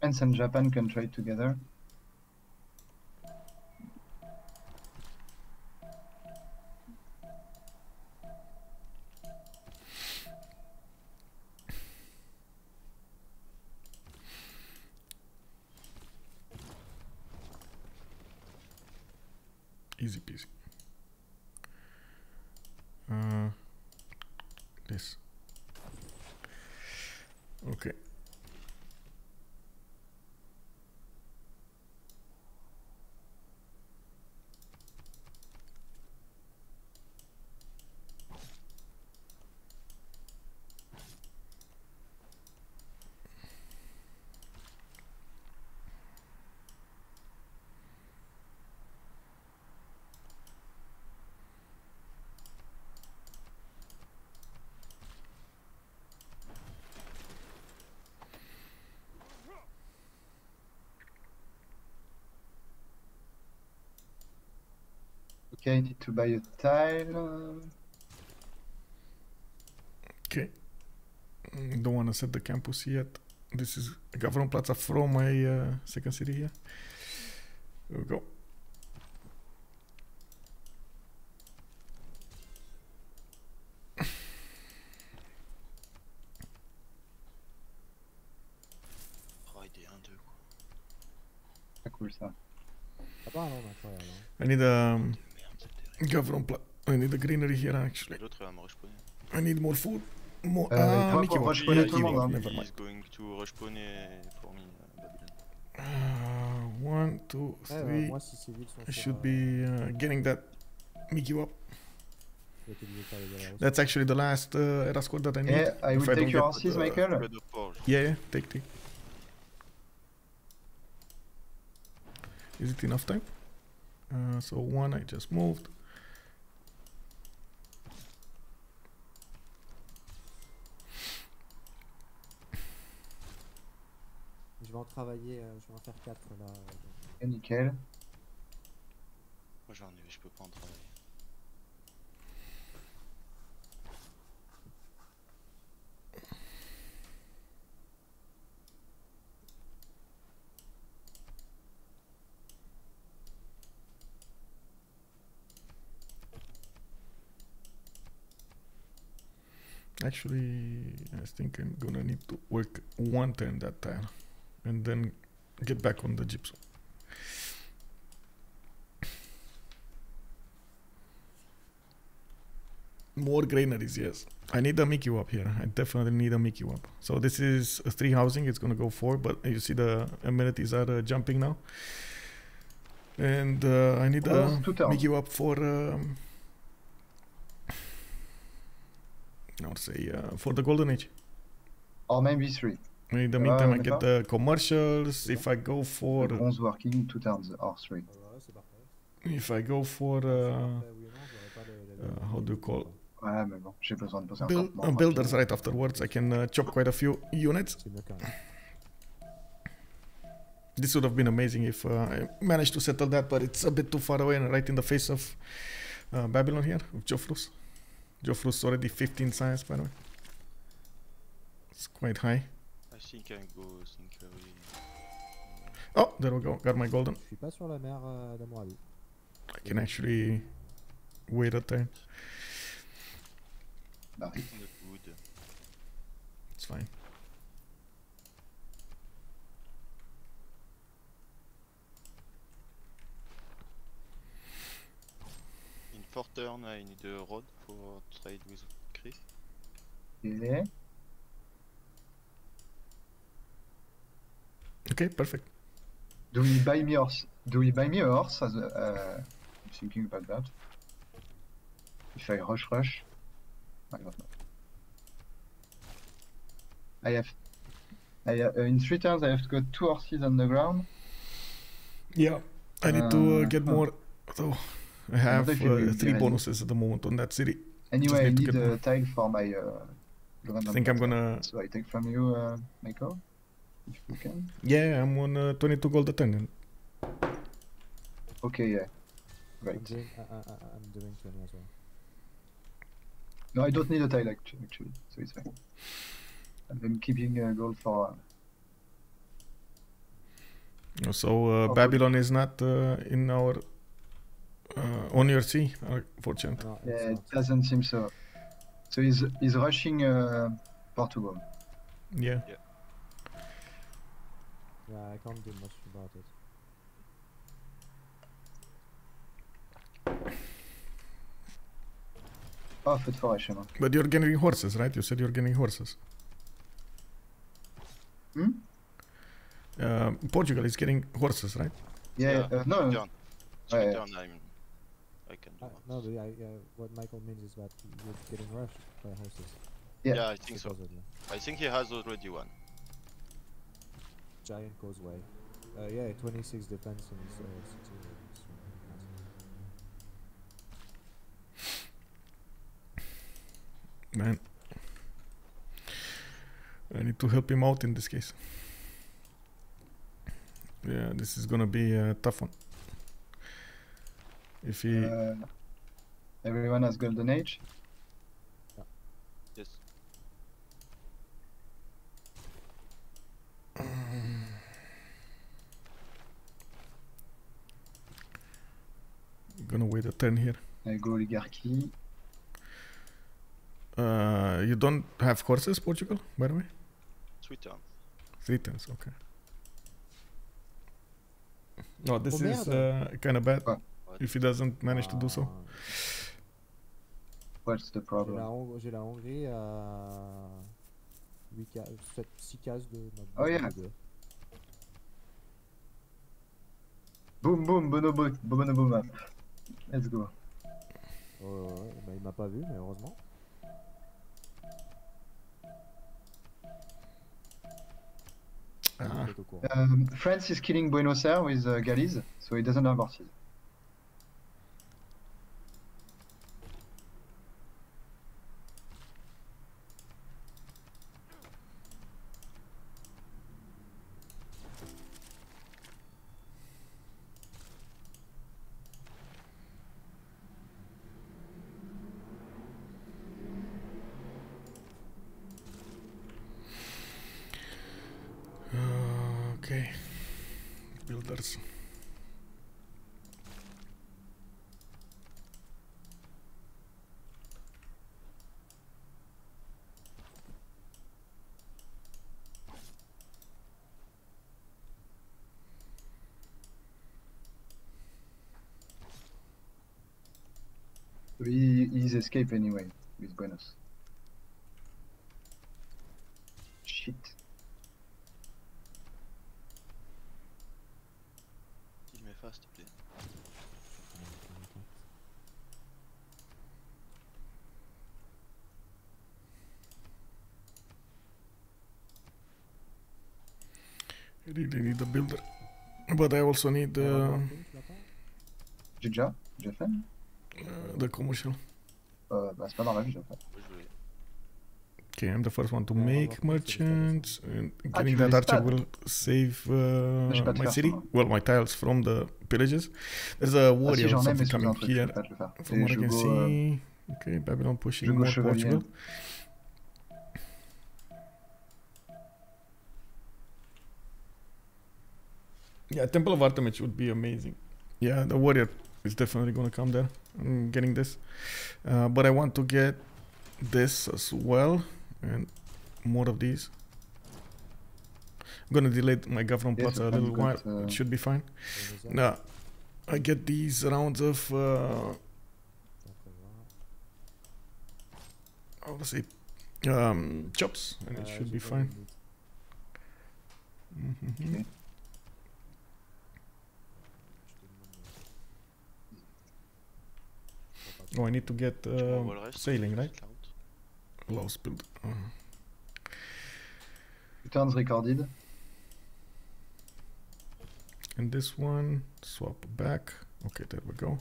France and Japan can trade together. Okay. Okay, I need to buy a tile. Okay. Don't want to set the campus yet. This is a government plaza from my uh, second city here. There we go. I need a... Um, Government pla I need the greenery here actually. I need more food. More. Uh, ah, Mickey Mouse. Yeah, yeah, never mind. He's going to respawn for me. Uh, one, two, three. I should be uh, getting that Mickey up. That's actually the last uh, era squad that I need. Yeah, I will I take your horses, uh, Michael. Yeah, yeah, take, take. Is it enough time? Uh, so one I just moved. Je vais en travailler, je vais en faire quatre là. Et nickel. Moi j'en ai, je peux pas en travailler. Actually, I think I'm gonna need to work one turn that tile. And then get back on the gypsum. More granaries, yes. I need a Mickey Wap here. I definitely need a Mickey Wap. So this is a three housing. It's gonna go four, but you see the amenities are uh, jumping now. And uh, I need a Mickey Wap for. Um, I would say uh, for the golden age. Or maybe three. In the meantime, uh, I get the commercials. If I go for bronze working, two turns or three. If I go for uh, uh, how do you call? Build, uh, builders right afterwards, I can uh, chop quite a few units. This would have been amazing if uh, I managed to settle that, but it's a bit too far away and right in the face of uh, Babylon here with Jofrus. Jofrus already fifteen science, by the way. It's quite high. I think I go Sinkery. Oh, there we go. Got my golden. I can actually wait a time. It's fine. In four turn, I need a road for trade with Cree. Yeah. Okay, perfect. Do we buy me horse? Do we buy me a horse? As a, uh, I'm thinking about that. If I rush, rush. I don't know. I have. I have, uh, in three turns, I have to go two horses on the ground. Yeah, I need uh, to uh, get more. So I have uh, three bonuses at the moment on that city. Anyway, need I need a tile for my. Uh, I think I'm gonna. So I take from you, uh, Michael. If you can. Yeah, I'm on uh, twenty-two gold a turn. Okay, yeah. Right. I'm doing, I, I, I'm doing twenty as well. No, I don't need a tile actually, actually, so it's fine. I'm keeping uh, gold for... Uh, so, uh, oh, Babylon okay. is not uh, in our... Uh, on your sea, unfortunately. No, yeah, it doesn't seem so. So he's, he's rushing uh, Portugal. Yeah. yeah. Yeah, I can't do much about it. But you're getting horses, right? You said you're getting horses. Hmm? Uh, Portugal is getting horses, right? Yeah, yeah. Uh, no. John. Uh, yeah. John, I mean, I can do uh, no, but yeah, yeah, what Michael means is that you're getting rushed by horses. Yeah, yeah I think supposedly. so. I think he has already one. Giant causeway. Uh, yeah, twenty-six defense and uh, sixty. Man, I need to help him out in this case. Yeah, this is gonna be a tough one. If he... Uh, everyone has Golden Age? Yeah. Yes. I'm gonna wait a turn here. I go oligarchy. Uh, you don't have horses, Portugal, by the way? Three turns. Three turns, okay. No, this oh, is uh, kind of bad what? if he doesn't manage uh, to do so. What's the problem? J'ai la Hongrie à six cases de... Oh yeah! Boom, boom, bonobo, bonobo, let's go. Oh, ouais, bah, il m'a pas vu, mais heureusement. Uh, um, France is killing Buenos Aires with uh, galleys, so he doesn't have horses. He, he's escaped anyway with Buenos. Shit. Kill me fast, please. I really need a builder, but I also need. Uh, Japan? Japan? Uh, the commercial. Uh, that's not my job. Okay, I'm the first one to make merchants, and getting that archer will save uh, my city. Well, my tiles from the pillages. There's a warrior or something coming here, from what I can see. Okay, Babylon pushing more Portugal. Yeah, Temple of Artemis would be amazing. Yeah, the warrior. It's definitely gonna come there. I'm getting this, uh, but I want to get this as well and more of these. I'm gonna delay my government yes, plots a little while. It should be fine. Now I get these rounds of uh, I would say um, chops, and it should be fine. Mm-hmm. Okay. Oh, I need to get uh, sailing, right? Lost build. Uh. Turns recorded. And this one, swap back. Okay, there we go.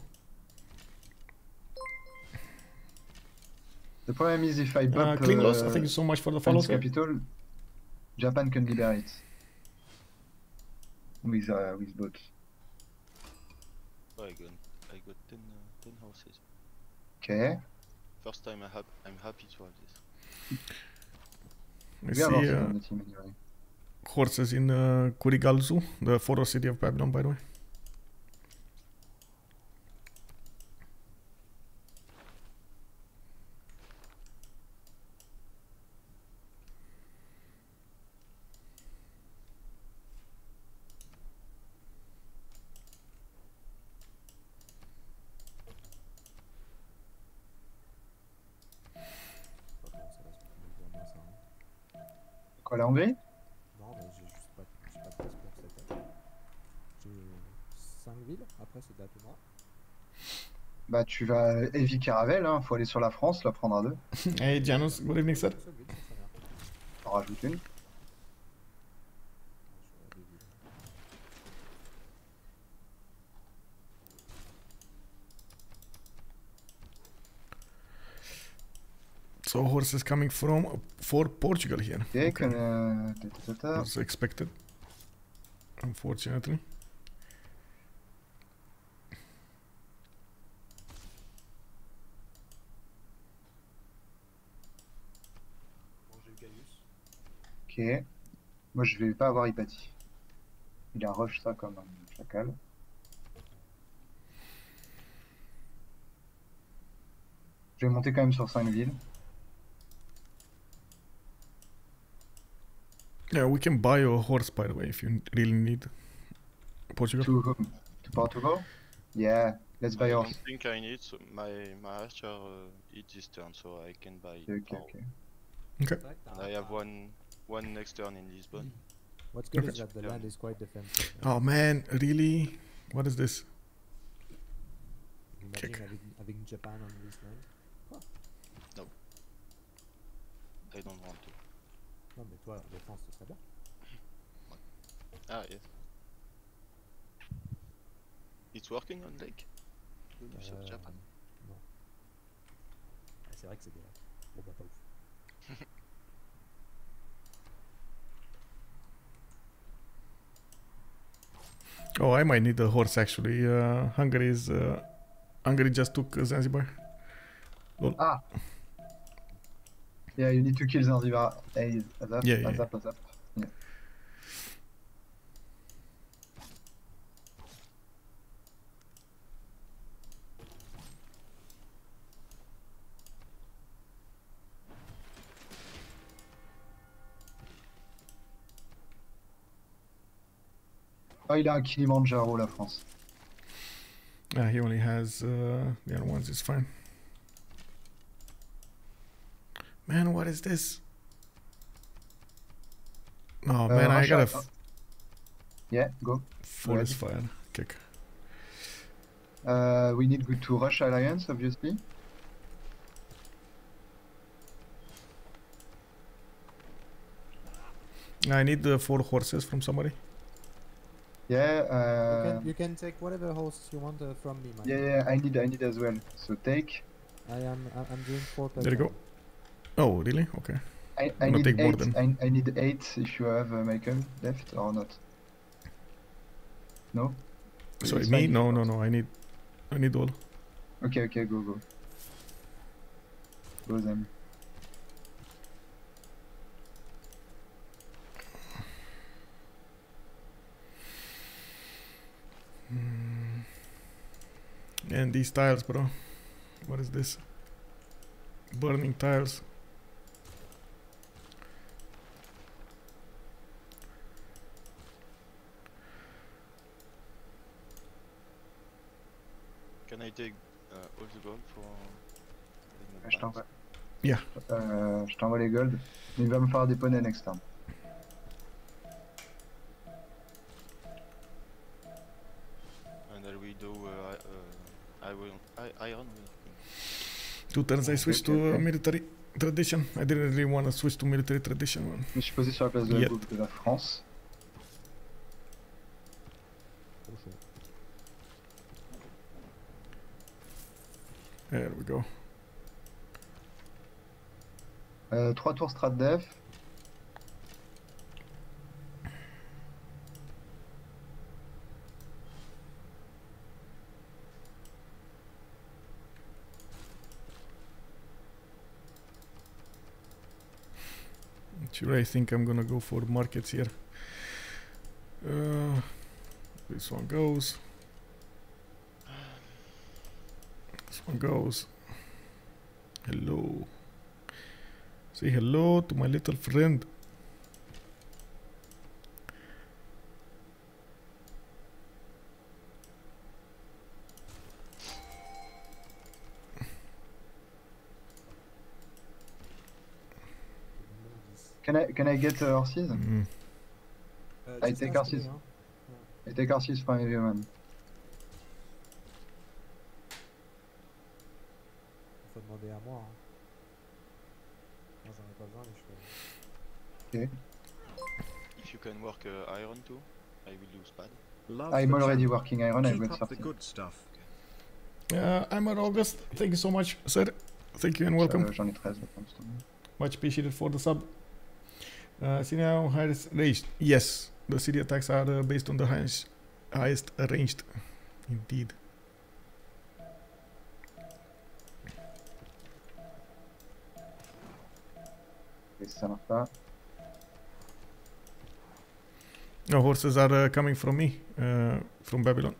The problem is if I bump... Uh, clean uh, loss, thank you so much for the follow-up. Capital, Japan can liberate. With, uh, with boats. Oh, I got, I got ten, uh, ten houses. Okay. First time I have, I'm happy to have this. I we see uh, anyway. horses in uh, Kurigalzu, the forest city of Babylon, by the way. La Hongrie? Non, mais ville, après c'est de la toundra. Bah tu vas heavy Caravelle, hein, faut aller sur la France, la prendre à deux. Hey Janos, good evening sir. On rajoute une. So horses coming from uh, for Portugal here. Okay, okay. Can, uh, as expected. Unfortunately. Ok. Moi je vais pas avoir Hypatie. Il a rush ça comme un chacal. Je vais monter quand même sur cinq villes. Yeah, we can buy a horse by the way if you really need. Portugal. To whom? To Portugal? Yeah, let's buy a horse. I think I need so my my archer uh, eat this turn, so I can buy. Okay, okay. Okay. And I have one one next turn in Lisbon. What's good okay. is that the yeah. land is quite defensive. Oh man, really? What is this? Imagine Kick. Having, having Japan on this land. Huh. No, I don't want to. Non mais toi, la défense, ce serait bien. Ah, yes. It's working on lake euh, non. Ah, c'est vrai que c'est bien. Bon bah pas ouf. Oh, I might need a horse actually. Uh, Hungary is... Uh, Hungary just took Zanzibar. Lol. Ah. Yeah, you need to kill Zanzibar. Hey, azap, yeah, yeah, azap, yeah. azap. Yeah. Oh, il a un Kilimanjaro, la France. Ah, he only has uh, the other ones. It's fine. Man, what is this? Oh uh, man, I gotta. F yeah, go. Forest fire kick. Uh, we need good to rush alliance, obviously. I need the uh, four horses from somebody. Yeah. Uh, you, can, you can take whatever horse you want uh, from me, man. Yeah, yeah, I need, I need as well. So take. I am, I'm doing four. There you go. Oh, really? Okay. I, I need take eight. I, I need eight. If you have uh, Michael left or not? No. Sorry, me? No, no, no. I need, I need all. Okay, okay, go, go. Go then. Mm. And these tiles, bro. What is this? Burning tiles. Can I take uh, all the gold for... Uh, je t'envoie. Yeah. Euh, je t'envoie les gold. Il va me falloir des poneys next time. And I will do... Uh, uh, I will... I, iron will... Two turns I switch okay, to okay. Uh, military tradition. I didn't really want to switch to military tradition. Je suis posé sur la place de la, de la France. There we go. Euh, trois tours strat def. Actually, I think I'm gonna go for markets here. Uh, this one goes. One goes. Hello. Say hello to my little friend. Can I can I get uh, horses? Mm. Uh, I take horses. Huh? I take horses from everyone. abbiamo no, j'en ai pas besoin mais je fais. Ok. If you can work uh, iron too, I will use pad. Love I'm already working iron, I will start the good stuff. Uh, I'm at August, thank you so much, sir. Thank you and welcome. J'en ai treize, much appreciated for the sub. Uh, see now, highest ranged. Yes, the city attacks are uh, based on the highest, highest ranged. Indeed. Son of that. No horses are uh, coming from me, uh, from Babylon.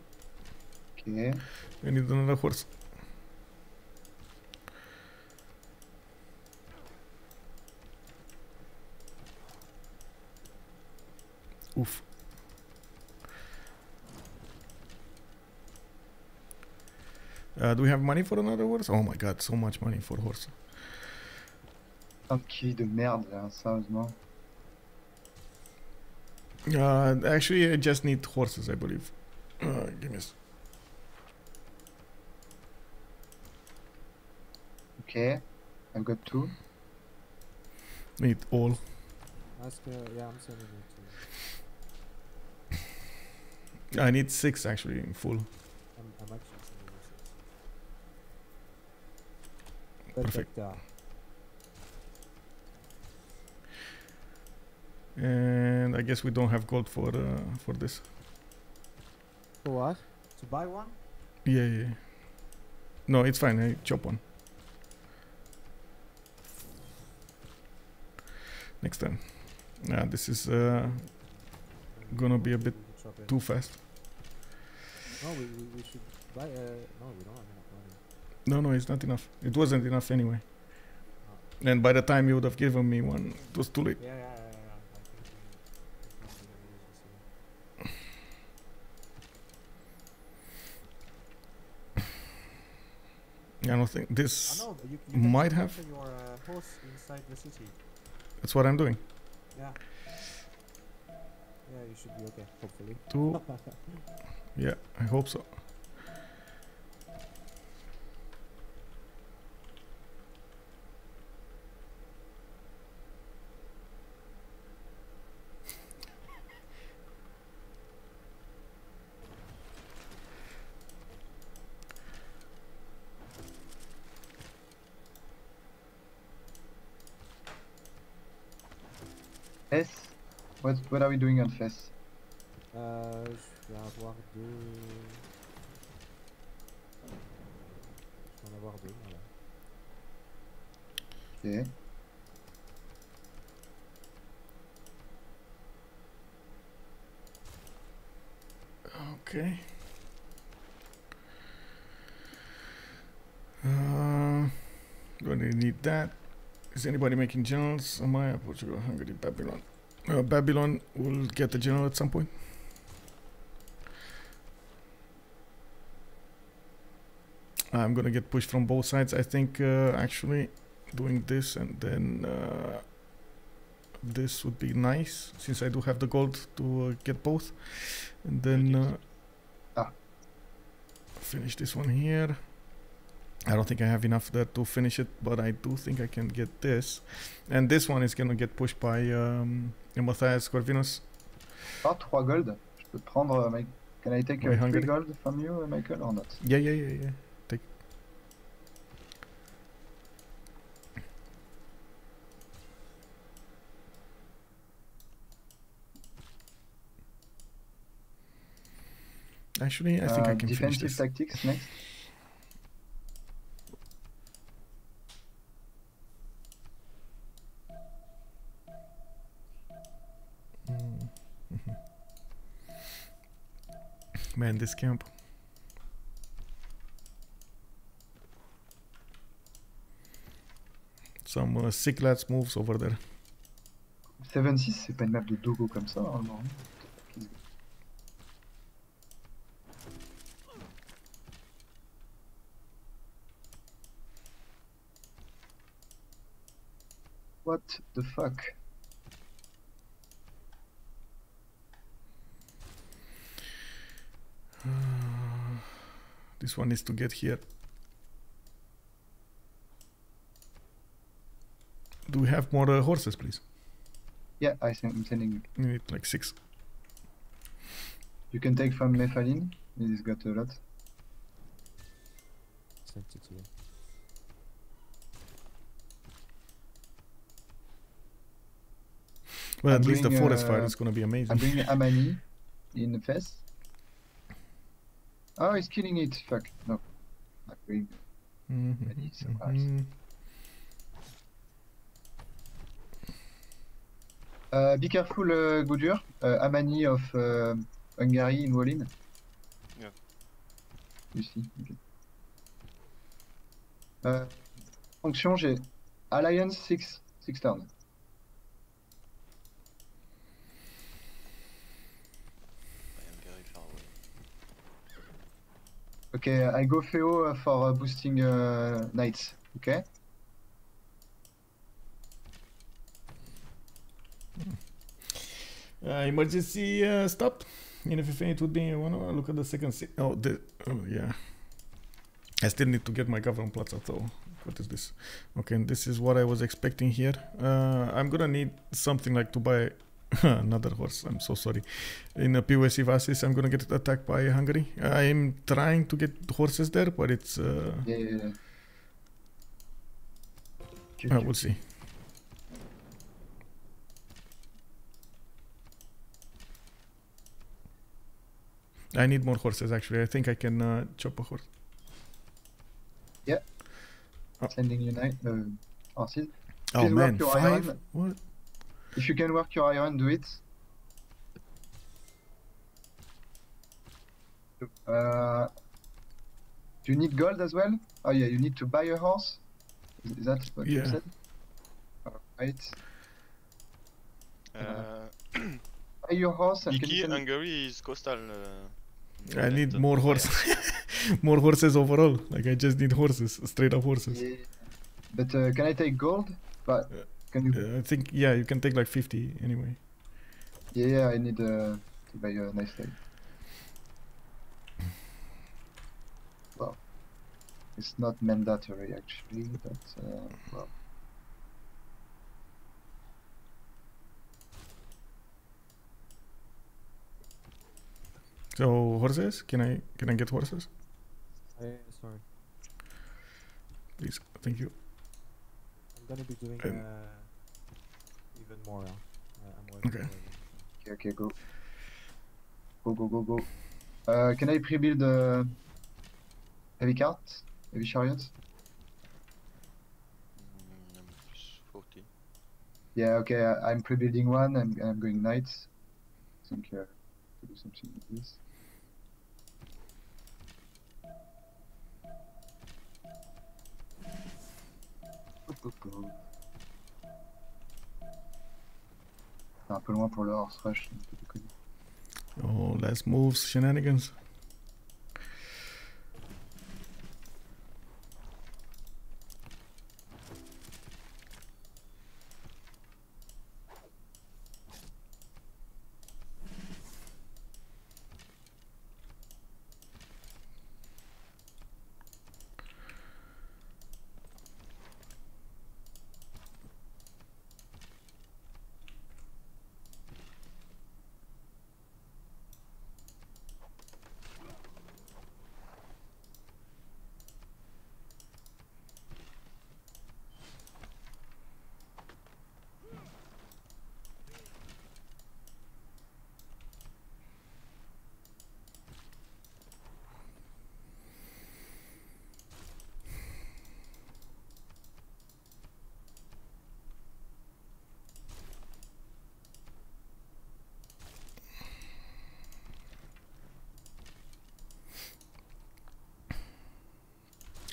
Okay. I need another horse. Oof. Uh, do we have money for another horse? Oh my god, so much money for horse. Okay, de merde là, sérieusement. Uh, actually, I just need horses, I believe. Uh, give me. Okay, I've got two. Need all. Ask, uh, yeah, I'm sending it. I need six actually in full. I'm, I'm actually six. Perfect. And I guess we don't have gold for uh, for this. For what? To buy one? Yeah, yeah. No, it's fine. I chop one. Next time. Nah, this is uh, gonna be a bit too fast. No, we, we, we should buy, uh, no, we don't have enough money. No, no, it's not enough. It wasn't enough anyway. Oh. And by the time you would have given me one, it was too late. Yeah, yeah, yeah. yeah. I think we, I don't think this oh, no, you, you might have your uh, horse inside the city. That's what I'm doing. Yeah. Yeah, you should be okay, hopefully. Two. Yeah, I hope so. Yes. What, what are we doing on F E S? Uh, je vais avoir deux... Je vais en avoir deux, voilà. Ok. Ok. Uh, gonna need that. Is anybody making generals? Maya, Portugal, Hungary, Babylon. Uh, Babylon will get the general at some point. I'm gonna get pushed from both sides. I think uh, actually doing this and then uh, this would be nice since I do have the gold to uh, get both. And then uh, ah. finish this one here. I don't think I have enough there to finish it, but I do think I can get this. And this one is gonna get pushed by um, Matthias Corvinus. Ah, three gold. Je peux prendre, uh, can I take uh, three gold from you, uh, Michael, or not? Yeah, yeah, yeah, yeah. Take. Actually, I think uh, I can finish this. Defensive tactics next. Man, this camp. Some uh, sick lads moves over there. seven six, c'est pas une map de dogo comme ça normalement. What the fuck? This one is to get here. have more uh, horses, please? Yeah, I think I'm sending you. You need like six. You can take from Mefalin. He's got a lot. Send it to you. Well, I'm at least the forest uh, fire is going to be amazing. I'm bringing Amani in the fest. Oh, he's killing it. Fuck. No. I'm bringing mm-hmm. Amani somewhere mm-hmm. else. Uh, be careful, uh, Goudur. Uh, Amani of uh, Hungary in Wolin. Yeah. You see. Okay. Uh, Fonction, j'ai Alliance six, six turns. Okay, I go Feo for uh, boosting uh, knights, okay? Uh, emergency uh, stop, and if it would be one hour, look at the second si oh, the, oh, yeah. I still need to get my Gavron Plaza, though. What is this? Okay, and this is what I was expecting here. Uh, I'm gonna need something like to buy another horse. I'm so sorry. In a P O S Vasis, I'm gonna get attacked by Hungary. I'm trying to get horses there, but it's uh yeah, yeah, yeah. Uh, we'll see. I need more horses actually. I think I can uh, chop a horse. Yeah. Oh. Sending you nine uh, horses. Oh man, five? What? If you can work your iron, do it. Uh, do you need gold as well? Oh yeah, you need to buy a horse. Is that what yeah. you said? Alright. Uh, uh, buy your horse and Iki, Hungary is coastal. Uh, I need more horses. More horses overall. Like I just need horses, straight up horses. Yeah. But uh, can I take gold? But. Uh, Uh, I think, yeah, you can take like fifty anyway. Yeah, yeah, I need uh, to buy a nice thing. Well, it's not mandatory actually, but uh, well. So horses? Can I can I get horses? Uh, sorry. Please, thank you. I'm gonna be doing. Um, uh, Even more. Uh, I'm okay. Okay. Okay. Go. Go. Go. Go. Go. Uh, can I pre-build uh, heavy cart, heavy chariot? Mm, forty. Yeah. Okay. I, I'm pre-building one. I'm. I'm going knights. I think. Uh, to do something like this. Go. Go. Go. Un peu loin pour le horse rush. Oh, last moves, shenanigans.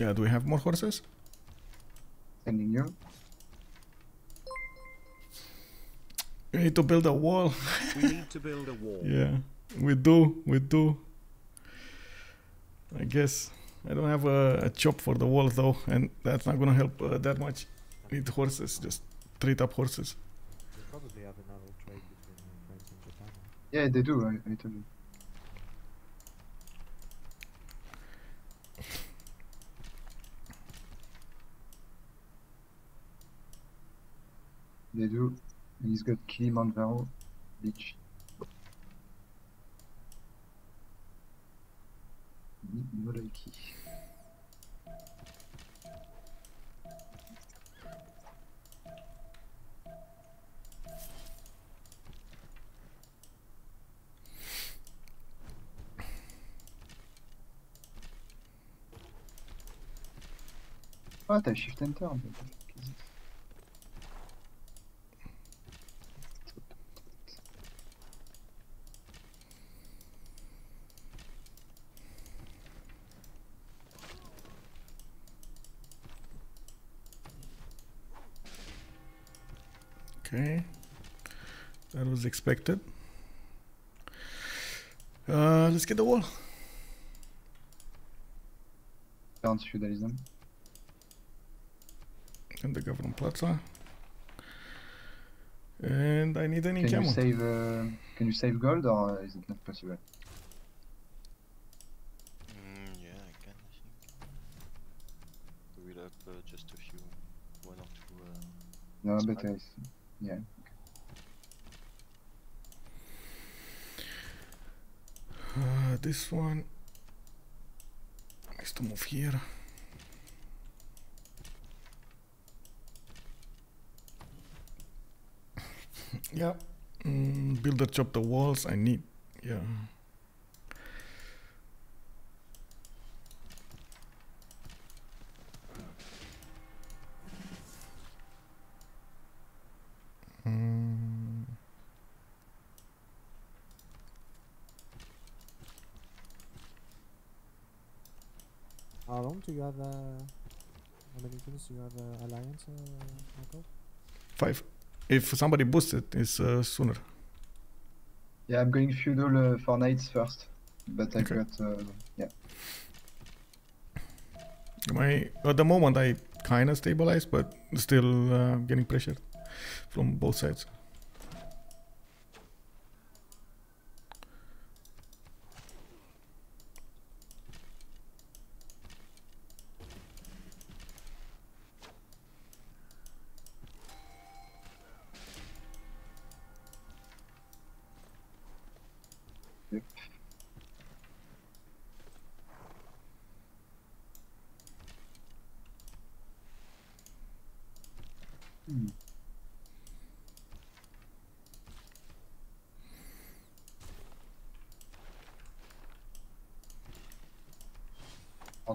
Yeah, do we have more horses? Sending you. We need to build a wall. We need to build a wall. Yeah, we do, we do. I guess I don't have a, a chop for the wall though, and that's not gonna help uh, that much. Need horses, just straight up horses. They probably have another trade between France and Japan. Yeah, they do. I, I told you. they do. And he's got Kilimanjaro Beach. Nolaiki. Ah, t'as shift enter. Okay, that was expected. Uh, let's get the wall. Down feudalism. And the government plaza. And I need an encampment. Can you save? Uh, can you save gold, or is it not possible? Mm, yeah, I can. I think we'll have uh, just a few, one or two. Uh, no, but uh, yeah. Okay. Uh, this one needs to move here. Yeah, mm, builder chop the walls I need, yeah. Mm. How long do you have, uh, how many units do you have uh, alliance, uh, Michael? Five. If somebody boosts it, it's uh, sooner. Yeah, I'm going feudal uh, for knights first, but I've okay. got, uh, yeah. My, at the moment I kind of stabilize, but still uh, getting pressure from both sides.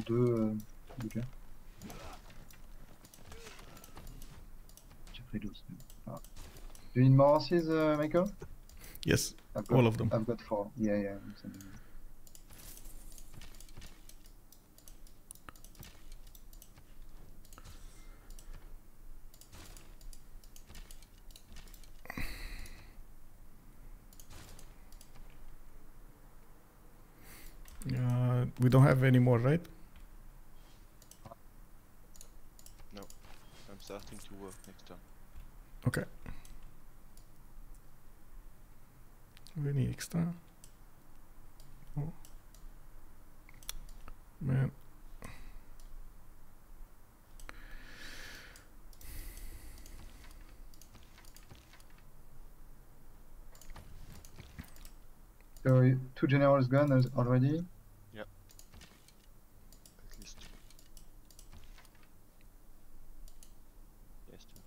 Do you need more horses, uh, Michael? Yes, got, all of them. I've got four. Yeah, yeah. Uh, we don't have any more, right? No, I'm starting to work next time. Okay. Any extra? Oh. Man. So two generals gone already? Yeah. At least two. Yes, two.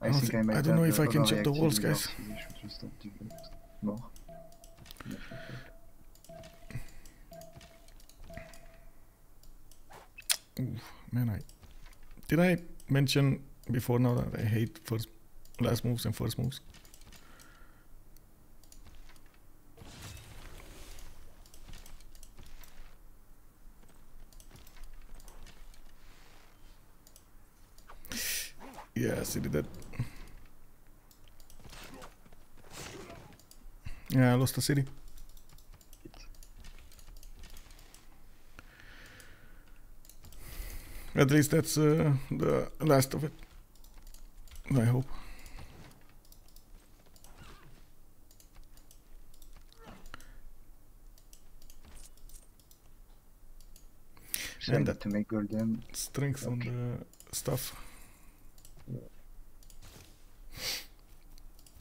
I, I don't, think I I don't know if I can check the walls, guys. Oof, man, I did I mention before now that I hate first, last moves and first moves. Yes, he did that. Yeah, I lost the city. At least that's uh, the last of it, I hope. So and I need to make golden. Strength okay. on the stuff.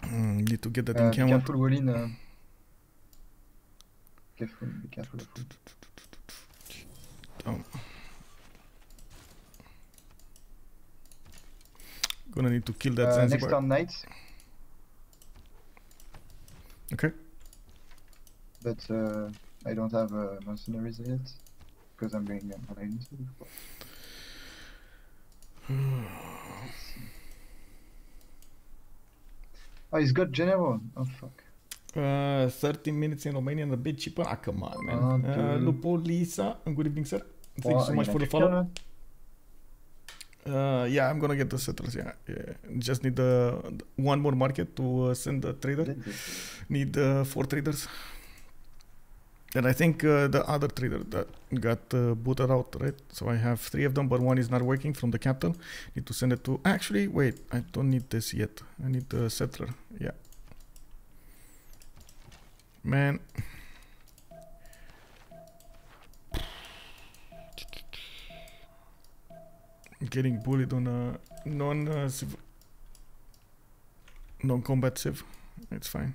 Mm, need to get that uh, in camera. Careful, Wolin. Uh, careful, be careful. Oh. Gonna need to kill that uh, Zanzibar. Next turn, knights. Okay. But uh, I don't have uh, mercenaries yet because I'm going um, on island. Oh, he's got general. Oh fuck. Uh, thirteen minutes in Romania and a bit cheaper. Ah, come on, man. Uh, uh, Lupo, Lisa, and good evening, sir. Thank oh, you so much for the follow. Uh, yeah, I'm gonna get the settlers. Yeah, yeah. Just need uh, one more market to uh, send a trader. Need uh, four traders. And I think uh, the other trader that got uh, booted out, right? So I have three of them, but one is not working from the capital. Need to send it to. Actually, wait, I don't need this yet. I need the settler. Yeah. Man. Getting bullied on a non uh, civ non combat civ. It's fine.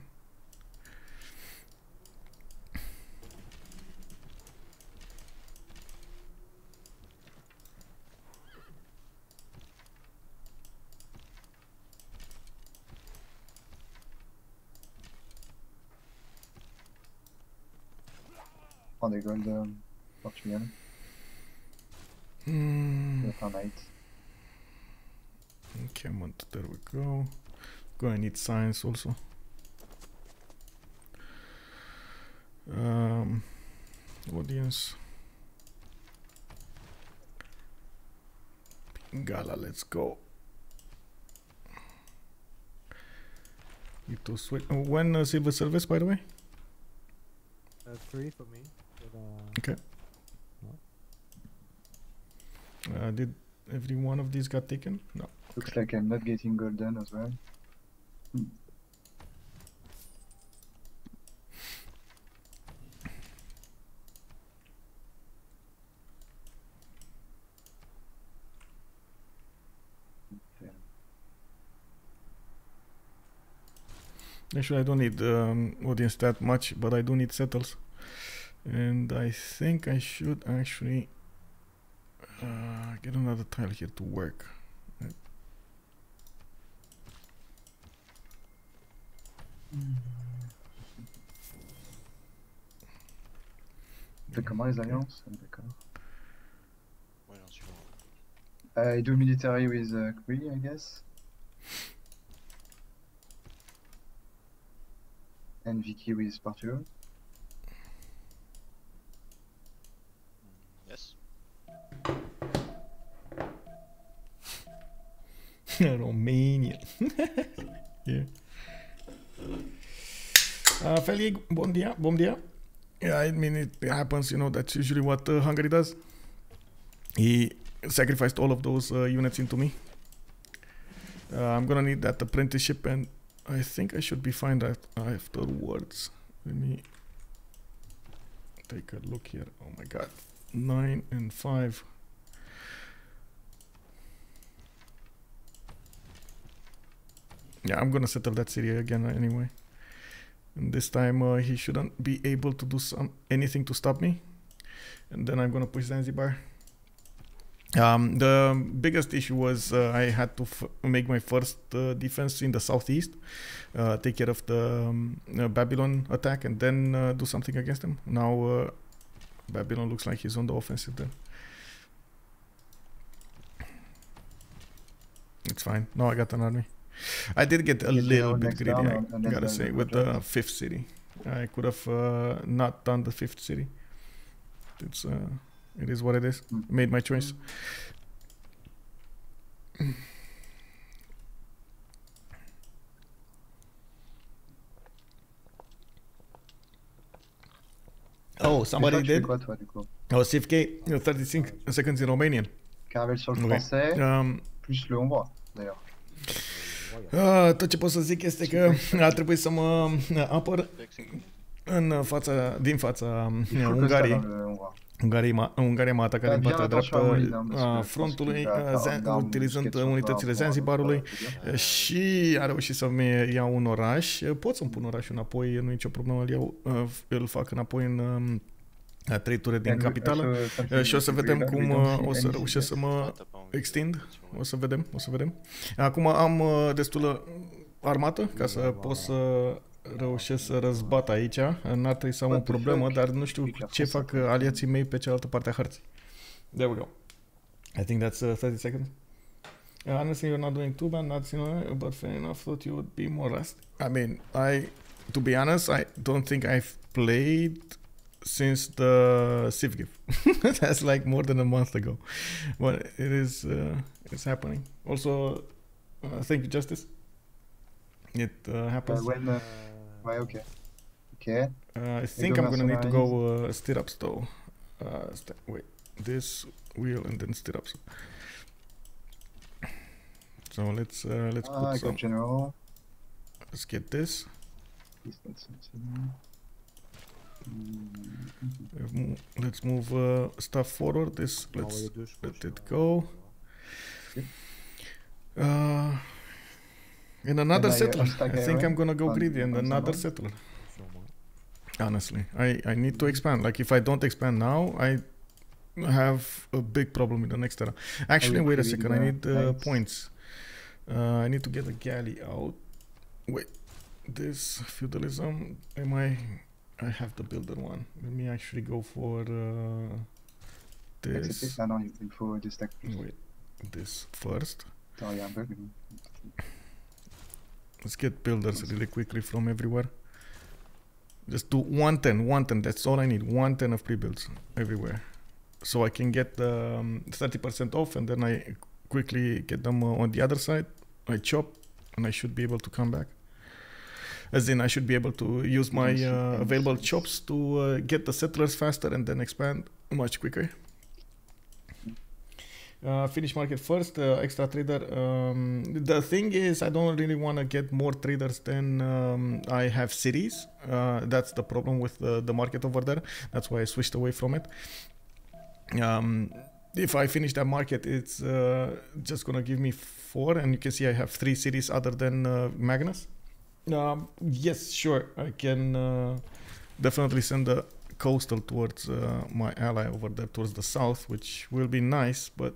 Oh, they're going to Portugal. Mm. Okay, there we go. Gonna need science also. Um, audience. Pingala, let's go. Need to switch. Oh, when uh, silver service, by the way? Uh, three for me. But, uh... Okay. Uh, did every one of these got taken? No. Looks okay. like I'm not getting golden as well. Hmm. Actually, I don't need um, audience that much, but I do need settles. And I think I should actually... Uh, get another tile here to work. Right. The command is alliance. What else you want? I do military with uh, Cree, I guess. And Vicky with Portugal. Romania. Yeah. Uh, Felig, bom dia, bom dia. Yeah, I mean, it happens, you know, that's usually what uh, Hungary does. He sacrificed all of those uh, units into me. Uh, I'm gonna need that apprenticeship, and I think I should be fine that afterwards. Let me take a look here. Oh my god. Nine and five. Yeah, I'm gonna settle that city again anyway. And this time uh, he shouldn't be able to do some anything to stop me. And then I'm gonna push Zanzibar. Um, the biggest issue was uh, I had to f make my first uh, defense in the southeast, uh, take care of the um, uh, Babylon attack, and then uh, do something against them. Now uh, Babylon looks like he's on the offensive then. It's fine. Now I got an army. I did get a little bit greedy, I gotta say, with the fifth city. I could have uh, not done the fifth city. It's, uh, it is what it is. Mm. Made my choice. Mm. Oh, somebody did. Quoi, toi, oh, C F K, you know, thirty-six seconds in Romanian. Caravel sur le français, okay. um, plus le hongrois, d'ailleurs. Uh, tot ce pot să zic este că ar trebui să mă apăr în fața, din fața Ungariei. Ungaria m-a atacat din partea dreaptă a frontului, utilizând unitățile Zanzibarului, și a reușit să-mi ia un oraș. Pot să-mi pun orașul înapoi, nu e nicio problemă, îl iau, îl fac înapoi în trei ture din capitală și o să vedem cum o să reușesc să mă extind. O să vedem, o să vedem. Acum am destulă armată ca să pot să reușesc să răzbat aici, n-ar trebui să am o problemă, dar nu știu ce fac aliații mei pe cealaltă parte a harței. There we go. I think that's uh, thirty seconds. Uh, honestly, you're not doing too bad, not similar, but fair enough, thought you would be more rusty. I mean, I, to be honest, I don't think I've played since the Civ Give. That's like more than a month ago. But it is, uh, it's happening. Also, uh, thank you, Justice. It uh, happens. Uh, when, uh, why, okay. Okay. Uh, I think I'm gonna need to go uh, stirrups though. Uh, st wait, this wheel and then stirrups. So let's uh, let's uh, put I some. General. Let's get this. Mm-hmm. Let's move uh, stuff forward. This let's let it go. Uh, In another and settler, I, I think I'm gonna go on, greedy in another settler. Honestly, I, I need to expand. Like if I don't expand now, I have a big problem in the next era. Actually, wait a second, I need uh, points. Uh, I need to get a galley out. Wait, this feudalism, am I? I have the builder one. Let me actually go for uh, this. Wait, this first. Let's get builders really quickly from everywhere. Just do one ten, one ten, that's all I need. one ten of pre-builds everywhere. So I can get um, thirty percent off and then I quickly get them uh, on the other side. I chop and I should be able to come back. As in I should be able to use my uh, available chops to uh, get the settlers faster and then expand much quicker. Uh, Finish market first, uh, extra trader. Um, the thing is, I don't really want to get more traders than um, I have cities. Uh, that's the problem with uh, the market over there. That's why I switched away from it. Um, if I finish that market, it's uh, just going to give me four. And you can see I have three cities other than uh, Magnus. Um, yes, sure. I can uh, definitely send the coastal towards uh, my ally over there, towards the south, which will be nice, but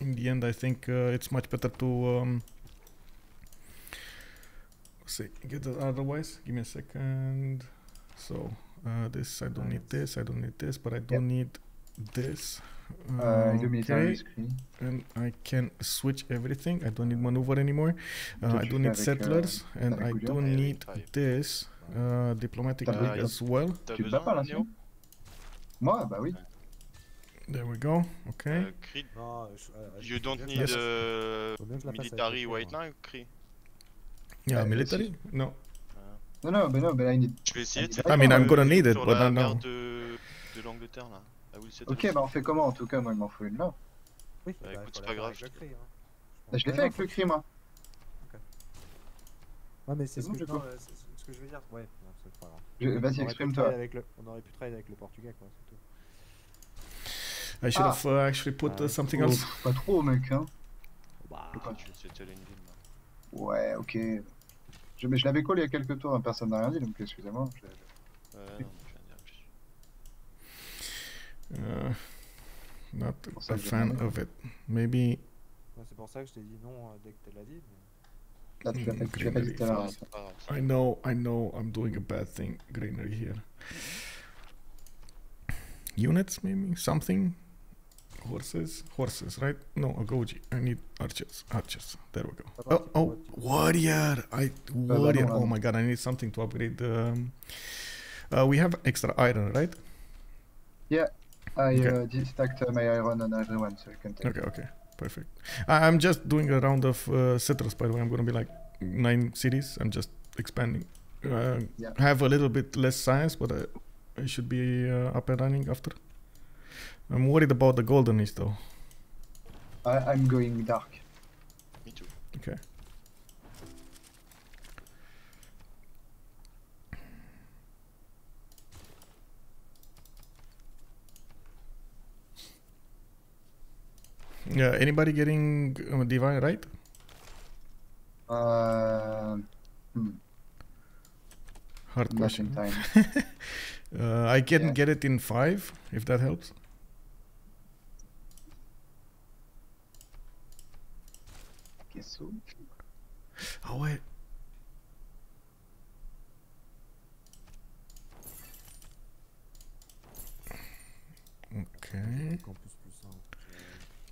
in the end, I think uh, it's much better to um, see. Get that otherwise. Give me a second. So uh, this I don't need this. I don't need this, but I don't yep. need this. Uh, okay. And I can switch everything. I don't need maneuver anymore. Uh, I don't need settlers, and I don't need this uh, diplomatic league as well. There we go. Okay. You don't need uh, military right now, Cree? Yeah, military? No. No, no, but no, but I need. I mean, I'm gonna need it, but I know. Ok, bah on fait comment en tout cas? Moi il m'en faut une là. Oui, bah, bah, écoute, c'est pas grave. Je, hein. bah, je l'ai fait avec le Cree, moi. Okay. Ouais, mais c'est ce, bon, ce que je veux dire. Ouais, c'est pas grave. Vas-y, exprime-toi. On aurait pu travailler avec le Portugal, quoi, c'est tout. I should have uh, actually put uh, something oh, else. Pas trop, mec, hein. Bah, c'était l'ennemi. Ouais, ok. Je, mais je l'avais collé il y a quelques tours, personne n'a rien dit, donc excusez-moi. Euh. Uh, not a fan of it. Maybe. C'est pour ça que je t'ai dit non dès que tu l'as dit. Là, tu l'as, tu l'as pas dit tout à l'heure. I know, I know, I'm doing a bad thing. Greenery here. Units, maybe something. Horses, horses, right? No, a goji. I need archers, archers. There we go. Oh, oh, warrior! I warrior. Oh my god, I need something to upgrade. Um, uh, we have extra iron, right? Yeah. I okay. uh, did stack uh, my iron on everyone, so you can take. Okay, it. okay, perfect. I, I'm just doing a round of uh, settlers, by the way. I'm gonna be like nine cities. I'm just expanding. Uh, yeah. Have a little bit less science, but I, I should be uh, up and running after. I'm worried about the golden age, though. I, I'm going dark. Me too. Okay. Yeah, anybody getting uh, divine right? Uh, hmm. Hard Not question. Time. uh, I can yeah. get it in five, if that helps. Guess so. Oh wait. Okay.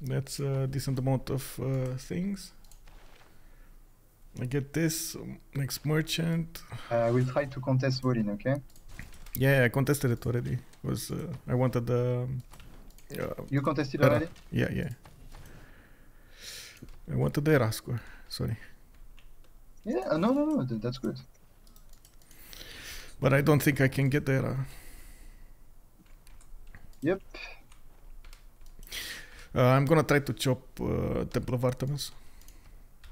That's a decent amount of uh, things. I get this, next merchant. I uh, will try to contest Wolin, okay? Yeah, I contested it already. It was, uh, I wanted the... Um, uh, you contested era. already? Yeah, yeah. I wanted the era score, sorry. Yeah, uh, no, no, no, th that's good. But I don't think I can get the era. Yep. Uh, I'm gonna try to chop uh, Temple of Artemis,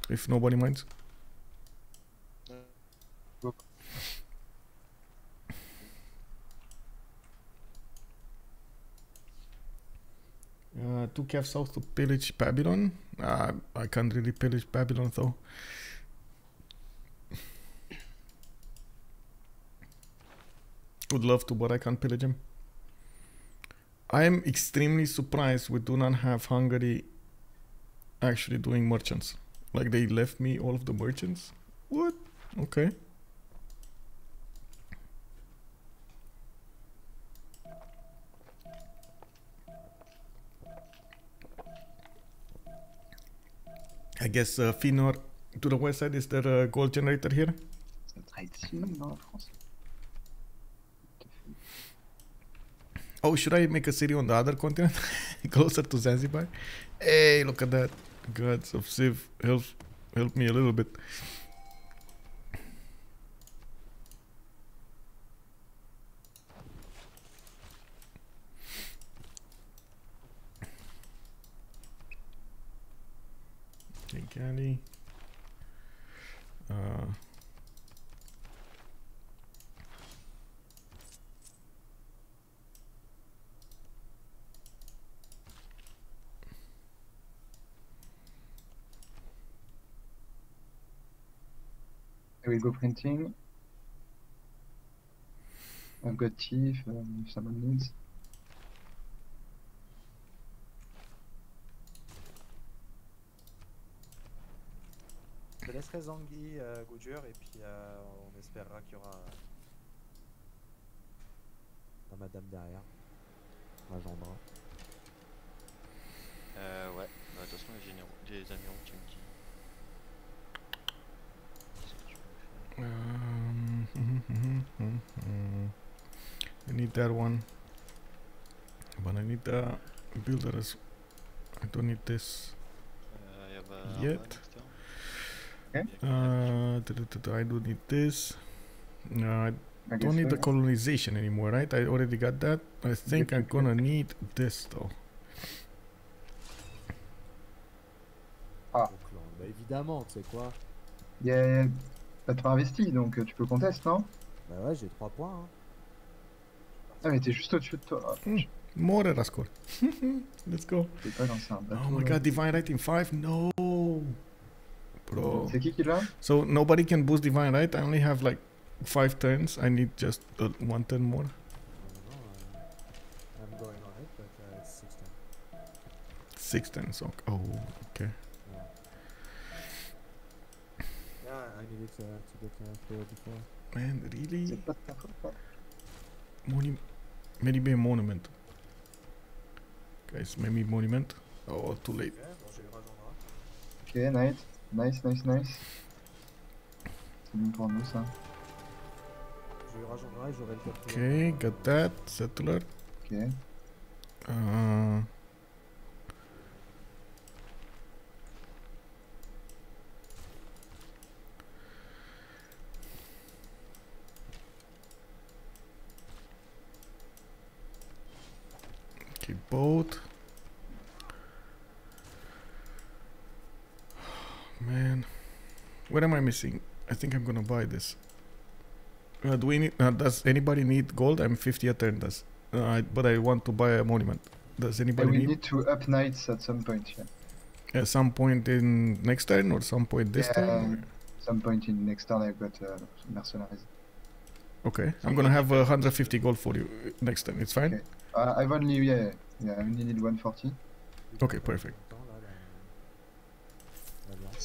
if nobody minds. Look. Uh, two calves south to pillage Babylon. Uh, I can't really pillage Babylon though. Would love to, but I can't pillage him. I am extremely surprised we do not have Hungary actually doing merchants. Like, they left me all of the merchants? What? Okay. I guess uh, Finor to the west side, is there a gold generator here? Oh, should I make a city on the other continent? Closer to Zanzibar? Hey, look at that. Gods of Civ, help, help me a little bit. Okay, Gally. Uh... I will go printing. I've got tea if, um, if someone needs. Je laisserai Zangui à Goudure et puis euh, on espérera qu'il y aura la madame derrière. La Gendra. Euh, ouais, de toute façon, les amiraux, tu me dis. Um, mm-hmm, mm-hmm, mm-hmm. I need that one, but I need the builder as I don't need this uh, yet. Okay. Uh, I do need this. No, I don't need the colonization anymore, right? I already got that. I think I'm gonna need this though. Ah, évidemment, tu sais quoi? Yeah. T'as pas investi donc tu peux contester, non? Bah ouais, j'ai trois points. Hein. Ah, mais t'es juste au-dessus de toi. Mm. More than a score. Let's go. Pas lancé un bateau, oh my god, Divine Right in five? No! Bro. C'est qui qui l'a? So nobody can boost Divine Right, I only have like five turns, I need just uh, one turn more. I'm going alright, but uh, it's six turns. Six turns, okay. Oh, okay. I needed to, to get uh, there before. Man, really? Moni maybe a monument. Guys, maybe monument. Oh, too late. Okay, nice. Nice, nice, nice. C'est bon pour nous, ça. Okay, got that. Settler. Okay. Uh, Boat, man, what am I missing? I think I'm gonna buy this. Uh, do we need? Uh, does anybody need gold? I'm fifty a turn. Does uh, I, but I want to buy a monument. Does anybody? We need, need to up knights at some point. Yeah. At some point in next turn or some point this yeah, turn? Some point in next turn I've got uh, mercenaries. Okay, I'm gonna have uh, one hundred fifty gold for you next time. It's fine. Okay. Uh, I've only yeah yeah I only need one forty. Okay, perfect.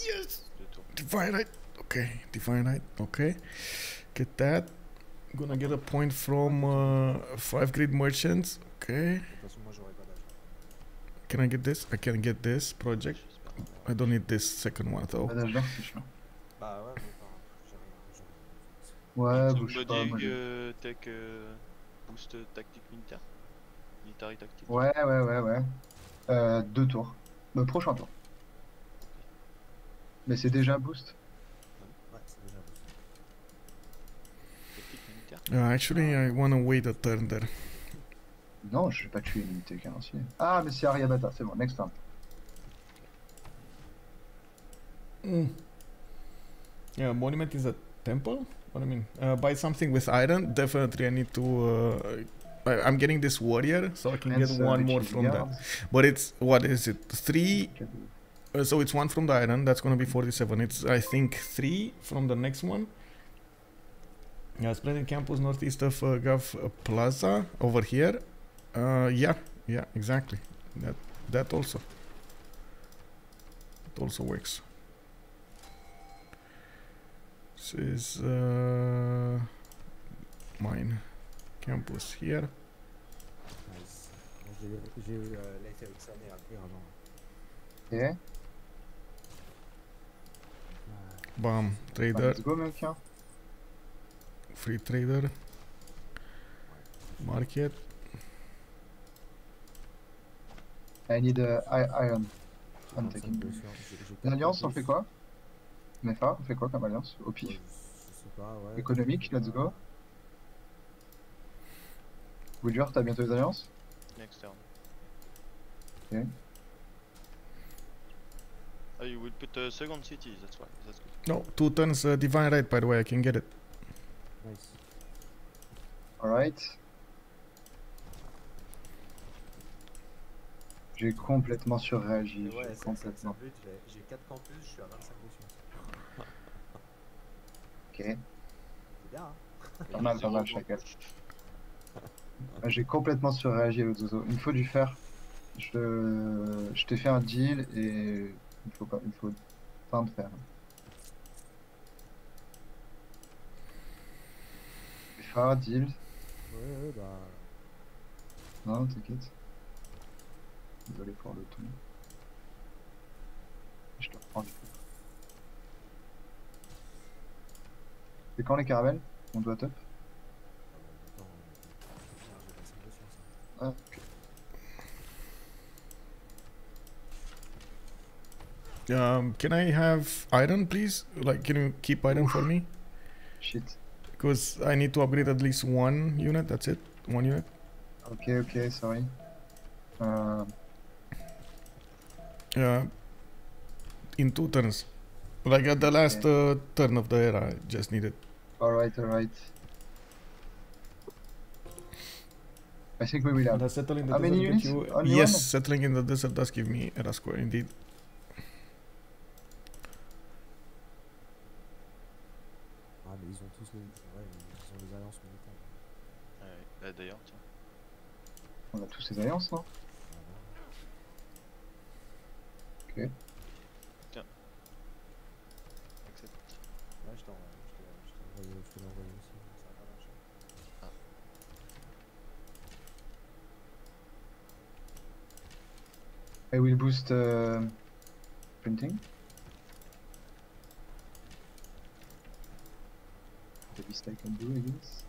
Yes. Divine right. Okay, divine right. Okay, get that. I'm gonna get a point from uh, five great merchants. Okay. Can I get this? I can get this project. I don't need this second one though. Ouais, bouge pas, moi, euh, tech, euh, boost tactique militaire. Military tactique. Ouais, ouais, ouais, ouais. Euh, deux tours. Le prochain tour. Mais c'est déjà boost. Ouais, c'est déjà boost. Tactique militaire. Uh, actually, I wanna wait a turn there. Non, je vais pas tuer une unité carenciée. Ah, mais c'est Ariabata, c'est bon, next turn. Mm. Yeah, monument is a temple? What I mean, uh, buy something with iron. Definitely, I need to. Uh, I, I'm getting this warrior, so I can and get so one more from that. But it's what is it? Three. Uh, so it's one from the iron. That's gonna be forty-seven. It's I think three from the next one. Yeah, splendid campus northeast of uh, Gav Plaza over here. Uh, yeah, yeah, exactly. That that also. It also works. This is uh, mine campus here. Yeah. Bam, trader. Free trader. Market. I need uh, iron. I'm taking. L'alliance, on fait quoi? Mefa, on fait quoi comme alliance? Au pif? Je sais pas, ouais. Économique, let's go. Woodward, t'as bientôt les alliances? Next turn. Ok. Oh, you will put a second city, that's why. That's good. No, two turns uh, divine right, by the way, I can get it. Nice. Alright. J'ai complètement surréagi. Ouais, j'ai complètement. J'ai quatre campus, je suis à vingt-cinq dessus. Ok. C'est bien, hein. Pas mal, pas mal, chacun. J'ai complètement surréagi, le Zozo. Il me faut du fer. Je, je t'ai fait un deal et il faut pas, il faut plein de fer. Fer, deal. Ouais, ouais, bah. Non, t'inquiète. Désolé pour le ton. Je te reprends du coup. C'est quand les caravelles? On doit top? Ah, ok. Um, can I have iron, please? Like, can you keep iron for me? Shit. Because I need to upgrade at least one unit, that's it. One unit. Ok, ok, sorry. Uh, yeah. In two turns. Like at the last uh, turn of the era, I just need it. Alright, alright. I think we will have. Settling the How many units? You, yes, one? Settling in the desert does give me era square, indeed. Ah, mais ils ont tous les, ouais, ils ont les alliances militaires. Ouais, ouais, d'ailleurs, tiens. On a tous ces alliances, non? Ok. Je t'envoie, je te l'envoie aussi, ça va pas marcher. Ah. I will boost uh, printing. The best I can do, I guess.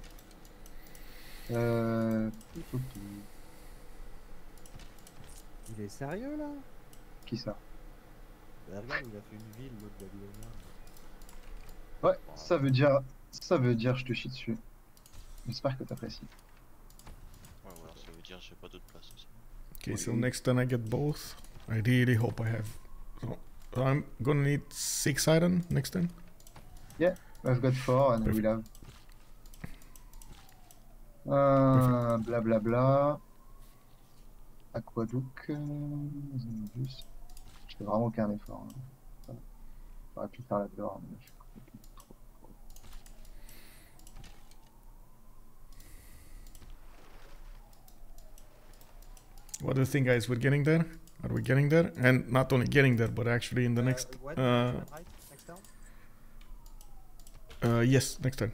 Euh... Il est sérieux là? Qui ça? Bah regarde, il a fait une ville, l'autre babylonien. Ouais, ça veut dire, ça veut dire je te chie dessus. J'espère que t'apprécies. Ouais, voilà, ça veut dire j'ai pas d'autre place aussi. Okay, so next turn I get both. I really hope I have. So I'm gonna need six iron next turn. Yeah, I've got four and Perfect. I will have. Uh, bla bla bla. Aquaduc. Je fais vraiment aucun effort. Hein. Voilà. J'aurais pu faire la dehors, mais là, je suis complètement trop, trop. What do you think, guys? We're getting there? Are we getting there? And not only getting there, but actually in the uh, next. What? Uh, next turn? Uh, yes, next turn.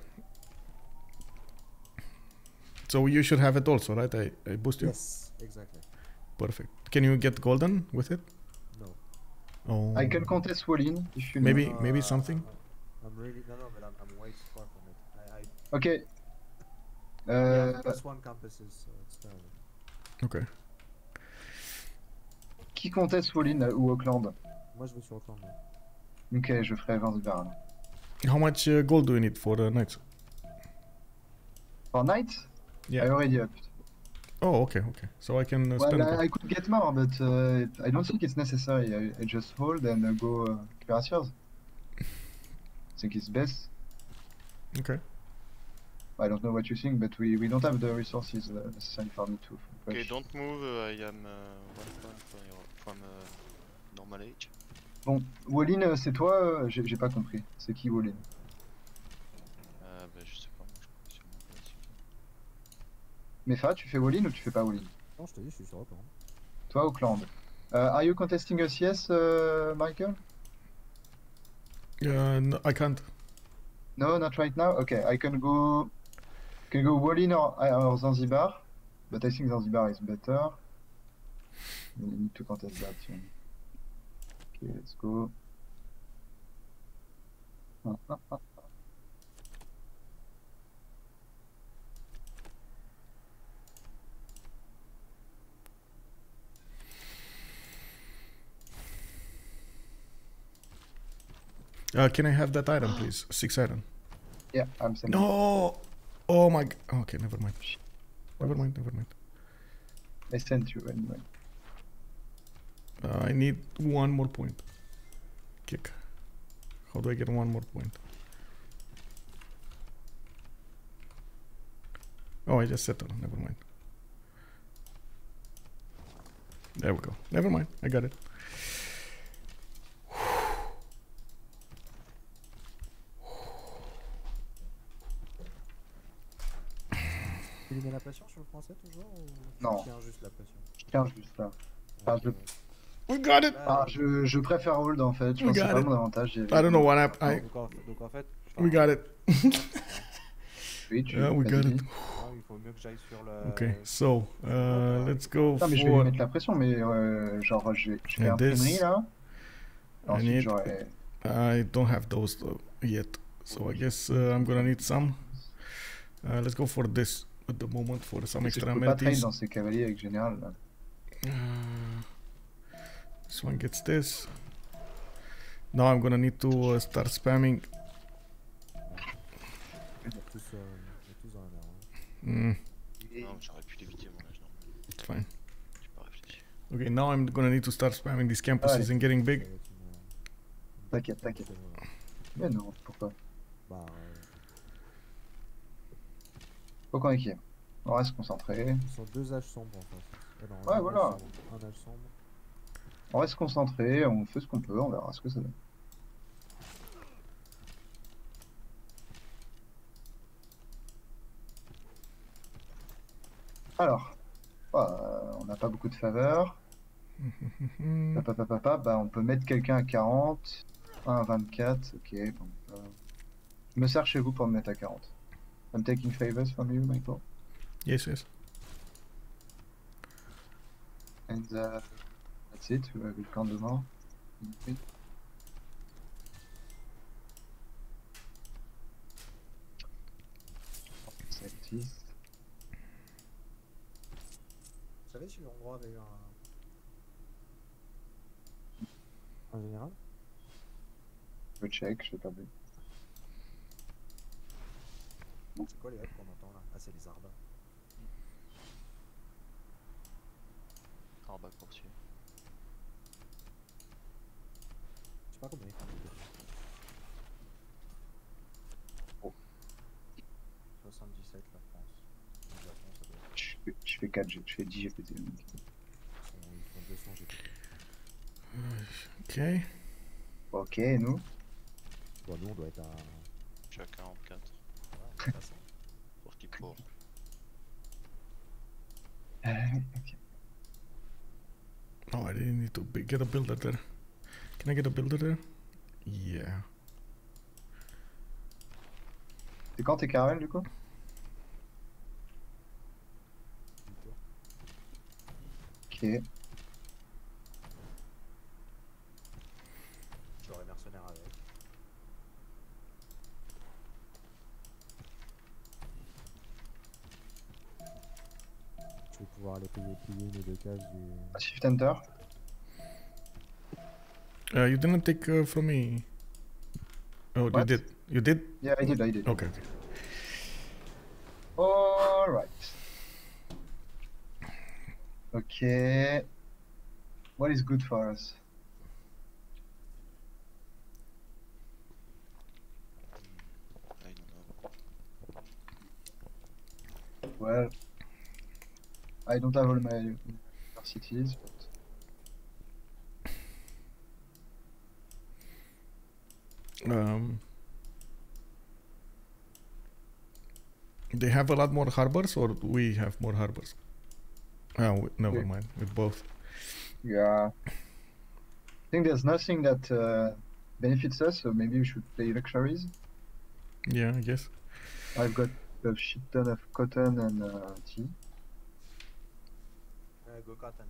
So you should have it also, right? I, I boost you? Yes, exactly. Perfect. Can you get golden with it? No. Oh. I can contest Wolin if you maybe, know. Maybe uh, something? I'm really... No, no, but I'm, I'm way far from it. I, I, okay. Uh, yeah, plus one compasses, so it's terrible. Okay. Qui conteste Wolin uh, ou Oakland? Moi, je vais sur Oakland. Ok, je ferai Zanzibar. How much uh, gold do you need for the uh, night? For night? Yeah. I already upped. Oh, okay, okay. So I can uh, well, spend. I, I could get more, but uh, I don't think it's necessary. I, I just hold and uh, go uh, cuirassiers. I think it's best. Okay. I don't know what you think, but we we don't have the resources uh, necessary for me to. Okay, don't move. Uh, I am uh, one point from, from uh, normal age. Bon, Wolin, c'est toi. J'ai pas compris. C'est qui Wolin? Mefa, tu fais Wolin ou tu fais pas Wolin? Non, je te dis, je suis sur Oakland. Toi, Oakland. Uh, are you contesting us, yes, uh, Michael? Uh, no, I can't. No, not right now? Okay, I can go... can go Wolin or, or Zanzibar. But I think Zanzibar is better. We need to contest that soon. Okay, let's go. Uh, can I have that item, please? Six item. Yeah, I'm sending. No! Oh my god. Okay, never mind. Never mind, never mind. I sent you anyway. Uh, I need one more point. Kick. How do I get one more point? Oh, I just settled. Never mind. There we go. Never mind. I got it. Tu lui mets la pression sur le français toujours ou... Non. Je tiens juste la pression. Je tiens juste là. Enfin, okay. je... We got it. Ah, je, je préfère hold en fait. Je pense que c'est pas mon avantage. I don't know what happened. I... Donc en fait... Enfin... We got it. Oui, tu... Yeah, we got it. Il faut mieux que j'aille sur le... Ok, so, uh, let's go for... Non mais je vais lui mettre la pression, mais euh, genre je vais faire imprimerie là. Ensuite j'aurai... I don't have those yet. So I guess uh, I'm gonna need some. Uh, let's go for this. At the moment for some extra amenities. Uh, this one gets this. Now I'm gonna need to uh, start spamming. Mm. It's fine. Okay, now I'm gonna need to start spamming these campuses and getting big. T'inquiète, t'inquiète. Mais non, pourquoi? Faut qu'on est qui? On reste concentré. Ils sont deux âges sombres en fait. Alors, ouais, voilà. Âge sombre, un âge sombre. On reste concentré, on fait ce qu'on peut, on verra ce que ça donne. Alors, bah, on n'a pas beaucoup de faveurs. Papa, papa, papa, bah, on peut mettre quelqu'un à quarante, un à vingt-quatre, ok. Donc, euh, je me sers chez vous pour me mettre à quarante. I'm taking favors from you, Michael. Yes, yes. And uh, that's it. We will count them all. Okay. Vous savez si l'endroit avait un... un général? Je check, je sais pas bien. C'est quoi les rêves qu'on entend là? Ah, c'est les arbres. Arbres poursuivent. Je sais pas combien il faut. Oh. soixante-dix-sept la France. La Japon, ça doit être... je, fais, je fais quatre G, je fais dix G P T. Ils font deux cents G P T. Ok. Ok, nous bon, nous on doit être à... Je suis à quarante-quatre. Ouais, pour qui pour uh, okay. Oh, I didn't need to be, get a builder there. Can I get a builder there? Yeah. C'est quand t'es carré du coup? Ok. J'aurais mercenaire avec. Je vais pouvoir aller payer une ou deux cases du... Shift Enter. Uh, you didn't take uh, from me. Oh, what? You did. You did? Yeah, I did, I did. Okay, okay. Alright. Okay. What is good for us? I don't know. Well, I don't have all my universities. But... Um. They have a lot more harbors, or we have more harbors? Oh, never mind. With both. Yeah. I think there's nothing that uh, benefits us, so maybe we should play luxuries. Yeah, I guess. I've got a shit ton of cotton and uh, tea. Uh, go cotton.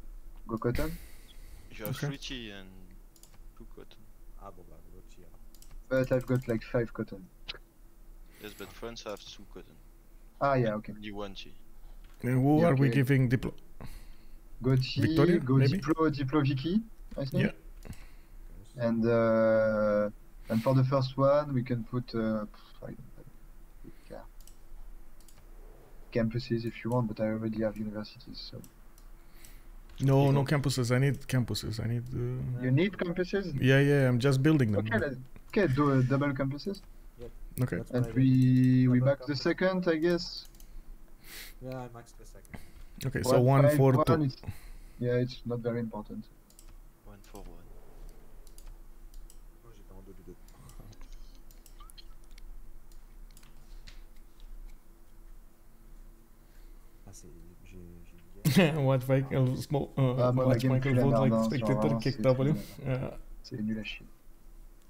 Go cotton? You have okay. three tea and two cotton. Ah, but But I've got like five cotton. Yes, but France have two cotton. Ah yeah, okay. Only one G. And who yeah, are okay. we giving Diplo? Go T, Victoria, go maybe? Diplo, Diplo Vicky, I think. Yeah. And uh, and for the first one, we can put uh, I don't know, yeah. campuses if you want, but I already have universities, so. No, yeah. no campuses. I need campuses. I need. Uh... You need campuses? Yeah, yeah. I'm just building them. Okay, let's, okay, do uh, double campuses. Okay. That's and we we max the second, I guess. Yeah, I maxed the second. Okay, so one, one for one two. Is, yeah, it's not very important. One for one. Oh, j'étais en deux de deux. Ah, c'est j'ai j'ai. What Michael small? Uh, ah, what Michael vote like spectator kick W? Yeah. C'est nul à chier.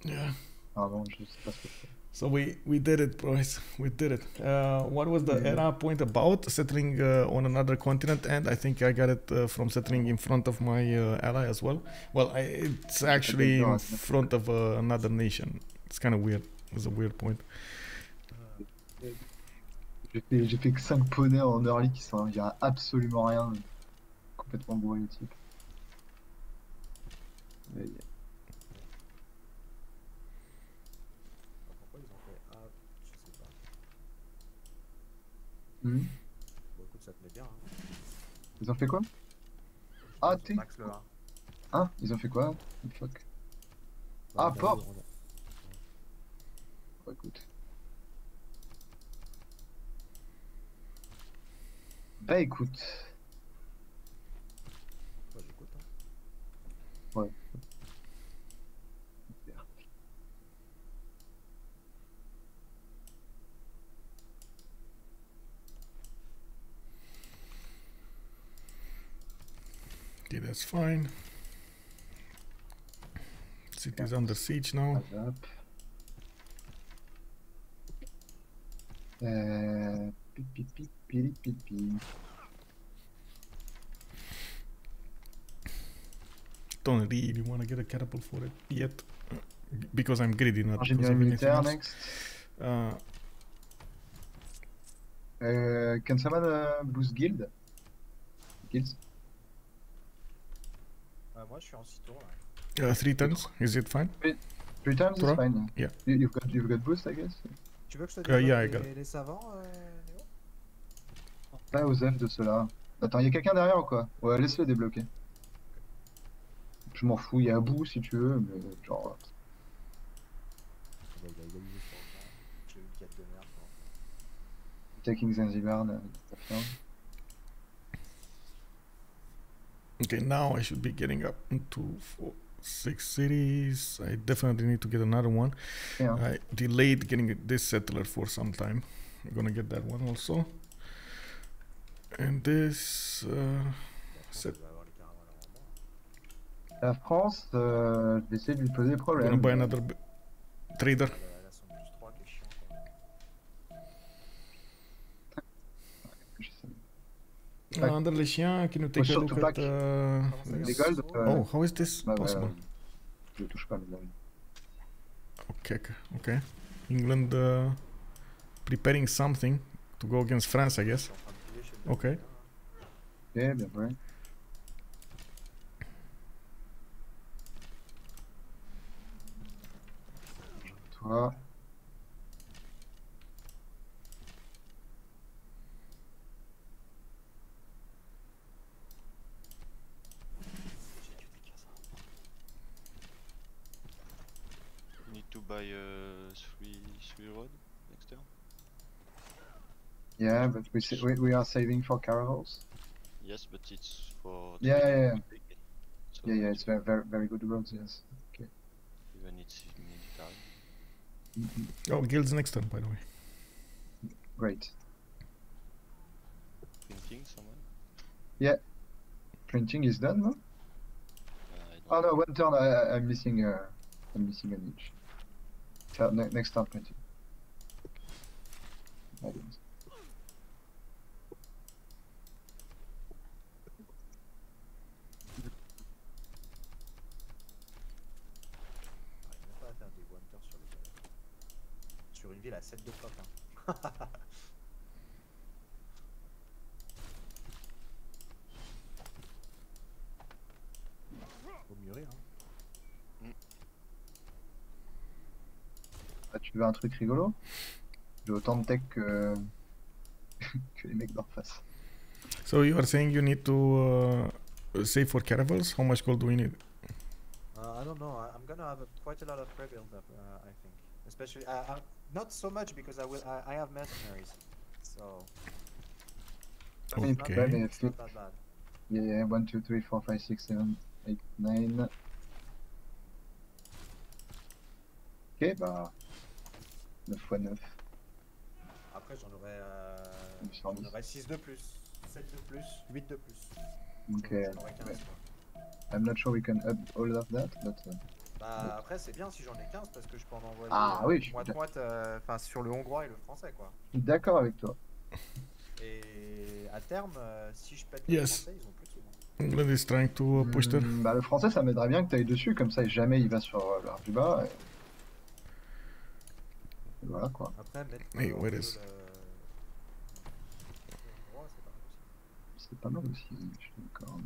Yeah. Ah bon, je sais pas ce que c'est. So we, we did it, boys. We did it. Uh, what was the yeah. era point about? Settling uh, on another continent, and I think I got it uh, from settling in front of my uh, ally as well. Well, I, it's actually in front of uh, another nation. It's kind of weird. It's a weird point. J'ai fait que cinq poneys en early qui sont il y a absolument rien. Complètement bourré le type. Mais, Mmh. Bon écoute, ça te met bien. Hein. Ils ont fait quoi? Ah t'es Max le un. Hein? Ils ont fait quoi? Fuck. Bah, ah pop. Bon bah, écoute. Bah écoute. Ouais j'écoute hein. Ouais. Okay, that's fine. City's yeah. under siege now. Uh, pee, pee, pee, pee, pee, pee. Don't really want to get a catapult for it yet, because I'm greedy, not because of anything else. Next. Uh, uh, can someone uh, boost guild? Guilds? Moi je suis en six tours là. Uh, three times, is it fine? Three, three times Pro? Is fine. Yeah. You, you've, got, you've got boost, I guess. Tu veux que je te dise uh, yeah, les, les savants, euh, Léo? Oh. Pas aux F de ceux-là. Attends, y'a quelqu'un derrière ou quoi? Ouais, laisse-le débloquer. Je m'en fous, y'a Abou si tu veux, mais genre. Il a égalisé sur le temps. J'ai eu une quête de merde. Taking Zanzibar, là, ça ferme. Okay, now I should be getting up into four, six cities. I definitely need to get another one. Yeah. I delayed getting this settler for some time. I'm gonna get that one also. And this uh, set. La France, euh, j'essaie de lui poser problème. I'm gonna buy another trader. Uh, under the Chien, can you take a look at uh, this? Oh, how is this possible? Okay, okay. England uh, preparing something to go against France, I guess. Okay. Yeah, that's right. Toi. By uh, three, three road next turn. Yeah, but we we, we are saving for caravels. Yes, but it's for. Yeah, yeah, yeah. So yeah, yeah. It's very, very, very good roads. Yes. Okay. Even it's military. Mm-hmm. Oh, guilds next turn, by the way. Great. Printing someone. Yeah, printing is done, no? Uh, oh no, one turn. I, I'm missing. Uh, I'm missing a niche. Uh, ne next time, twenty. Sur une ville à sept de coque, hein. Faut mieux rire, hein. Ah, tu veux un truc rigolo? J'ai autant de tech que, que les mecs d'en face. So you are saying you need to uh, save for caravels? How much gold do we need? Uh, I don't know. I'm gonna have a, quite a lot of rebuild up, uh, I think. Especially, uh, uh, not so much because I will. I, I have mercenaries, so. Okay. Not bad, it's not that bad. Yeah, yeah. One, two, three, four, five, six, seven, eight, nine. Ok, bah. neuf fois neuf. Après j'en aurais, euh, aurais six de plus, sept de plus, huit de plus. Ok. quinze, I'm not sure we can up all of that, but... Uh, bah but. Après c'est bien si j'en ai quinze parce que je peux en envoyer ah, oui, moite je... moite, enfin euh, sur le hongrois et le français quoi. D'accord avec toi. Et à terme, euh, si je pète yes. le français, ils ont plus souvent. England is trying to push them. Mmh, bah le français ça m'aiderait bien que t'ailles dessus, comme ça jamais il va sur euh, l'art du bas. Et... Voilà quoi. Après, hey, where is? C'est pas mal aussi, je suis d'accord.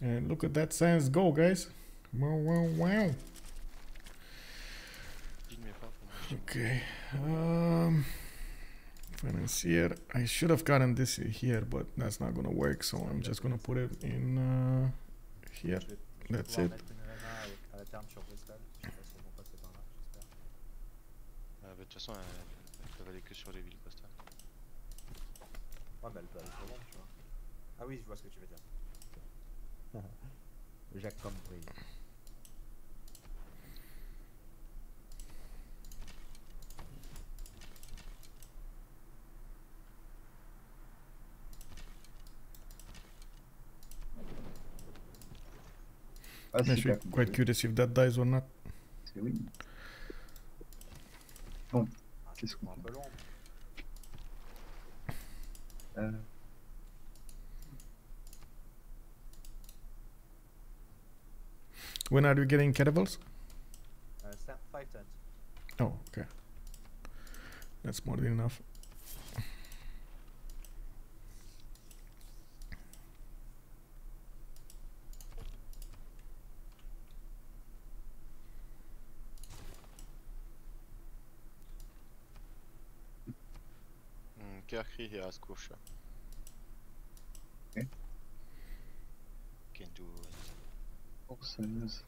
And look at that science go, guys. Wow, wow, wow. Okay. Um. Financier, I should have gotten this here, but that's not gonna work, so I'm just gonna put it in uh, here. That's it. I'm actually quite curious if that dies or not. C'est oui. Bon, qu'est-ce qu'on a un peu long. Euh... When are you getting caravels? Uh, five turns. Oh, okay. That's more than enough. Cree here as Kusha. Okay. Can do it. Oh, serious.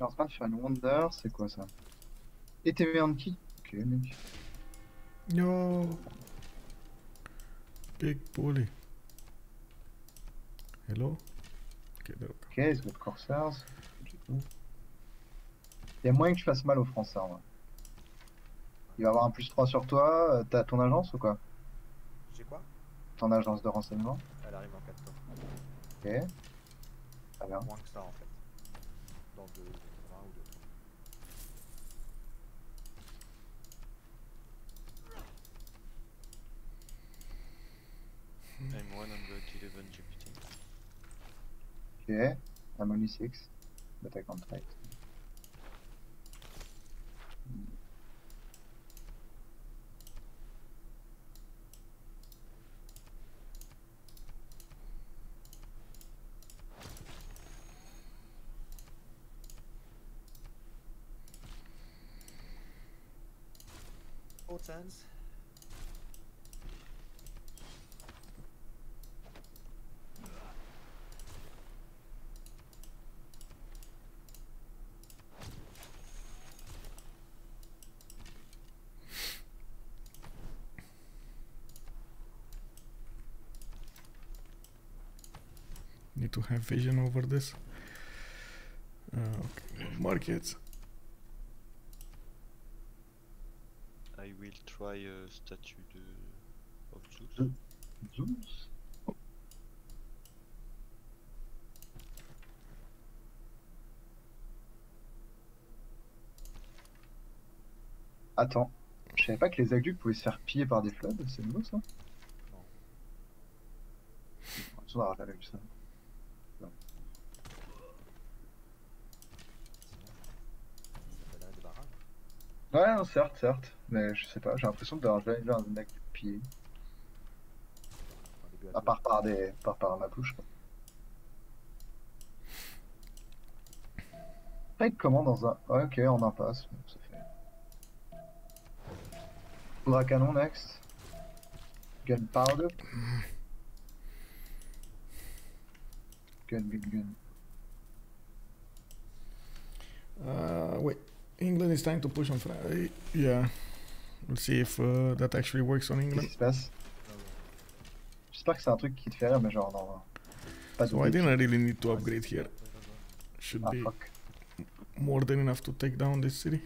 Il est en train de faire une wonder, c'est quoi ça? Et T V en qui? Ok mec. Yo Big bully. Hello. Ok, d'accord. Ok, c'est votre corsaire. Il y a moyen que je fasse mal aux Français en vrai. Il va avoir un plus trois sur toi, t'as ton agence ou quoi? J'ai quoi? Ton agence de renseignement? Elle arrive en quatre temps. Ok. Ah bien. Moins que ça en fait. Dans deux, un ou deux. I'm one hundred eleven Jupiter. Ok. I'm only six. But I can't fight. Sense. Need to have vision over this. Uh, okay, markets. I will try a statue de... of Zeus. Zeus? Oh. Attends, je savais pas que les aqueducs pouvaient se faire piller par des floods, c'est nouveau ça? Non. On a jamais vu ça. Ouais, non, certes, certes, mais je sais pas, j'ai l'impression d'avoir jamais vu un mec pillé. À part par des. par par ma bouche quoi. Après, comment dans un. Ouais, ok, en impasse, donc ça fait. Poudre à canon next. Gunpowder. Gun, big gun. Euh, oui. England is trying to push on France. Yeah, we'll see if uh, that actually works on England. Qu'est-ce qui se passe? J'espère que c'est un truc qui te fait rire, mais genre non. Pas de so I didn't really need to upgrade here. Should ah, be fuck. more than enough to take down this city.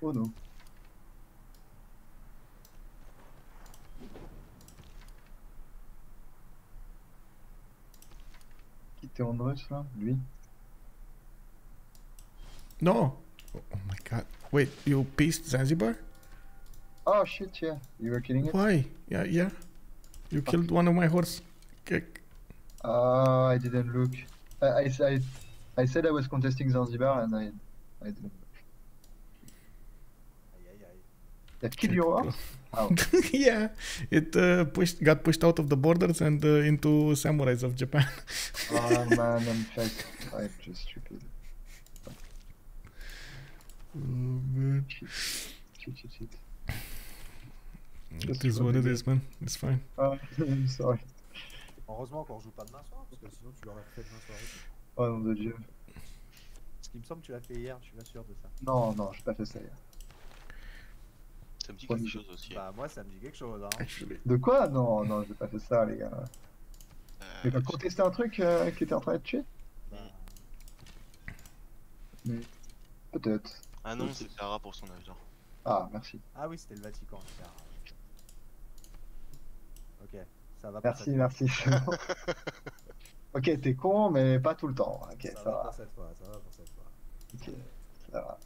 Oh no. Qui était en russe là, lui? No! Oh, oh my god. Wait, you pieced Zanzibar? Oh shit, yeah. You were kidding it? Why? Yeah, yeah. You okay. killed one of my horse. Kick. Uh, I didn't look. I, I, I, I said I was contesting Zanzibar and I, I didn't look. That killed your horse? Oh. Yeah. It uh, pushed, got pushed out of the borders and uh, into samurais of Japan. Oh man, I'm just, I'm just stupid. Oh man. Shit, shit, shit, shit. It is what it is, man. It's fine. Ah, I'm sorry. Heureusement qu'on joue pas demain soir, parce que sinon tu l'aurais fait demain soir aussi. Oh nom de Dieu. Parce qu'il me semble que tu l'as fait hier, je suis pas sûr de ça. Non, non, j'ai pas fait ça hier. Ça me dit quelque chose aussi. Bah, moi ça me dit quelque chose, hein. De quoi? Non, non, j'ai pas fait ça, les gars. Euh, mais pas contester un truc euh, qui était en train d'être tué? Bah. Mais. Peut-être. Ah non, c'est Sarah pour son avion. Ah, merci. Ah oui, c'était le Vatican. Ok, ça va pas. Merci, merci. Ok, t'es con, mais pas tout le temps. Ok, ça, ça va. va. Pour cette fois, ça va pour cette fois. Ok, ça va.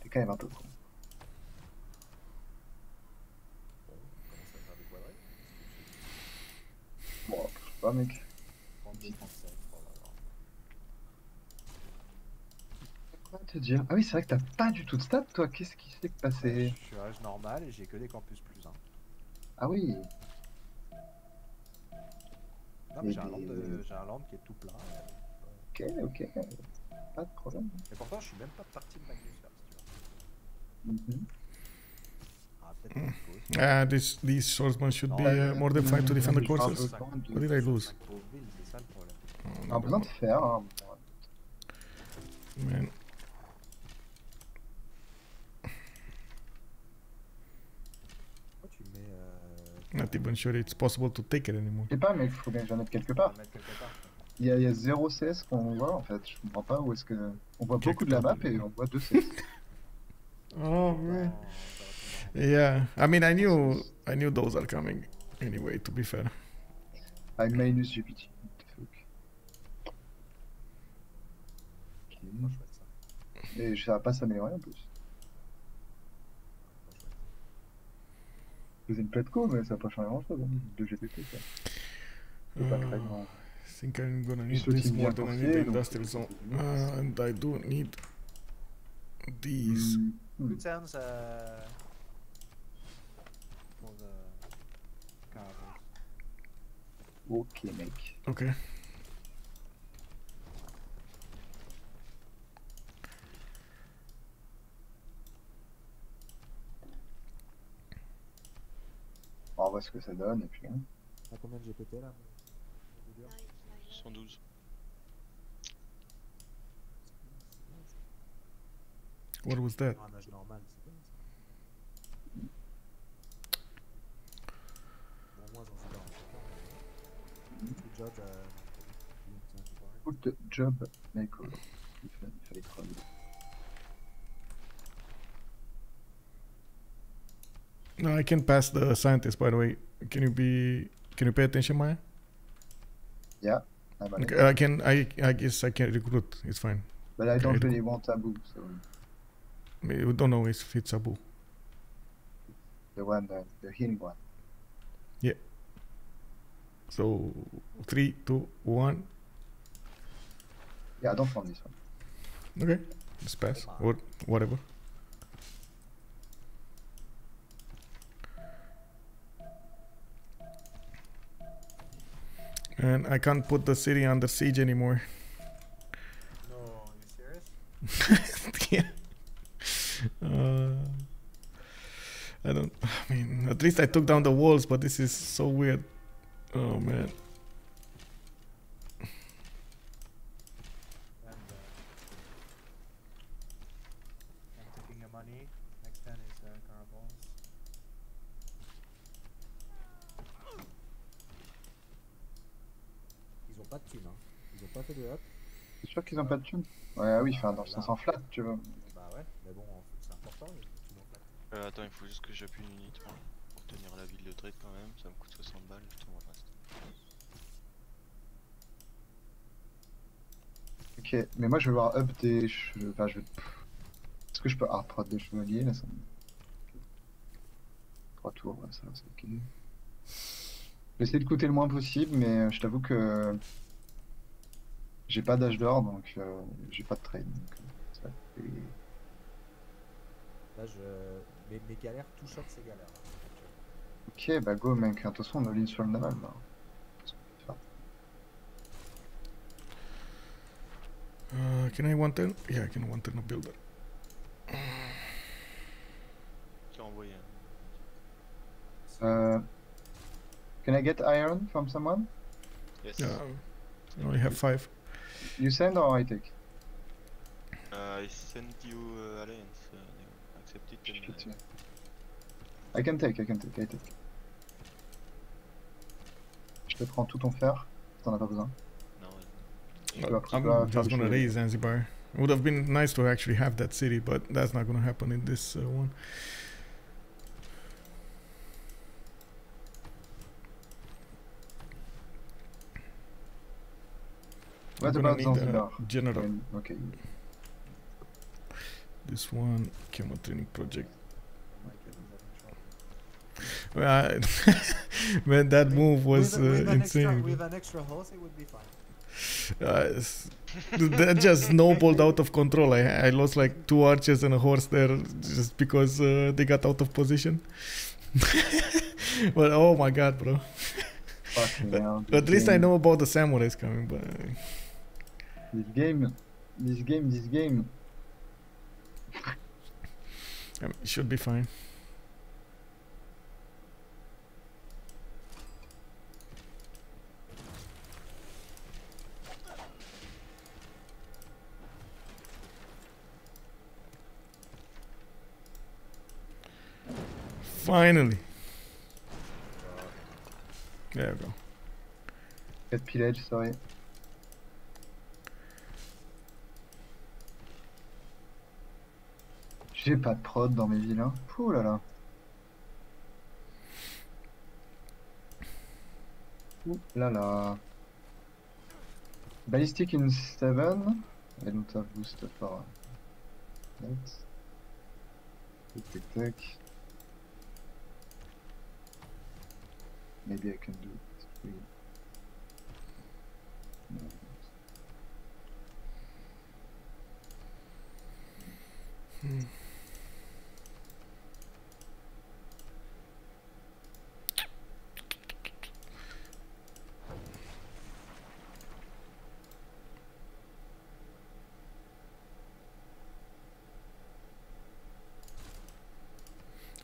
T'es quand même un peu con. Bon, on commence à faire des quadrés. Bon, je sais pas, mec. trente-deux, trente-sept. Te dire. Ah oui, c'est vrai que t'as pas du tout de stats, toi. Qu'est-ce qui s'est passé? Je suis à âge normal et j'ai que des campus plus un. Ah oui. Non, mais j'ai un, de... un land qui est tout plein. Ok, ok. Pas de problème. Et pourtant, je suis même pas parti de ma glisser, si tu vois. Mm -hmm. Ah, peut-être une cause. Ah, this, these swordsmen should non, be uh, more than five to defend the courses. What did I lose? C'est ça le problème. On a besoin de fer. Hein. Mais... Not even sure it's possible to take it anymore. Je sais pas, mais il faut bien que j'en mette quelque part. Il y a, il y a zéro C S qu'on voit en fait. Je comprends pas où est-ce que. On voit beaucoup de la map et on voit deux C S. Oh man. Yeah, I mean, I knew, I knew those are coming anyway. To be fair. I minus G P T. Et ça va pas s'améliorer en plus. It's a platco, but it doesn't change anything. two G P T, ça. It's uh, not very grand. I think I'm gonna need this more than I need the industrial zone. Uh, and I do need these. Mm. Mm. Good sounds uh, for the cargo. Okay, mec. Okay. On voit ce que ça donne et puis. Hein. À combien de G P T là? cent douze. What was that? Good job, Michael. Il fallait travailler. No, I can pass the scientist. By the way, can you be? Can you pay attention, Maya? Yeah. Okay, I can. I. I guess I can recruit. It's fine. But I don't really want Abu. So. We don't know if it's Abu. The one, the, the healing one. Yeah. So three, two, one. Yeah, I don't want this one. Okay, just pass or whatever. And I can't put the city under siege anymore. No, are you serious? Yeah. Uh, I don't. I mean, at least I took down the walls, but this is so weird. Oh man. Qu'ils n'ont pas de thunes. Ouais, oui, enfin, dans le sens en flat, tu vois. Bah ouais, mais bon, c'est important. Mais... Euh, attends, il faut juste que j'appuie une unité pour, pour tenir la ville de trade quand même. Ça me coûte soixante balles, je te reste. Ok, mais moi je vais voir up des cheveux. Enfin, je vais. Est-ce que je peux hard prod des chevaliers là ça... okay. trois tours, ouais, ça va, c'est ok. Je vais essayer de coûter le moins possible, mais je t'avoue que. J'ai pas d'âge d'or donc euh, j'ai pas de trade donc ça fait... Là je... Mes, mes galères tout short ces galères. Ok bah go mec, de toute façon on a ligne sur le naval là. Uh, can I one turn? Yeah I can one turn a builder. J'ai envoyé un... Can I get iron from someone? Yes. Yeah. I only have five. You send or I take? Uh, I send you uh, alliance. Uh, accept it. And, uh, I can take. I can take. I take. Je te prends tout ton fer. T'en as pas besoin. No. Yeah. I'm just gonna raise Zanzibar. It would have been nice to actually have that city, but that's not gonna happen in this uh, one. What about Zanzibar? General. In, okay. This one, chemo training project. Well, I man, that move was with, uh, with insane. An extra, with an extra horse, it would be fine. Uh, that just snowballed out of control. I, I lost like two archers and a horse there just because uh, they got out of position. But oh my god, bro. But, but at least I know about the samurais coming, but. This game, this game, this game. I mean, it should be fine. Finally. There we go. Get pillage, sorry. J'ai pas de prod dans mes villes, hein. Ouh là là. Ouh là là. Ballistic in seven. I don't have boost for that. Tick tick. Maybe I can do it. Three. No. Hmm.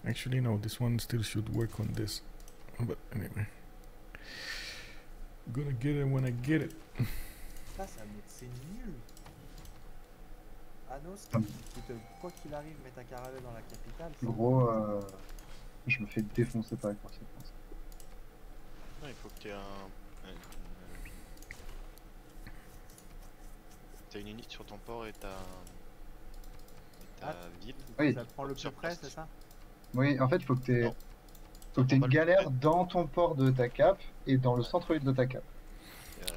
Actually, no, this one still should work on this. But anyway, I'm gonna get it when I get it. Face à médecin nul. Anos, quoi qu'il arrive, mets ta caravelle dans la capitale. Gros, euh, je me fais défoncer par les Français. Non, il faut que t'aies un. T'as une unité sur ton port et ta. Et ta ah, ville. Oui. Ça te prend le plus près, c'est ça? Oui, en fait, il faut que t'aies une galère dans ton port de ta cape et dans le centre-ville de ta cape.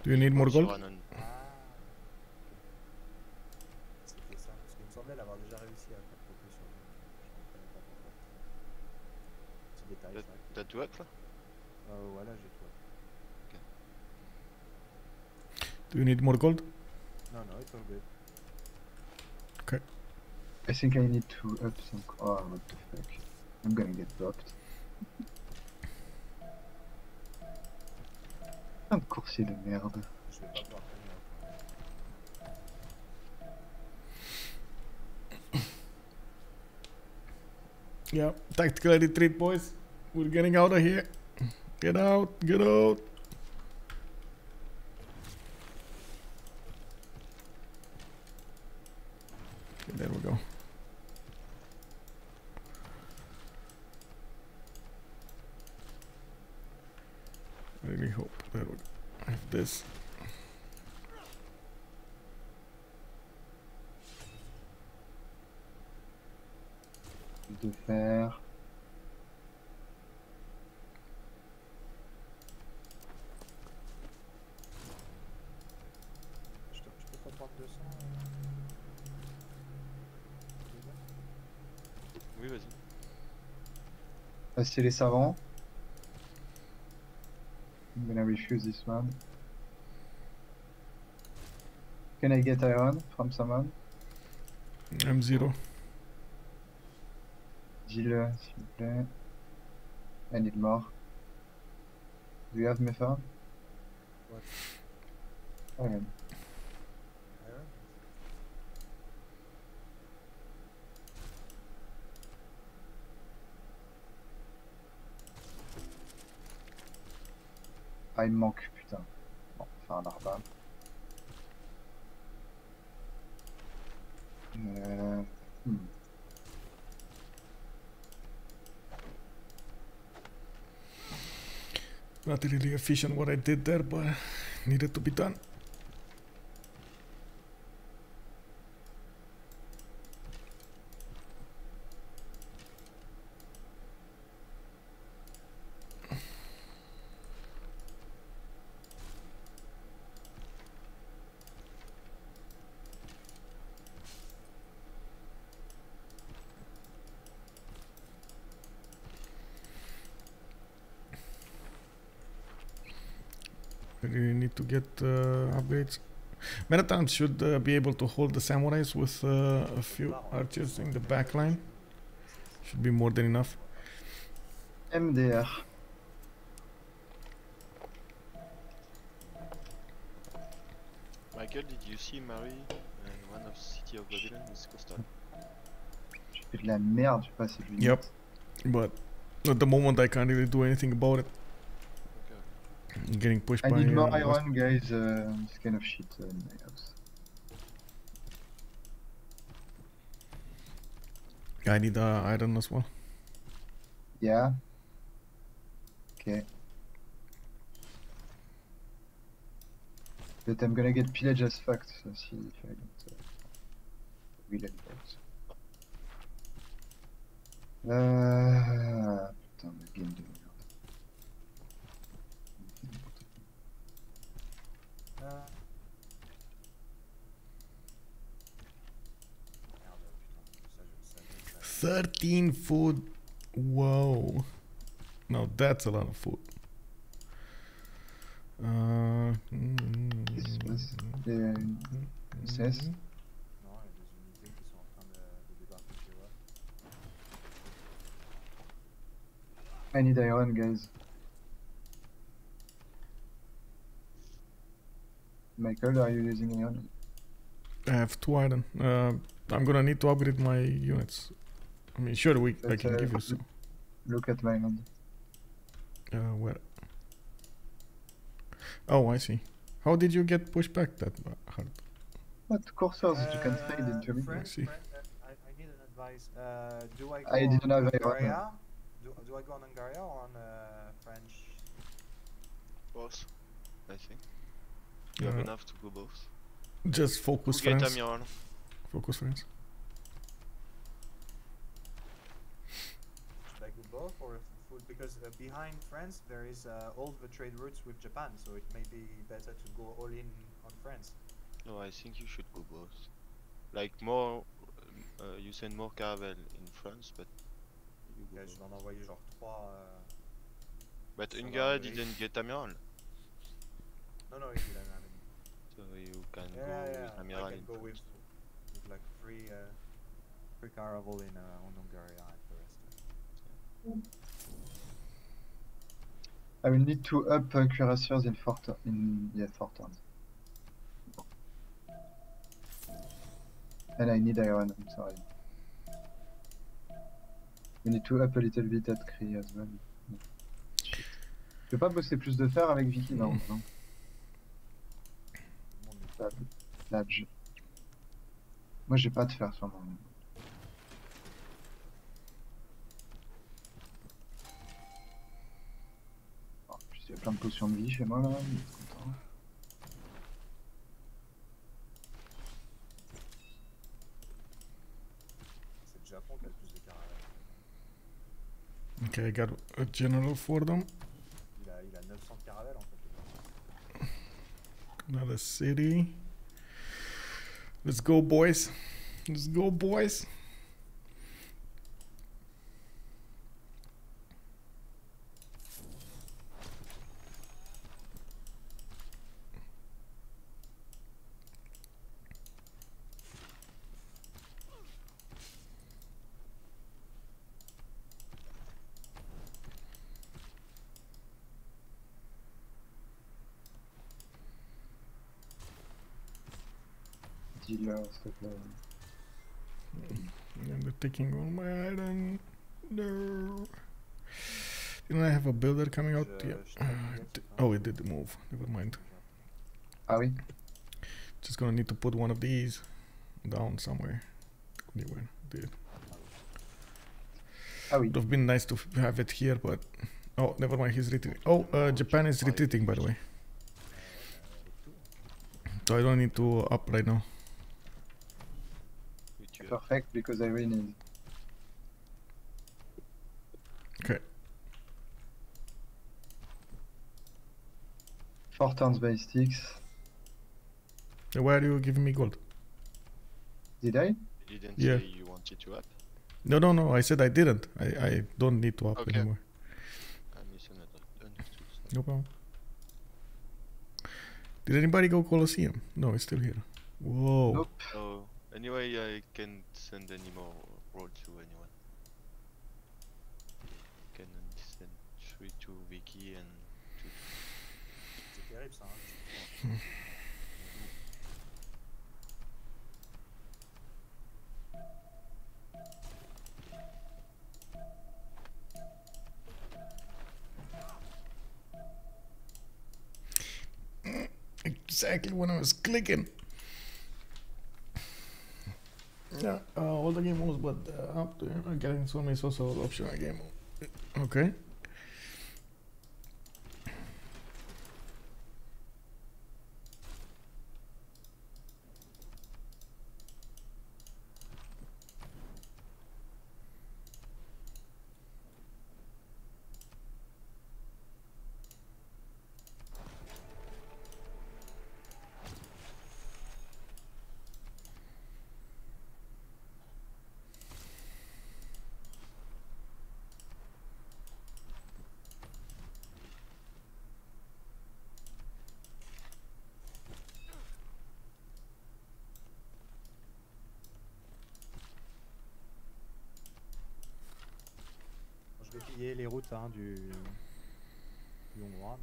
Do you need more gold? Ah. C'était ça, parce qu'il me semblait l'avoir déjà réussi à faire propulsion. Je ne comprenais pas pourquoi. T'as tout up là? Ah, voilà, j'ai tout up. Do you need more gold? No, no, it's all good. Okay. I think I need to up some. Oh, what the fuck. I'm gonna get dropped. Un coursier de merde. Je vais pas pouvoir tenir. Yeah, tactical retreat, boys. We're getting out of here. Get out, get out. Okay, there we go. I really hope that would have this. De fer. Je peux pas prendre deux cents. Oui, vas-y. Passer les savants. I'm gonna refuse this one. Can I get iron from someone? I'm zero. Dis-le, s'il vous plaît. I need more. Do you have Mefa? What? Iron. Iron? Ah, il me manque, putain. Bon, on va faire un arbre. Euh... Hmm. Not really efficient what I did there, but needed to be done. Get uh, upgrades. Marathon should uh, be able to hold the samurais with uh, a few archers in the back line. Should be more than enough. M D R. Michael, did you see Mary and one of City of Babylon is coastal? Je fais de la merde, je passe une minute. Yep, but at the moment I can't really do anything about it. Getting pushed I by need more iron, iron guys, uh, this kind of shit in my house. I need uh, iron as well. Yeah. Okay. But I'm gonna get pillage as fucked, so see if I don't uh, really that. Uh, putain, le game de merde. Thirteen food. Whoa. No, that's a lot of food. Uh, this was the princess. I need iron, guys. Michael, are you using iron? I have two iron. Uh, I'm gonna need to upgrade my units. I mean, sure, we. But I can uh, give you some. Look at my hand. Uh, where? Oh, I see. How did you get pushed back that hard? What cursors uh, you can trade into me? Friend, I see. Friend, uh, I, I need an advice. Uh, do I go I on Hungary? Do, do I go on Hungary or on uh, French? Both, I think. You uh, have enough to go both. Just focus we'll France. Focus France. Should I go both or? Because uh, behind France there is uh, all the trade routes with Japan, so it may be better to go all in on France. No, I think you should go both. Like more, uh, you send more caravel in France, but you go. Yeah, j'en envoyais genre three. Uh, but Hungary didn't get Amiral. No, no, he didn't. I mean. So you can yeah, go yeah, with Amiral. I can go with, with like three, uh, three caravel in uh, on Hungary and the rest. Of it. Mm. I will need to up uh, cuirassiers in four in yeah four turns. And I need iron, I'm sorry. We need to up a little bit at Cree as well. Shit. Je peux pas bosser plus de fer avec Vicky, non, non. Moi j'ai pas de fer sur mon. Il y a plein de potions de vie chez moi là, il est content. C'est le Japon qui a le plus de caravelles. Ok, I got a general for them. Il a, il a nine hundred caravelles en fait. Another city. Let's go boys. Let's go boys. I'm taking all my iron. No. Didn't I have a builder coming out? Yeah. Oh, it did move. Never mind. Are we? Just gonna need to put one of these down somewhere. Anywhere. There. Would have been nice to have it here, but oh, never mind. He's retreating. Oh, uh, Japan is retreating, by the way. So I don't need to up right now. Perfect, because I really need. Okay. Four turns by sticks. Why are you giving me gold? Did I? You didn't yeah. say you wanted to up? No, no, no, I said I didn't. I, I don't need to up okay. anymore. I misunderstood. No problem. Did anybody go Colosseum? No, it's still here. Whoa. Nope. Oh. Anyway, I can't send any more roll to anyone. I can send three to Vicky and two to... C'est terrible ça, hein? Exactly when I was clicking! Yeah, uh, all the game moves, but uh, after getting so many social optional game moves. Okay. Les routes hein, du... du Hongrois.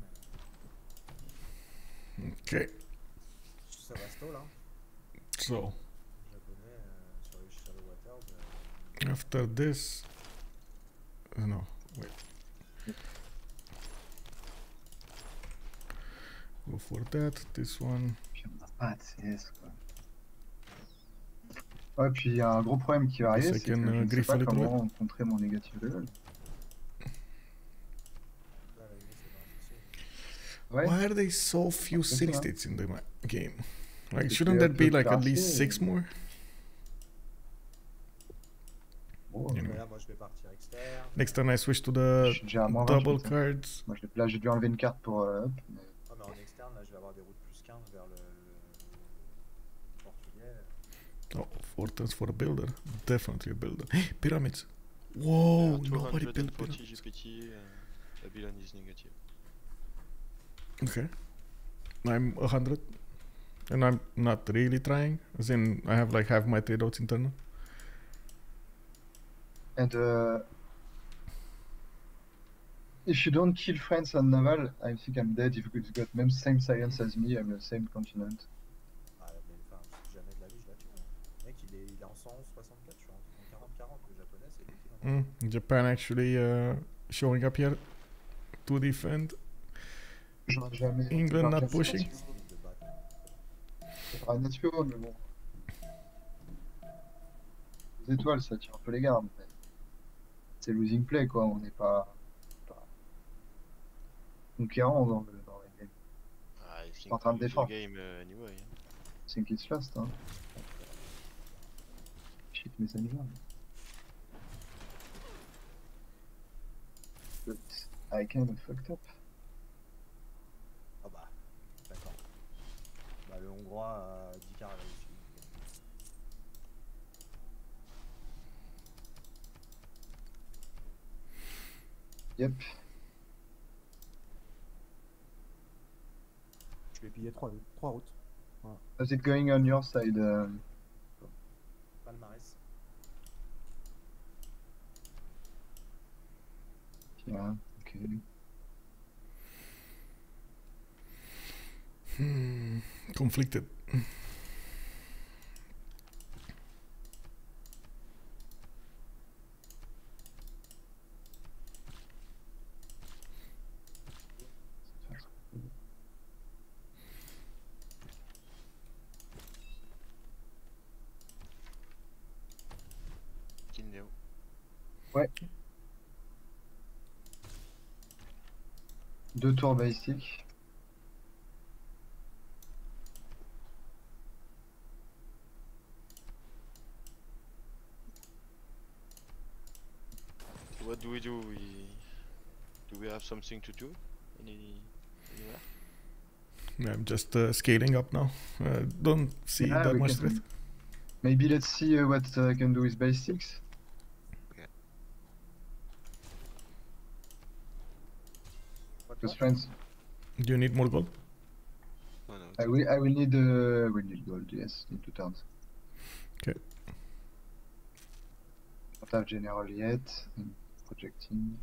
Mais... Ok. Ça va still, hein? So. After this. Uh, no, wait. Go for that, this one. Puis on n'a pas de C S quoi. Ouais, puis il y a un gros problème qui va arriver. C'est que je ne sais pas comment contrer mon négatif level. Right. Why are there so few city states in the ma game? Like, shouldn't there be like at least six more? Oh, anyway. Next time I switch to the double cards. Là, j'ai dû enlever une carte pour up. Ah, mais en externe, là, je vais avoir des routes plus quinze vers le portugais. Oh, fortress for a builder, definitely a builder. Pyramids. Whoa, nobody built pyramids. Babylon is negative. Okay, I'm a hundred, and I'm not really trying, as in I have like half my tradeouts internal. And uh, if you don't kill France and Naval, I think I'm dead. If you've got the same science as me, I'm the same continent. Ah, mais enfin, jamais de la vie, je la tue. Le mec, il est, il est en cent soixante-quatre, je suis en quarante quarante, le japonais, c'est lui qui en a. Japan actually uh, showing up here to defend. England not pushing. C'est pas naturel, mais bon. Les étoiles, ça tire un peu les gardes. C'est losing play, quoi. On n'est pas, pas conquérant dans le dans les games. Ah, ils sont en train de défendre. Game, uh, anyway. Think it's fast, hein. Shit, mais ça n'y va. But I kind of fucked up. Le Hongrois a dix carrés là-dessus. Yep. Je vais piller trois routes. Voilà. How's it going on your side? Uh... Palmarès. Yeah, ok. Hmm, conflicted. Ouais. Deux tours basiques. What do we do? We do we have something to do? Any, anywhere? I'm just uh, scaling up now. Uh, don't see yeah, that much threat. Maybe let's see uh, what I uh, can do with base six. Okay. What's friends? Do you need more gold? No, no. I will. I will need. Uh, we need gold. Yes, in two turns. Okay. Don't have general yet. Projecting.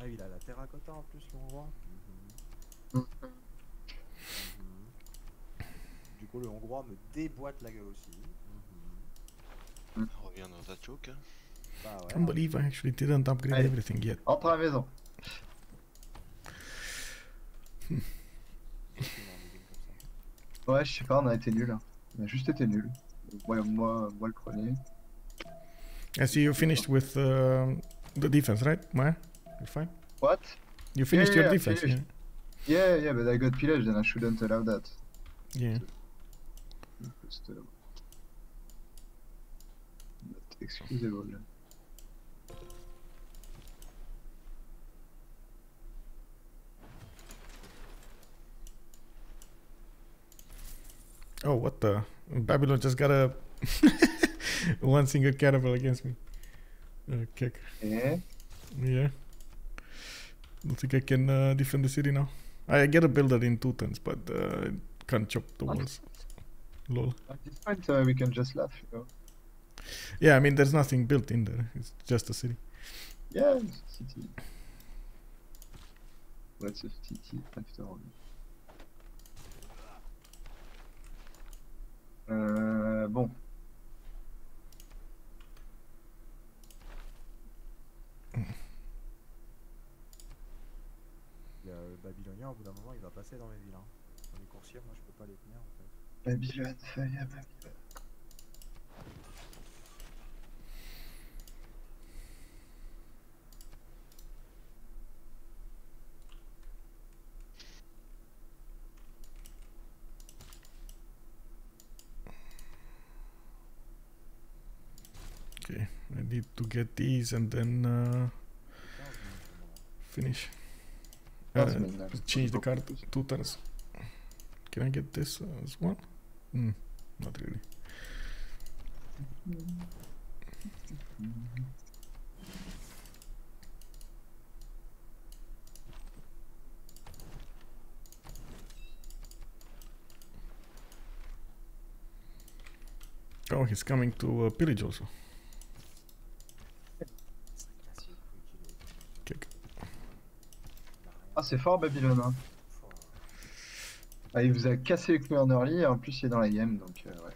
Ah, il a la terracotta en plus, le Hongrois. Mm-hmm. Mm-hmm. Du coup, le Hongrois me déboîte la gueule aussi. Mm-hmm. Mm. On revient dans un choke. Bah, ouais. I can't believe I actually didn't upgrade Allez. Everything yet. Entre à la maison. Hmm. Ouais, je sais pas, on a été nuls. Hein. On a juste été nuls. Well, moi, moi le premier. I see you finished with uh, the defense, right, Maya? You're fine? What? You finished yeah, yeah, your yeah, defense, finished. yeah? Yeah, yeah, but I got pillaged and I shouldn't allow that. Yeah. So, not excusable. Oh, what the? Babylon just got a one single cannibal against me. Uh, kick. Yeah? Yeah. I don't think I can uh, defend the city now. I get a builder in two turns, but uh, can't chop the walls. Lol. At this point, uh, we can just laugh, you know? Yeah, I mean, there's nothing built in there. It's just a city. Yeah, it's a city. What's a city after all? Euh, bon. Il y a le Babylonien, au bout d'un moment, il va passer dans mes villes. Hein. Dans les coursiers, moi je peux pas les tenir en fait. Babylone, ça y est, Babylone. Need to get these and then uh, finish. Uh, change the card two turns. Can I get this as one? Mm, not really. Oh, he's coming to uh, pillage also. Ah, c'est fort Babylone hein. Ah, il vous a cassé les couilles en early et en plus il est dans la game donc euh, ouais.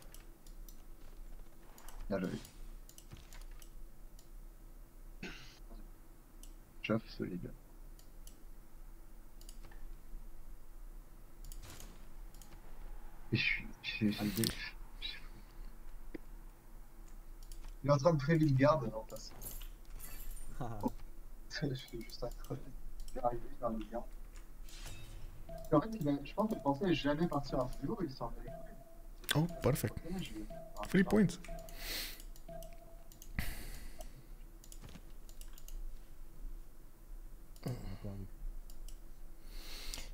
Bien joué. J'offre solide. Et je suis... j'ai des... Il est en train de prélever le garde en passant. Oh. Je suis juste incroyable. Arrivé dans les liens. En fait, il a, je pense qu'il pensait jamais partir à zéro et il s'en allait. Oh, parfait. Three points.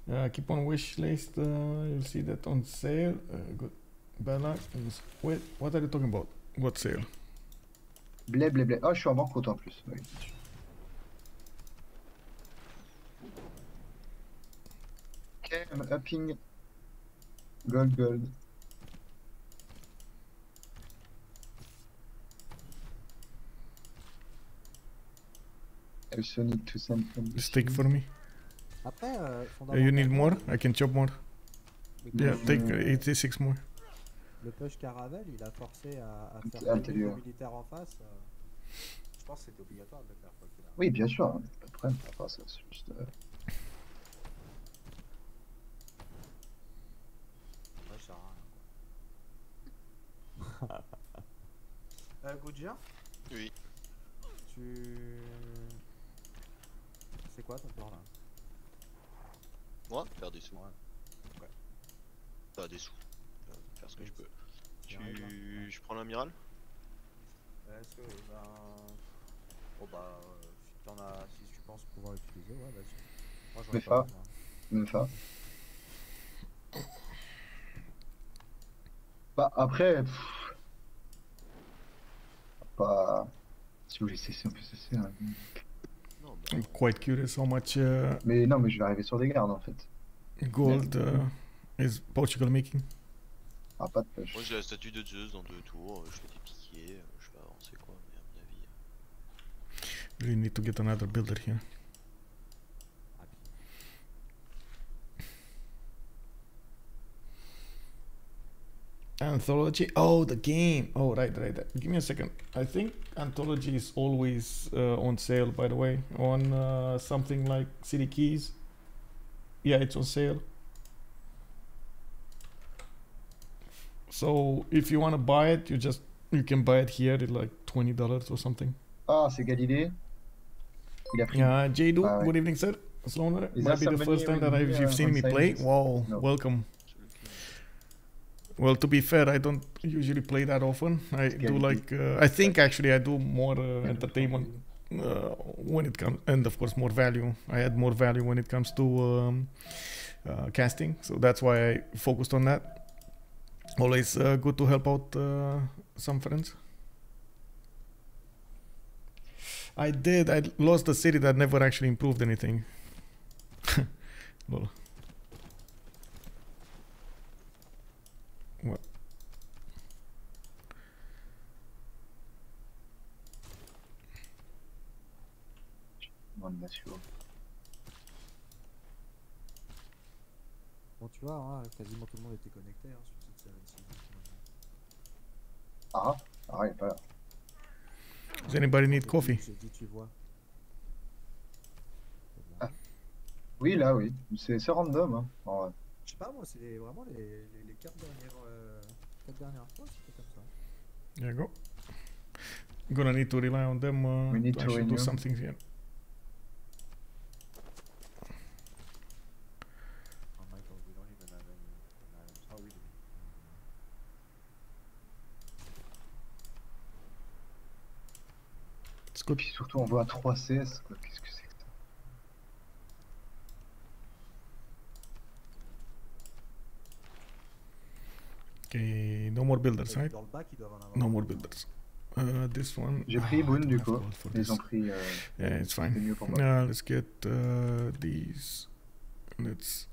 Uh, keep on wish list. Uh, you'll see that on sale. Uh, good. Bella. Wait, what are you talking about? What sale? Blé, blé, blé. Ah, oh, je suis en banque autant en plus. Oui. Okay, I'm upping gold gold. I also need to send from this take for me. Après, uh, you need more? I can chop more. Yeah, take eighty-six more. Le push Caravel, il a forcé à, à faire un peu militaire en face. Je pense que c'est obligatoire de le faire. Oui, bien sûr, hein. Pas de problème par rapport à ça, c'est juste... Euh... euh, Goudja? Oui. Tu... C'est quoi ton plan là? Moi? Faire des sous. Ouais. Ouais. Faire des sous. Faire ce que je peux. Tu... Je prends l'amiral? Est-ce que... Ben... Oh bah... Si t'en as... Si tu penses pouvoir l'utiliser, ouais vas-y. Moi j'en ai pas. Mefa. Bah après... Pff... Uh, I'm quite curious how much. Uh, mais non, mais je vais arriver sur des gardes en fait. Gold uh, is Portugal making. Ah, pas de pêche. Moi j'ai la statue de Zeus dans deux tours. Je vais dépiquer. Je vais avancer quoi, mais à mon avis. Really need to get another builder here. Anthology? Oh, the game! Oh, right, right, right. Give me a second. I think Anthology is always uh, on sale, by the way. On uh, something like City Keys. Yeah, it's on sale. So if you want to buy it, you just you can buy it here at like twenty dollars or something. Ah, c'est Galilée. Il a pris. Yeah, Jado, ah, ouais. Good evening, sir. Sloaner, might be the first time that I've, you've seen me play. Wow, no. Welcome. Well, to be fair, I don't usually play that often. I do like, uh, I think actually I do more uh, entertainment uh, when it comes, and of course more value. I add more value when it comes to um, uh, casting, so that's why I focused on that. Always uh, good to help out uh, some friends. I did, I lost a city that never actually improved anything. Lol. What? One nation. Bon, tu vois, hein, quasiment tout le monde était connecté hein, sur cette série-ci. Ah, ah, il est pas là. Does anybody need coffee? Ah. Oui, là, oui. C'est random. Hein. En vrai. Je sais pas, moi, c'est vraiment les, les, les quatre dernières, euh, quatre dernières fois, c'était comme ça. There you go. I'm gonna need to rely on them uh, We need to, to actually do something here. Oh, Michael, we don't even have any. How we do? Et puis surtout on voit à trois C S, qu'est-ce que c'est que ça? Ok, no more builders, right? No more builders. Uh, this one... J'ai pris Boone du coup, ils ont pris... Euh, yeah, it's fine. Uh, let's get uh, these... Let's...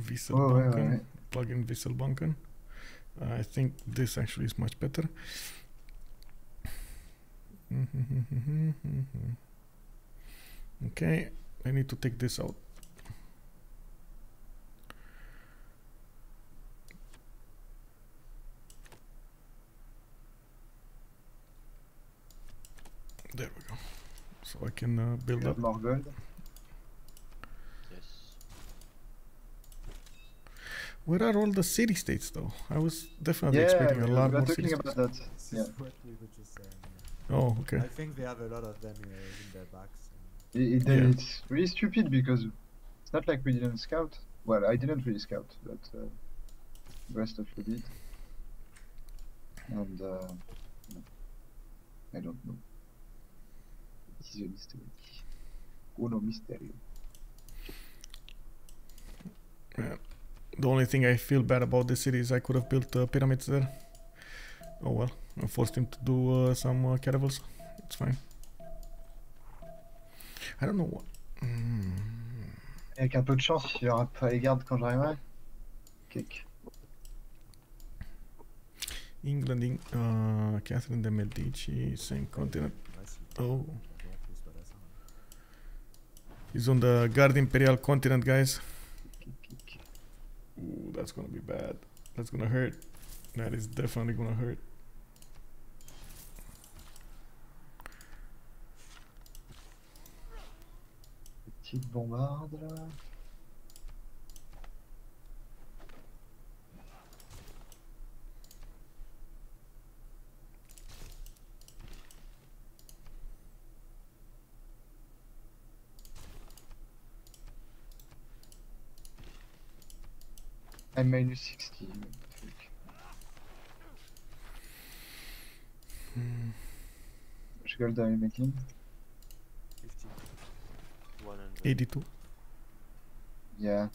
Visselbanken, oh, ouais, ouais, ouais. Plug in Visselbanken. Uh, I think this actually is much better. Okay, I need to take this out. There we go. So I can uh, build up more gold. Yes. Where are all the city states, though? I was definitely yeah, expecting a lot more city states. About that. Yeah. Oh, okay. I think they have a lot of them uh, in their backs. It, it, yeah. It's really stupid because it's not like we didn't scout. Well, I didn't really scout, but uh, the rest of you did. And uh, no. I don't know. It is a mystery. Uno misterio. Yeah. The only thing I feel bad about this city is I could have built uh, pyramids there. Oh well. I forced him to do uh, some uh, caravels. It's fine. I don't know what. Mm. Avec un peu de chance, il y aura pas les gardes quand j'arriverai. Cake. England, in uh, Catherine de Medici, same continent. Oh. He's on the guard imperial continent, guys. Ooh, that's gonna be bad. That's gonna hurt. That is definitely gonna hurt. Bombarde là. À minus sixty. Je gueule dans les making. eighty-two. Yeah,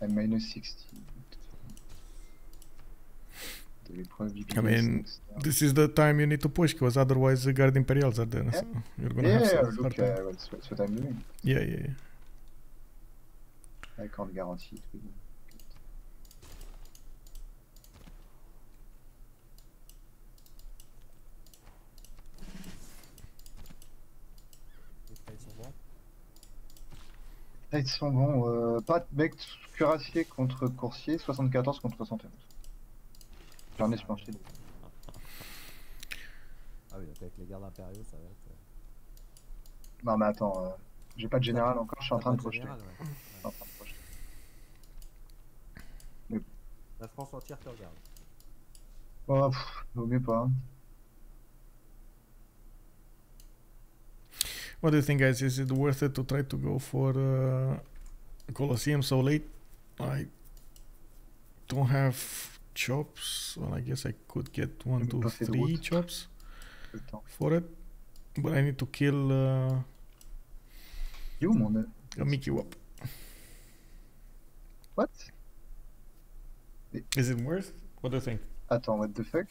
I minus sixty. I mean, this is the time you need to push, because otherwise the guard imperials are there. Yeah, so you're gonna yeah, have yeah look, uh, that's, that's what I'm doing. Yeah, yeah, yeah. I can't guarantee it. Really. Ils sont bons, euh, pas mec cuirassier contre coursier, soixante-quatorze contre soixante et onze. J'en ai planché. Ah oui, avec les gardes impériaux, ça va être... Non mais attends, euh, j'ai pas de général encore, je suis en train de projeter. Général, ouais. Ouais. En train de projeter. Mais... La France entière te regarde. Oh, pff, oublie pas. What do you think, guys? Is it worth it to try to go for uh, Colosseum so late? I don't have chops. Well, I guess I could get one, two, three chops for it, but I need to kill uh, you, mon. I'll make you up. What? Is it worth? What do you think? Attends, what the fuck?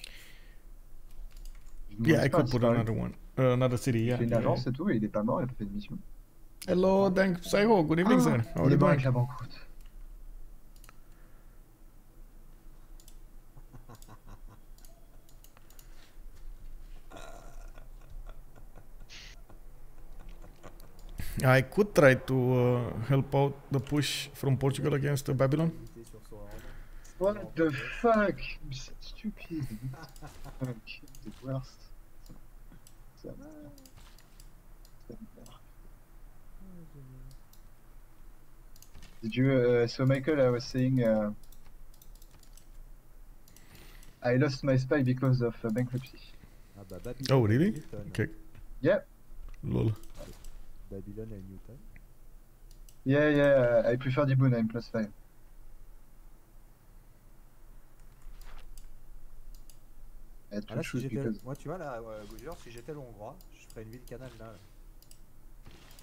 Yeah, I could put another one. Uh, another city, yeah. Il fait une agence et tout, et il est pas mort, il a pas fait de mission. Hello, Dank Psycho, good evening, sir. How are you doing? I could try to uh, help out the push from Portugal against uh, Babylon. What the fuck? You're so stupid. Okay, the worst. Did you? Uh, so Michael, I was saying, uh, I lost my spy because of uh, bankruptcy. Oh really? Okay. Yeah. Lol. Babylon and Newton. Yeah, yeah. I prefer the boon. I'm plus five. Ah là, si because... Moi tu vois là, euh, genre si j'étais l'Hongrois, je ferais une ville canal là. là.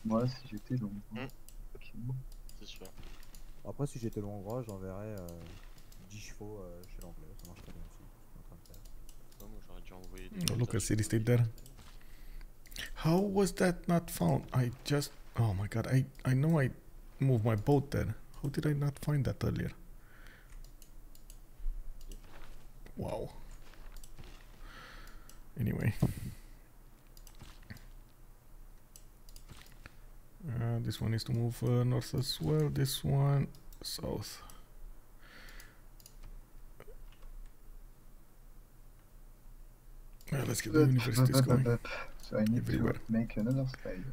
Moi si j'étais l'Hongrois. Mmh. Okay. C'est sûr. Après si j'étais l'Hongrois, j'enverrais euh, dix chevaux euh, chez l'Anglais, ça marche très bien aussi. En train de faire. Non, moi j'aurais déjà envoyé des... Look at city state there. How was that not found? I just... Oh my god, I, I know I moved my boat there. How did I not find that earlier? Wow. Anyway, uh, this one is to move uh, north as well, this one south. Uh, let's get the universities going. So I need everywhere. To make another slide.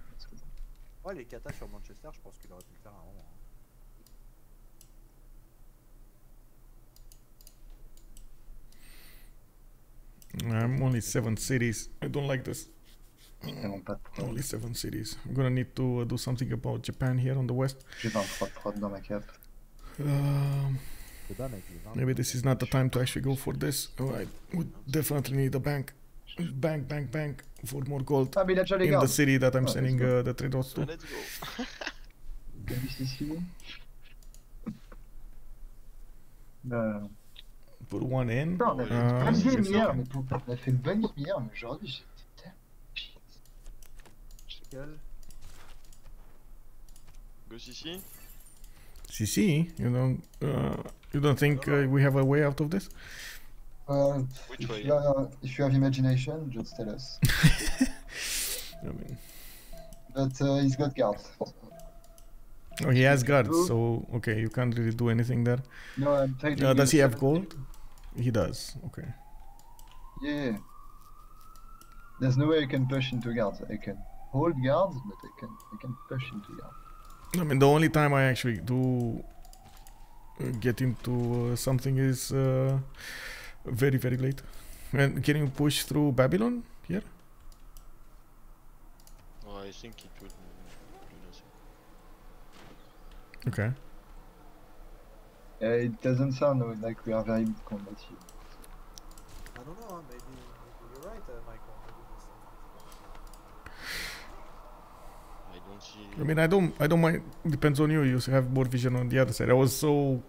Ouais, les catas sur Manchester, je pense qu'il aurait pu le faire un moment. I'm only seven cities. I don't like this. Only seven cities. I'm gonna need to uh, do something about Japan here on the west. Um, maybe this is not the time to actually go for this. Oh, I would definitely need a bank. Bank, bank, bank for more gold in the city that I'm sending uh, the trade routes to. No. Put one in. Non, on avait euh, une bonne game hier, mais pour... on a fait une bonne game hier, mais aujourd'hui j'étais tellement shit. Checkle. Go Sissi. Sissi, you don't, uh, you don't think uh, we have a way out of this? Uh, Which way? If you, are, if you have imagination, just tell us. I mean. But uh, he's got guards. Oh, he has guards, so okay, you can't really do anything there. No, I'm taking. Uh, does he have gold? He does, okay. Yeah. There's no way I can push into guards. I can hold guards, but I can I can push into guards. I mean, the only time I actually do get into uh, something is uh, very, very late. And can you push through Babylon here? Oh, I think it would. Okay. Uh, it doesn't sound like we are very combative. I don't know, maybe, maybe you're right, uh, Michael. I don't see. I mean, I don't, I don't mind. Depends on you. You have more vision on the other side. I was so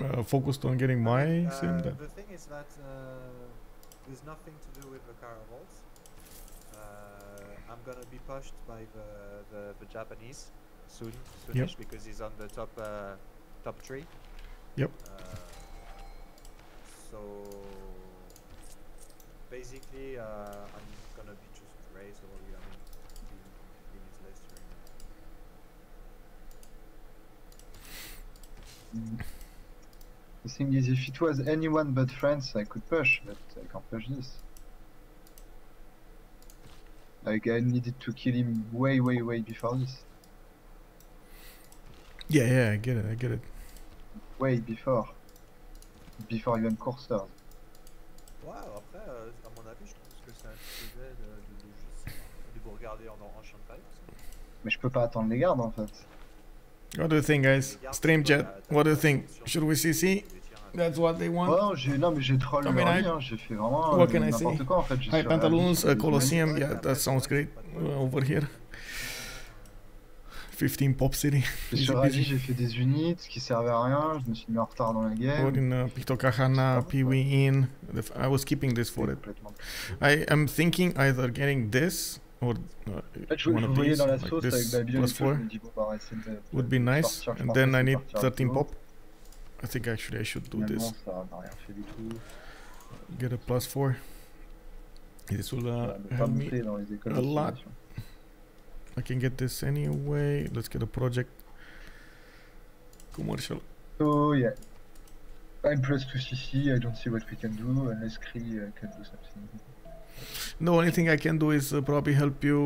uh, focused on getting my. I mean, uh, that the thing is that uh, there's nothing to do with the caravels. Uh, I'm gonna be pushed by the the, the Japanese. Soon, soonish, yep. Because he's on the top, uh, top tree. Yep. Uh, so basically, uh, I'm gonna be just raised or I mean, being his list right now. Mm. The thing is, if it was anyone but France, I could push, but I can't push this. Like I needed to kill him way, way, way before this. Yeah, yeah, I get it, I get it. Wait, before. Before even coursers. Ouais, après, euh, à mon avis, je pense que c'est un sujet de, de, de juste de vous regarder en chien de paille. Mais je peux pas attendre les gardes en fait. What do you think, guys? Stream chat, what do you think? Should we C C? That's what they want. Oh, non, mais j'ai troll le rallye, hein. J'ai fait vraiment euh, n'importe quoi en fait. Hi, Pantaloons, uh, Colosseum, yeah, that sounds great. Uh, over here. fifteen Pop City. Sur Rallye, j'ai fait des units qui servaient à rien, je me suis mis en retard dans la game. Wolin, uh, Pictocahana, Pee-wee in. I was keeping this for it. I am thinking either getting this or uh, one of these, like this, plus four, would be nice, and then I need thirteen Pop. I think actually I should do this. Get a plus four. This will uh, help me a lot. I can get this anyway. Let's get a project commercial. Oh yeah. I'm pressed to C C. I don't see what we can do unless Cree uh, can do something. No, only thing I can do is uh, probably help you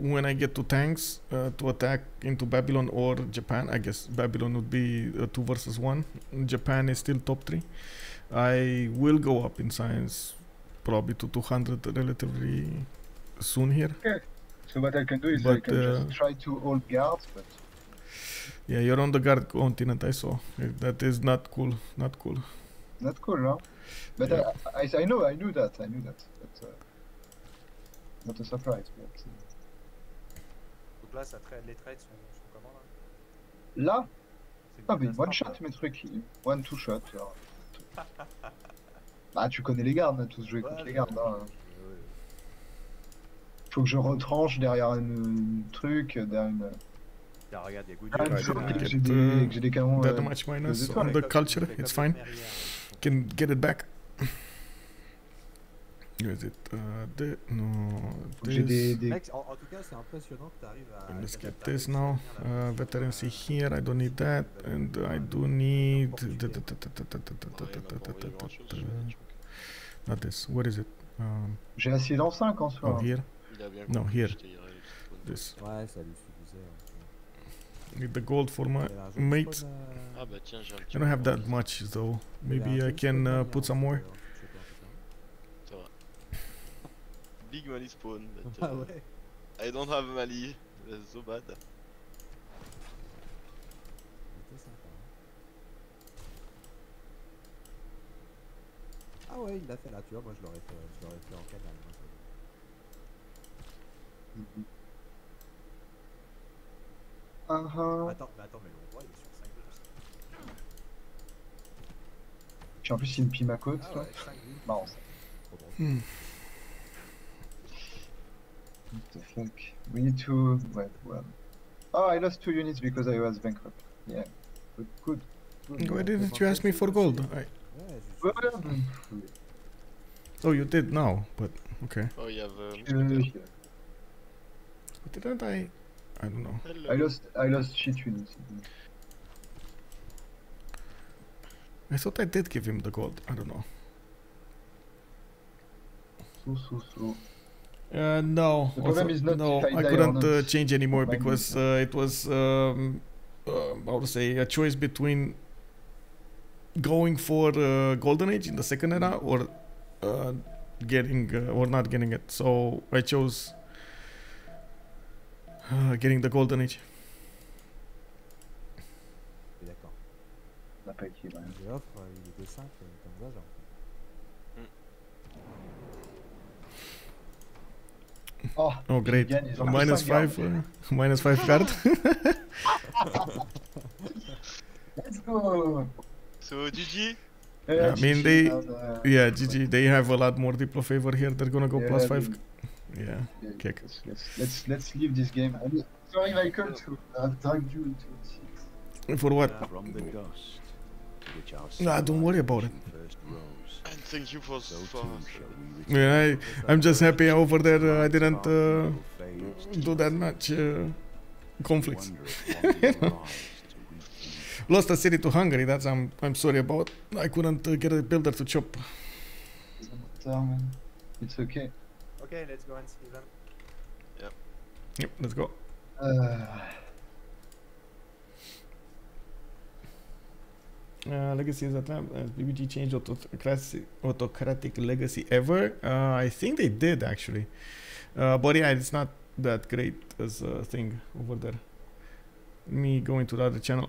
when I get to tanks uh, to attack into Babylon or Japan. I guess Babylon would be uh, two versus one. Japan is still top three. I will go up in science probably to two hundred relatively soon here. Okay. So what I can do is but, I can uh, just try to hold guards, but... Yeah, you're on the guard continent, I saw. That is not cool, not cool. Not cool, no? But yeah. I, I, I know, I knew that, I knew that. But, uh, not a surprise, but... Donc là, ça traite, les trades sont, sont comment, là? Là? Ah mais one shot, mes trucs. One, two shot. Alors... Bah, tu connais les gardes, on a tous joué ouais, contre les gardes, hein. Faut que je retranche derrière un truc, derrière une... Yeah, regarde, il y a good j'ai des, j'ai des canons... That much minus on the culture, it's fine. Can get it back. Is it... Uh, the, no... J'ai des... des... Mec, en, en tout cas, c'est impressionnant que t'arrives à... Let's get this now. Uh, veterancy here, I don't need that. And I do need... Not this, what is it? Um, J'ai assez dans cinq en soi. Oh, here. No, here. This. Ouais, ça lui suffisait. Need the gold for my mate. Ah bah tiens, j'ai un petit. I don't have that much though. Maybe I can uh, put some more. Ça va. Big Mali spawn. But, uh, ah ouais. I don't have Mali. That's so bad. Ah ouais, il l'a fait là, tu vois, moi je l'aurais fait, je l'aurais fait en canal. Mm-hmm. Uh-huh. Attends, mais attends, mais le roi il est sur cinq blocs. Puis en plus il me pille ma côte, ah ouais, marrant ça. Hmm. What the fuck? We need to... Wait, well... Oh, I lost two units because I was bankrupt. Yeah. But good. Good. Why didn't you ask me for gold? I... Oh, you did now, but okay. Oh, yeah, the... Didn't I? I don't know. Hello. I lost. I lost shit units. I thought I did give him the gold. I don't know. So so so. Uh, no. The problem also, is not no, I couldn't uh, change anymore because uh, it was um, uh, how to say a choice between. Going for uh, Golden Age in the second era or uh, getting uh, or not getting it, so I chose uh, getting the Golden Age. D'accord. La paix qui l'offre, il est deux cinq comme ça genre. Oh, oh great. Minus five, uh, minus five card. Let's go. So G G? Yeah, yeah, I mean they, yeah G G, they have a lot more diplo favor here, they're gonna go yeah, plus five, yeah, yeah kick. Let's, let's, let's leave this game. I mean, sorry Michael to have dragged you into it. For what? From the ghost, which nah, don't worry about it. And thank you for so far. Yeah, I, I'm just happy over there uh, I didn't uh, do that much uh, conflicts. Lost a city to Hungary, that's I'm I'm sorry about. I couldn't uh, get a builder to chop. It's okay. Okay, let's go and see them. Yep. Yep, let's go. Uh, Uh, legacy is Atlantis. Has B B G changed autocratic, autocratic legacy ever? Uh, I think they did actually, uh, but yeah, it's not that great as a thing over there. Me going to the other channel.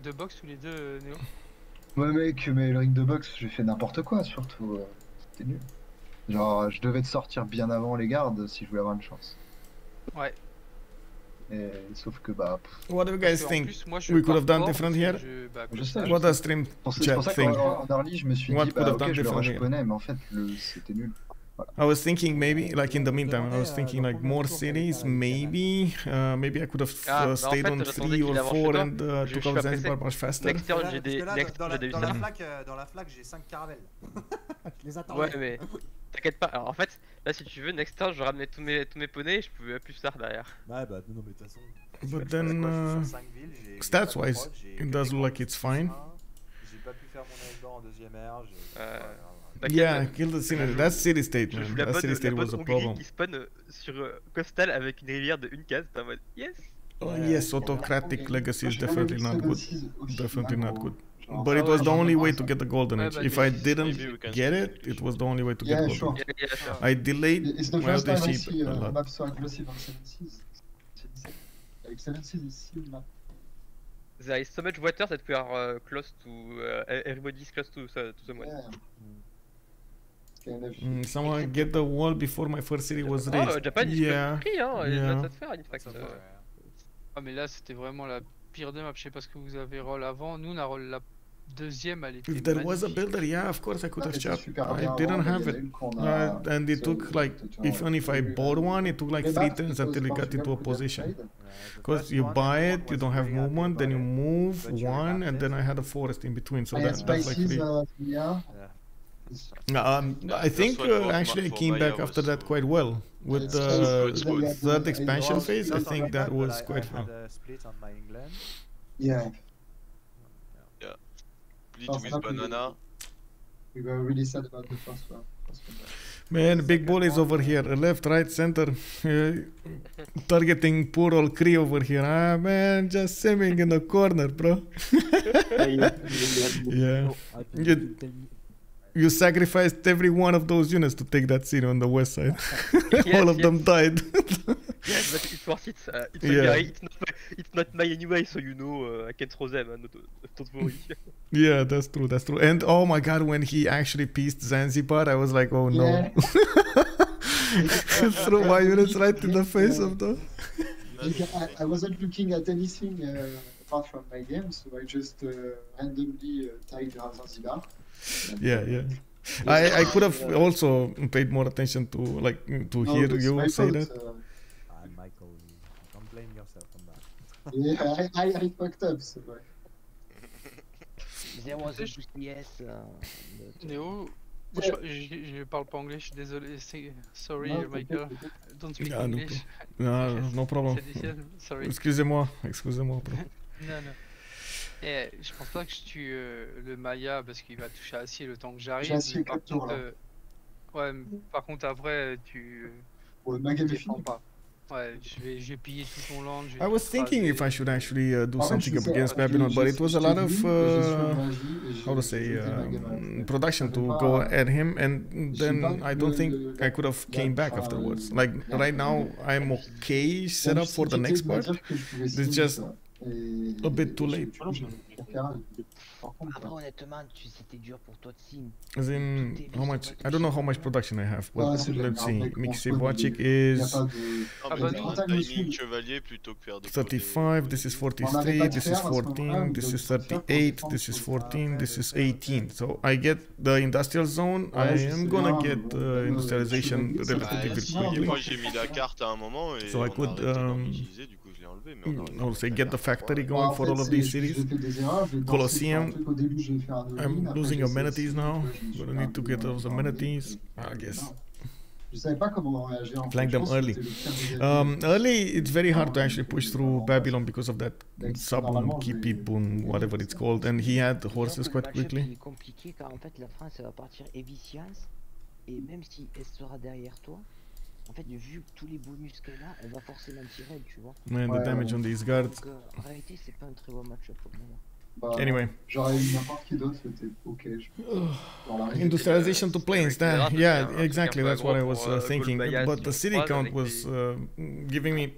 Deux box tous les deux, Néo. Ouais mec, mais le ring de box, j'ai fait n'importe quoi surtout. Euh, C'était nul. Genre, je devais te sortir bien avant les gardes si je voulais avoir une chance. Ouais. Et, sauf que bah. Pff. What do you guys think? Plus, moi, we could have done different here. Je, bah, je sais. What je... a stream chat thing. En early, je me suis What dit bah, okay, je le rejponnais, mais en fait, le... c'était nul. Voilà. I was thinking maybe, like in the meantime, I was thinking like more cities, maybe, uh, maybe I could have uh, stayed on three or four and uh, took out Zanzibar much faster. J'ai des dans la flaque, dans la flaque, j'ai cinq caravelles. Je les attends. Ouais, mais t'inquiète pas. Alors en fait, là si tu veux, next turn, je ramenais tous mes tous mes poneys, je pouvais appuyer ça derrière. Ouais bah non mais de toute façon. But then, uh, stats wise, it does look like it's fine. J'ai pas pu faire mon aide en deuxième air. Yeah, kill the scenery. That's city state, man. That city state was a problem. Qui spawn sur coastal avec une rivière de une case, t'es en mode yes. Yes, autocratic legacy is definitely not good. Definitely not good. But it was the only way to get the golden age. If I didn't get it, it was the only way to get golden age. I delayed my O D C a lot. There is so much water that we are close to. Everybody's close to someone. Mm, someone get the wall before my first city was raised. Oh, Japan, yeah. Cree, hein. Yeah. Ça te faire, in fact. Ah mais là c'était vraiment la pire des maps. Je sais pas ce que vous avez roll avant. Nous on a roll la deuxième. Elle était magnifique. If there was a builder, yeah, of course I could have chopped. I didn't have it, uh, and it took like even if I bought one, it took like three turns until it got into a position. Because you buy it, you don't have movement, then you move one, and then I had a forest in between, so that, that's like three. Um, I think uh, actually I came back after that quite well with the uh, third expansion phase. I think that was quite fun. Yeah. Yeah. Bleach with banana. We were really sad about the first one. Man, big bullies over here, left, right, center, targeting poor old Cree over here. Ah man, just simming in the corner, bro. Yeah. You, You sacrificed every one of those units to take that city on the west side. Yes, all of yes. them died. Yes, but it's worth it. Uh, it's, yeah. a, it's, not my, it's not my anyway, so you know uh, I can throw them. Uh, not, don't worry. Yeah, that's true, that's true. And oh my god, when he actually pieced Zanzibar, I was like, oh no. Yeah. Throw my units right in the face uh, of them. I, I wasn't looking at anything uh, apart from my game, so I just uh, randomly uh, tied Zanzibar. Yeah, yeah. I I could have yeah. also paid more attention to like to no, hear you Michael say that. Uh, uh, Michael, don't blame yourself on that. Yeah, I, I I fucked up. So there was a yes. Neo, je parle pas anglais. Je suis désolé. Sorry, no, Michael. Don't speak yeah, English. No, no, no problem. Sorry. Excusez-moi, excusez-moi. Non, non. Eh, je pense pas que je tue euh, le Maya parce qu'il va toucher à Acier le temps que j'arrive. Par, euh, ouais, par contre, après, tu. Ouais, tu défends pas. Ouais, j'ai pillé tout ton land. I was thinking if I should actually uh, do ah, something up against Babylon, but it was a lot of uh, how to say um, production to go at him, and then I don't think I could have came back afterwards. Like right now, I'm okay set up for the next part. It's just. A bit too late. As in, how much? I don't know how much production I have, but let's see. Mixi Boachik is thirty-five, this is forty-three, this is fourteen, this is thirty-eight, this is fourteen, this is eighteen. So I get the industrial zone, I am gonna get uh, industrialization relatively quickly. So I could. Um, Also, get the factory going for all of these cities. Colosseum. I'm losing amenities now. Gonna need to get those amenities, I guess. Flank them early. Um, early, it's very hard to actually push through Babylon because of that Sabun, Kipipun, whatever it's called, and he had the horses quite quickly. En fait, vu tous les bonus qu'elle a, elle va forcément tirer, tu vois. Ouais, ouais, the damage on these guards. Donc, euh, en réalité, c'est pas un très bon match-up pour moi. Bah, anyway. J'aurais eu n'importe qui d'autre, c'était ok. Je... Industrialization to planes, that, yeah, exactly, that's what I was uh, thinking. But the city count was uh, giving me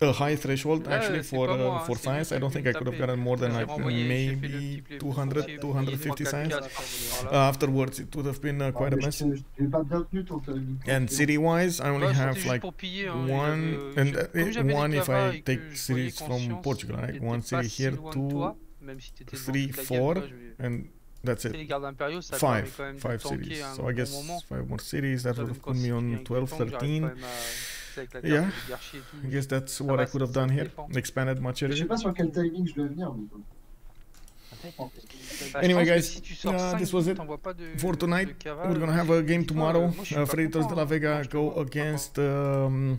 a high threshold actually for uh, for science. I don't think I could have gotten more than like maybe two hundred, two hundred fifty science. Uh, afterwards, it would have been uh, quite a mess. And city-wise, I only have like one, and uh, one if I take cities from Portugal, right? One city here, two. three, four, and that's it. Five, five cities. So I guess five more cities, that would have put me on twelve, thirteen. Yeah, I guess that's what I could have done here. Expanded much area. Anyway guys, uh, this was it for tonight. We're gonna have a game tomorrow. Uh, Freitas de la Vega go against... Um,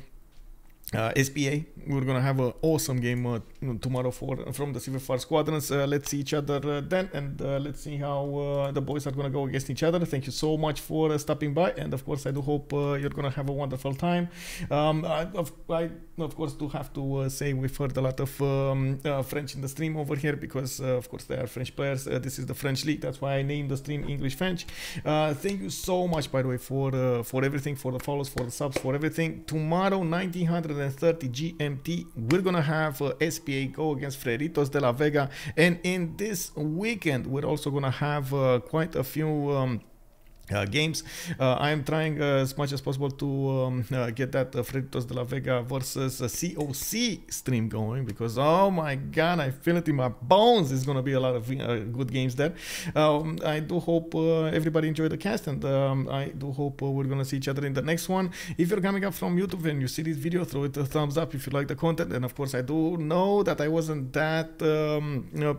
Uh, S P A. We're gonna have an awesome game uh, tomorrow for from the CivFR squadrons. Uh, let's see each other uh, then, and uh, let's see how uh, the boys are gonna go against each other. Thank you so much for uh, stopping by, and of course I do hope uh, you're gonna have a wonderful time. Um, I, of, I of course do have to uh, say we've heard a lot of um, uh, French in the stream over here because uh, of course they are French players. Uh, this is the French league, that's why I named the stream English French. Uh, thank you so much by the way for uh, for everything, for the follows, for the subs, for everything. Tomorrow nineteen thirty G M T, we're gonna have uh, S P A go against Freitas de la Vega, and in this weekend we're also gonna have uh, quite a few um Uh, games. Uh, I am trying uh, as much as possible to um, uh, get that uh, Freitas de la Vega versus uh, C O C stream going because oh my god, I feel it in my bones. It's gonna be a lot of uh, good games there. Um, I do hope uh, everybody enjoyed the cast, and um, I do hope uh, we're gonna see each other in the next one. If you're coming up from YouTube and you see this video, throw it a thumbs up if you like the content. And of course, I do know that I wasn't that um, you know,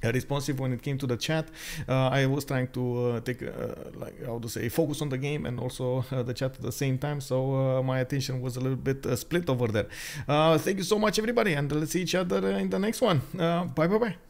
responsive when it came to the chat. uh, I was trying to uh, take uh, like how to say focus on the game and also uh, the chat at the same time, so uh, my attention was a little bit uh, split over there. Uh, thank you so much everybody, and let's see each other in the next one. Uh, bye bye bye.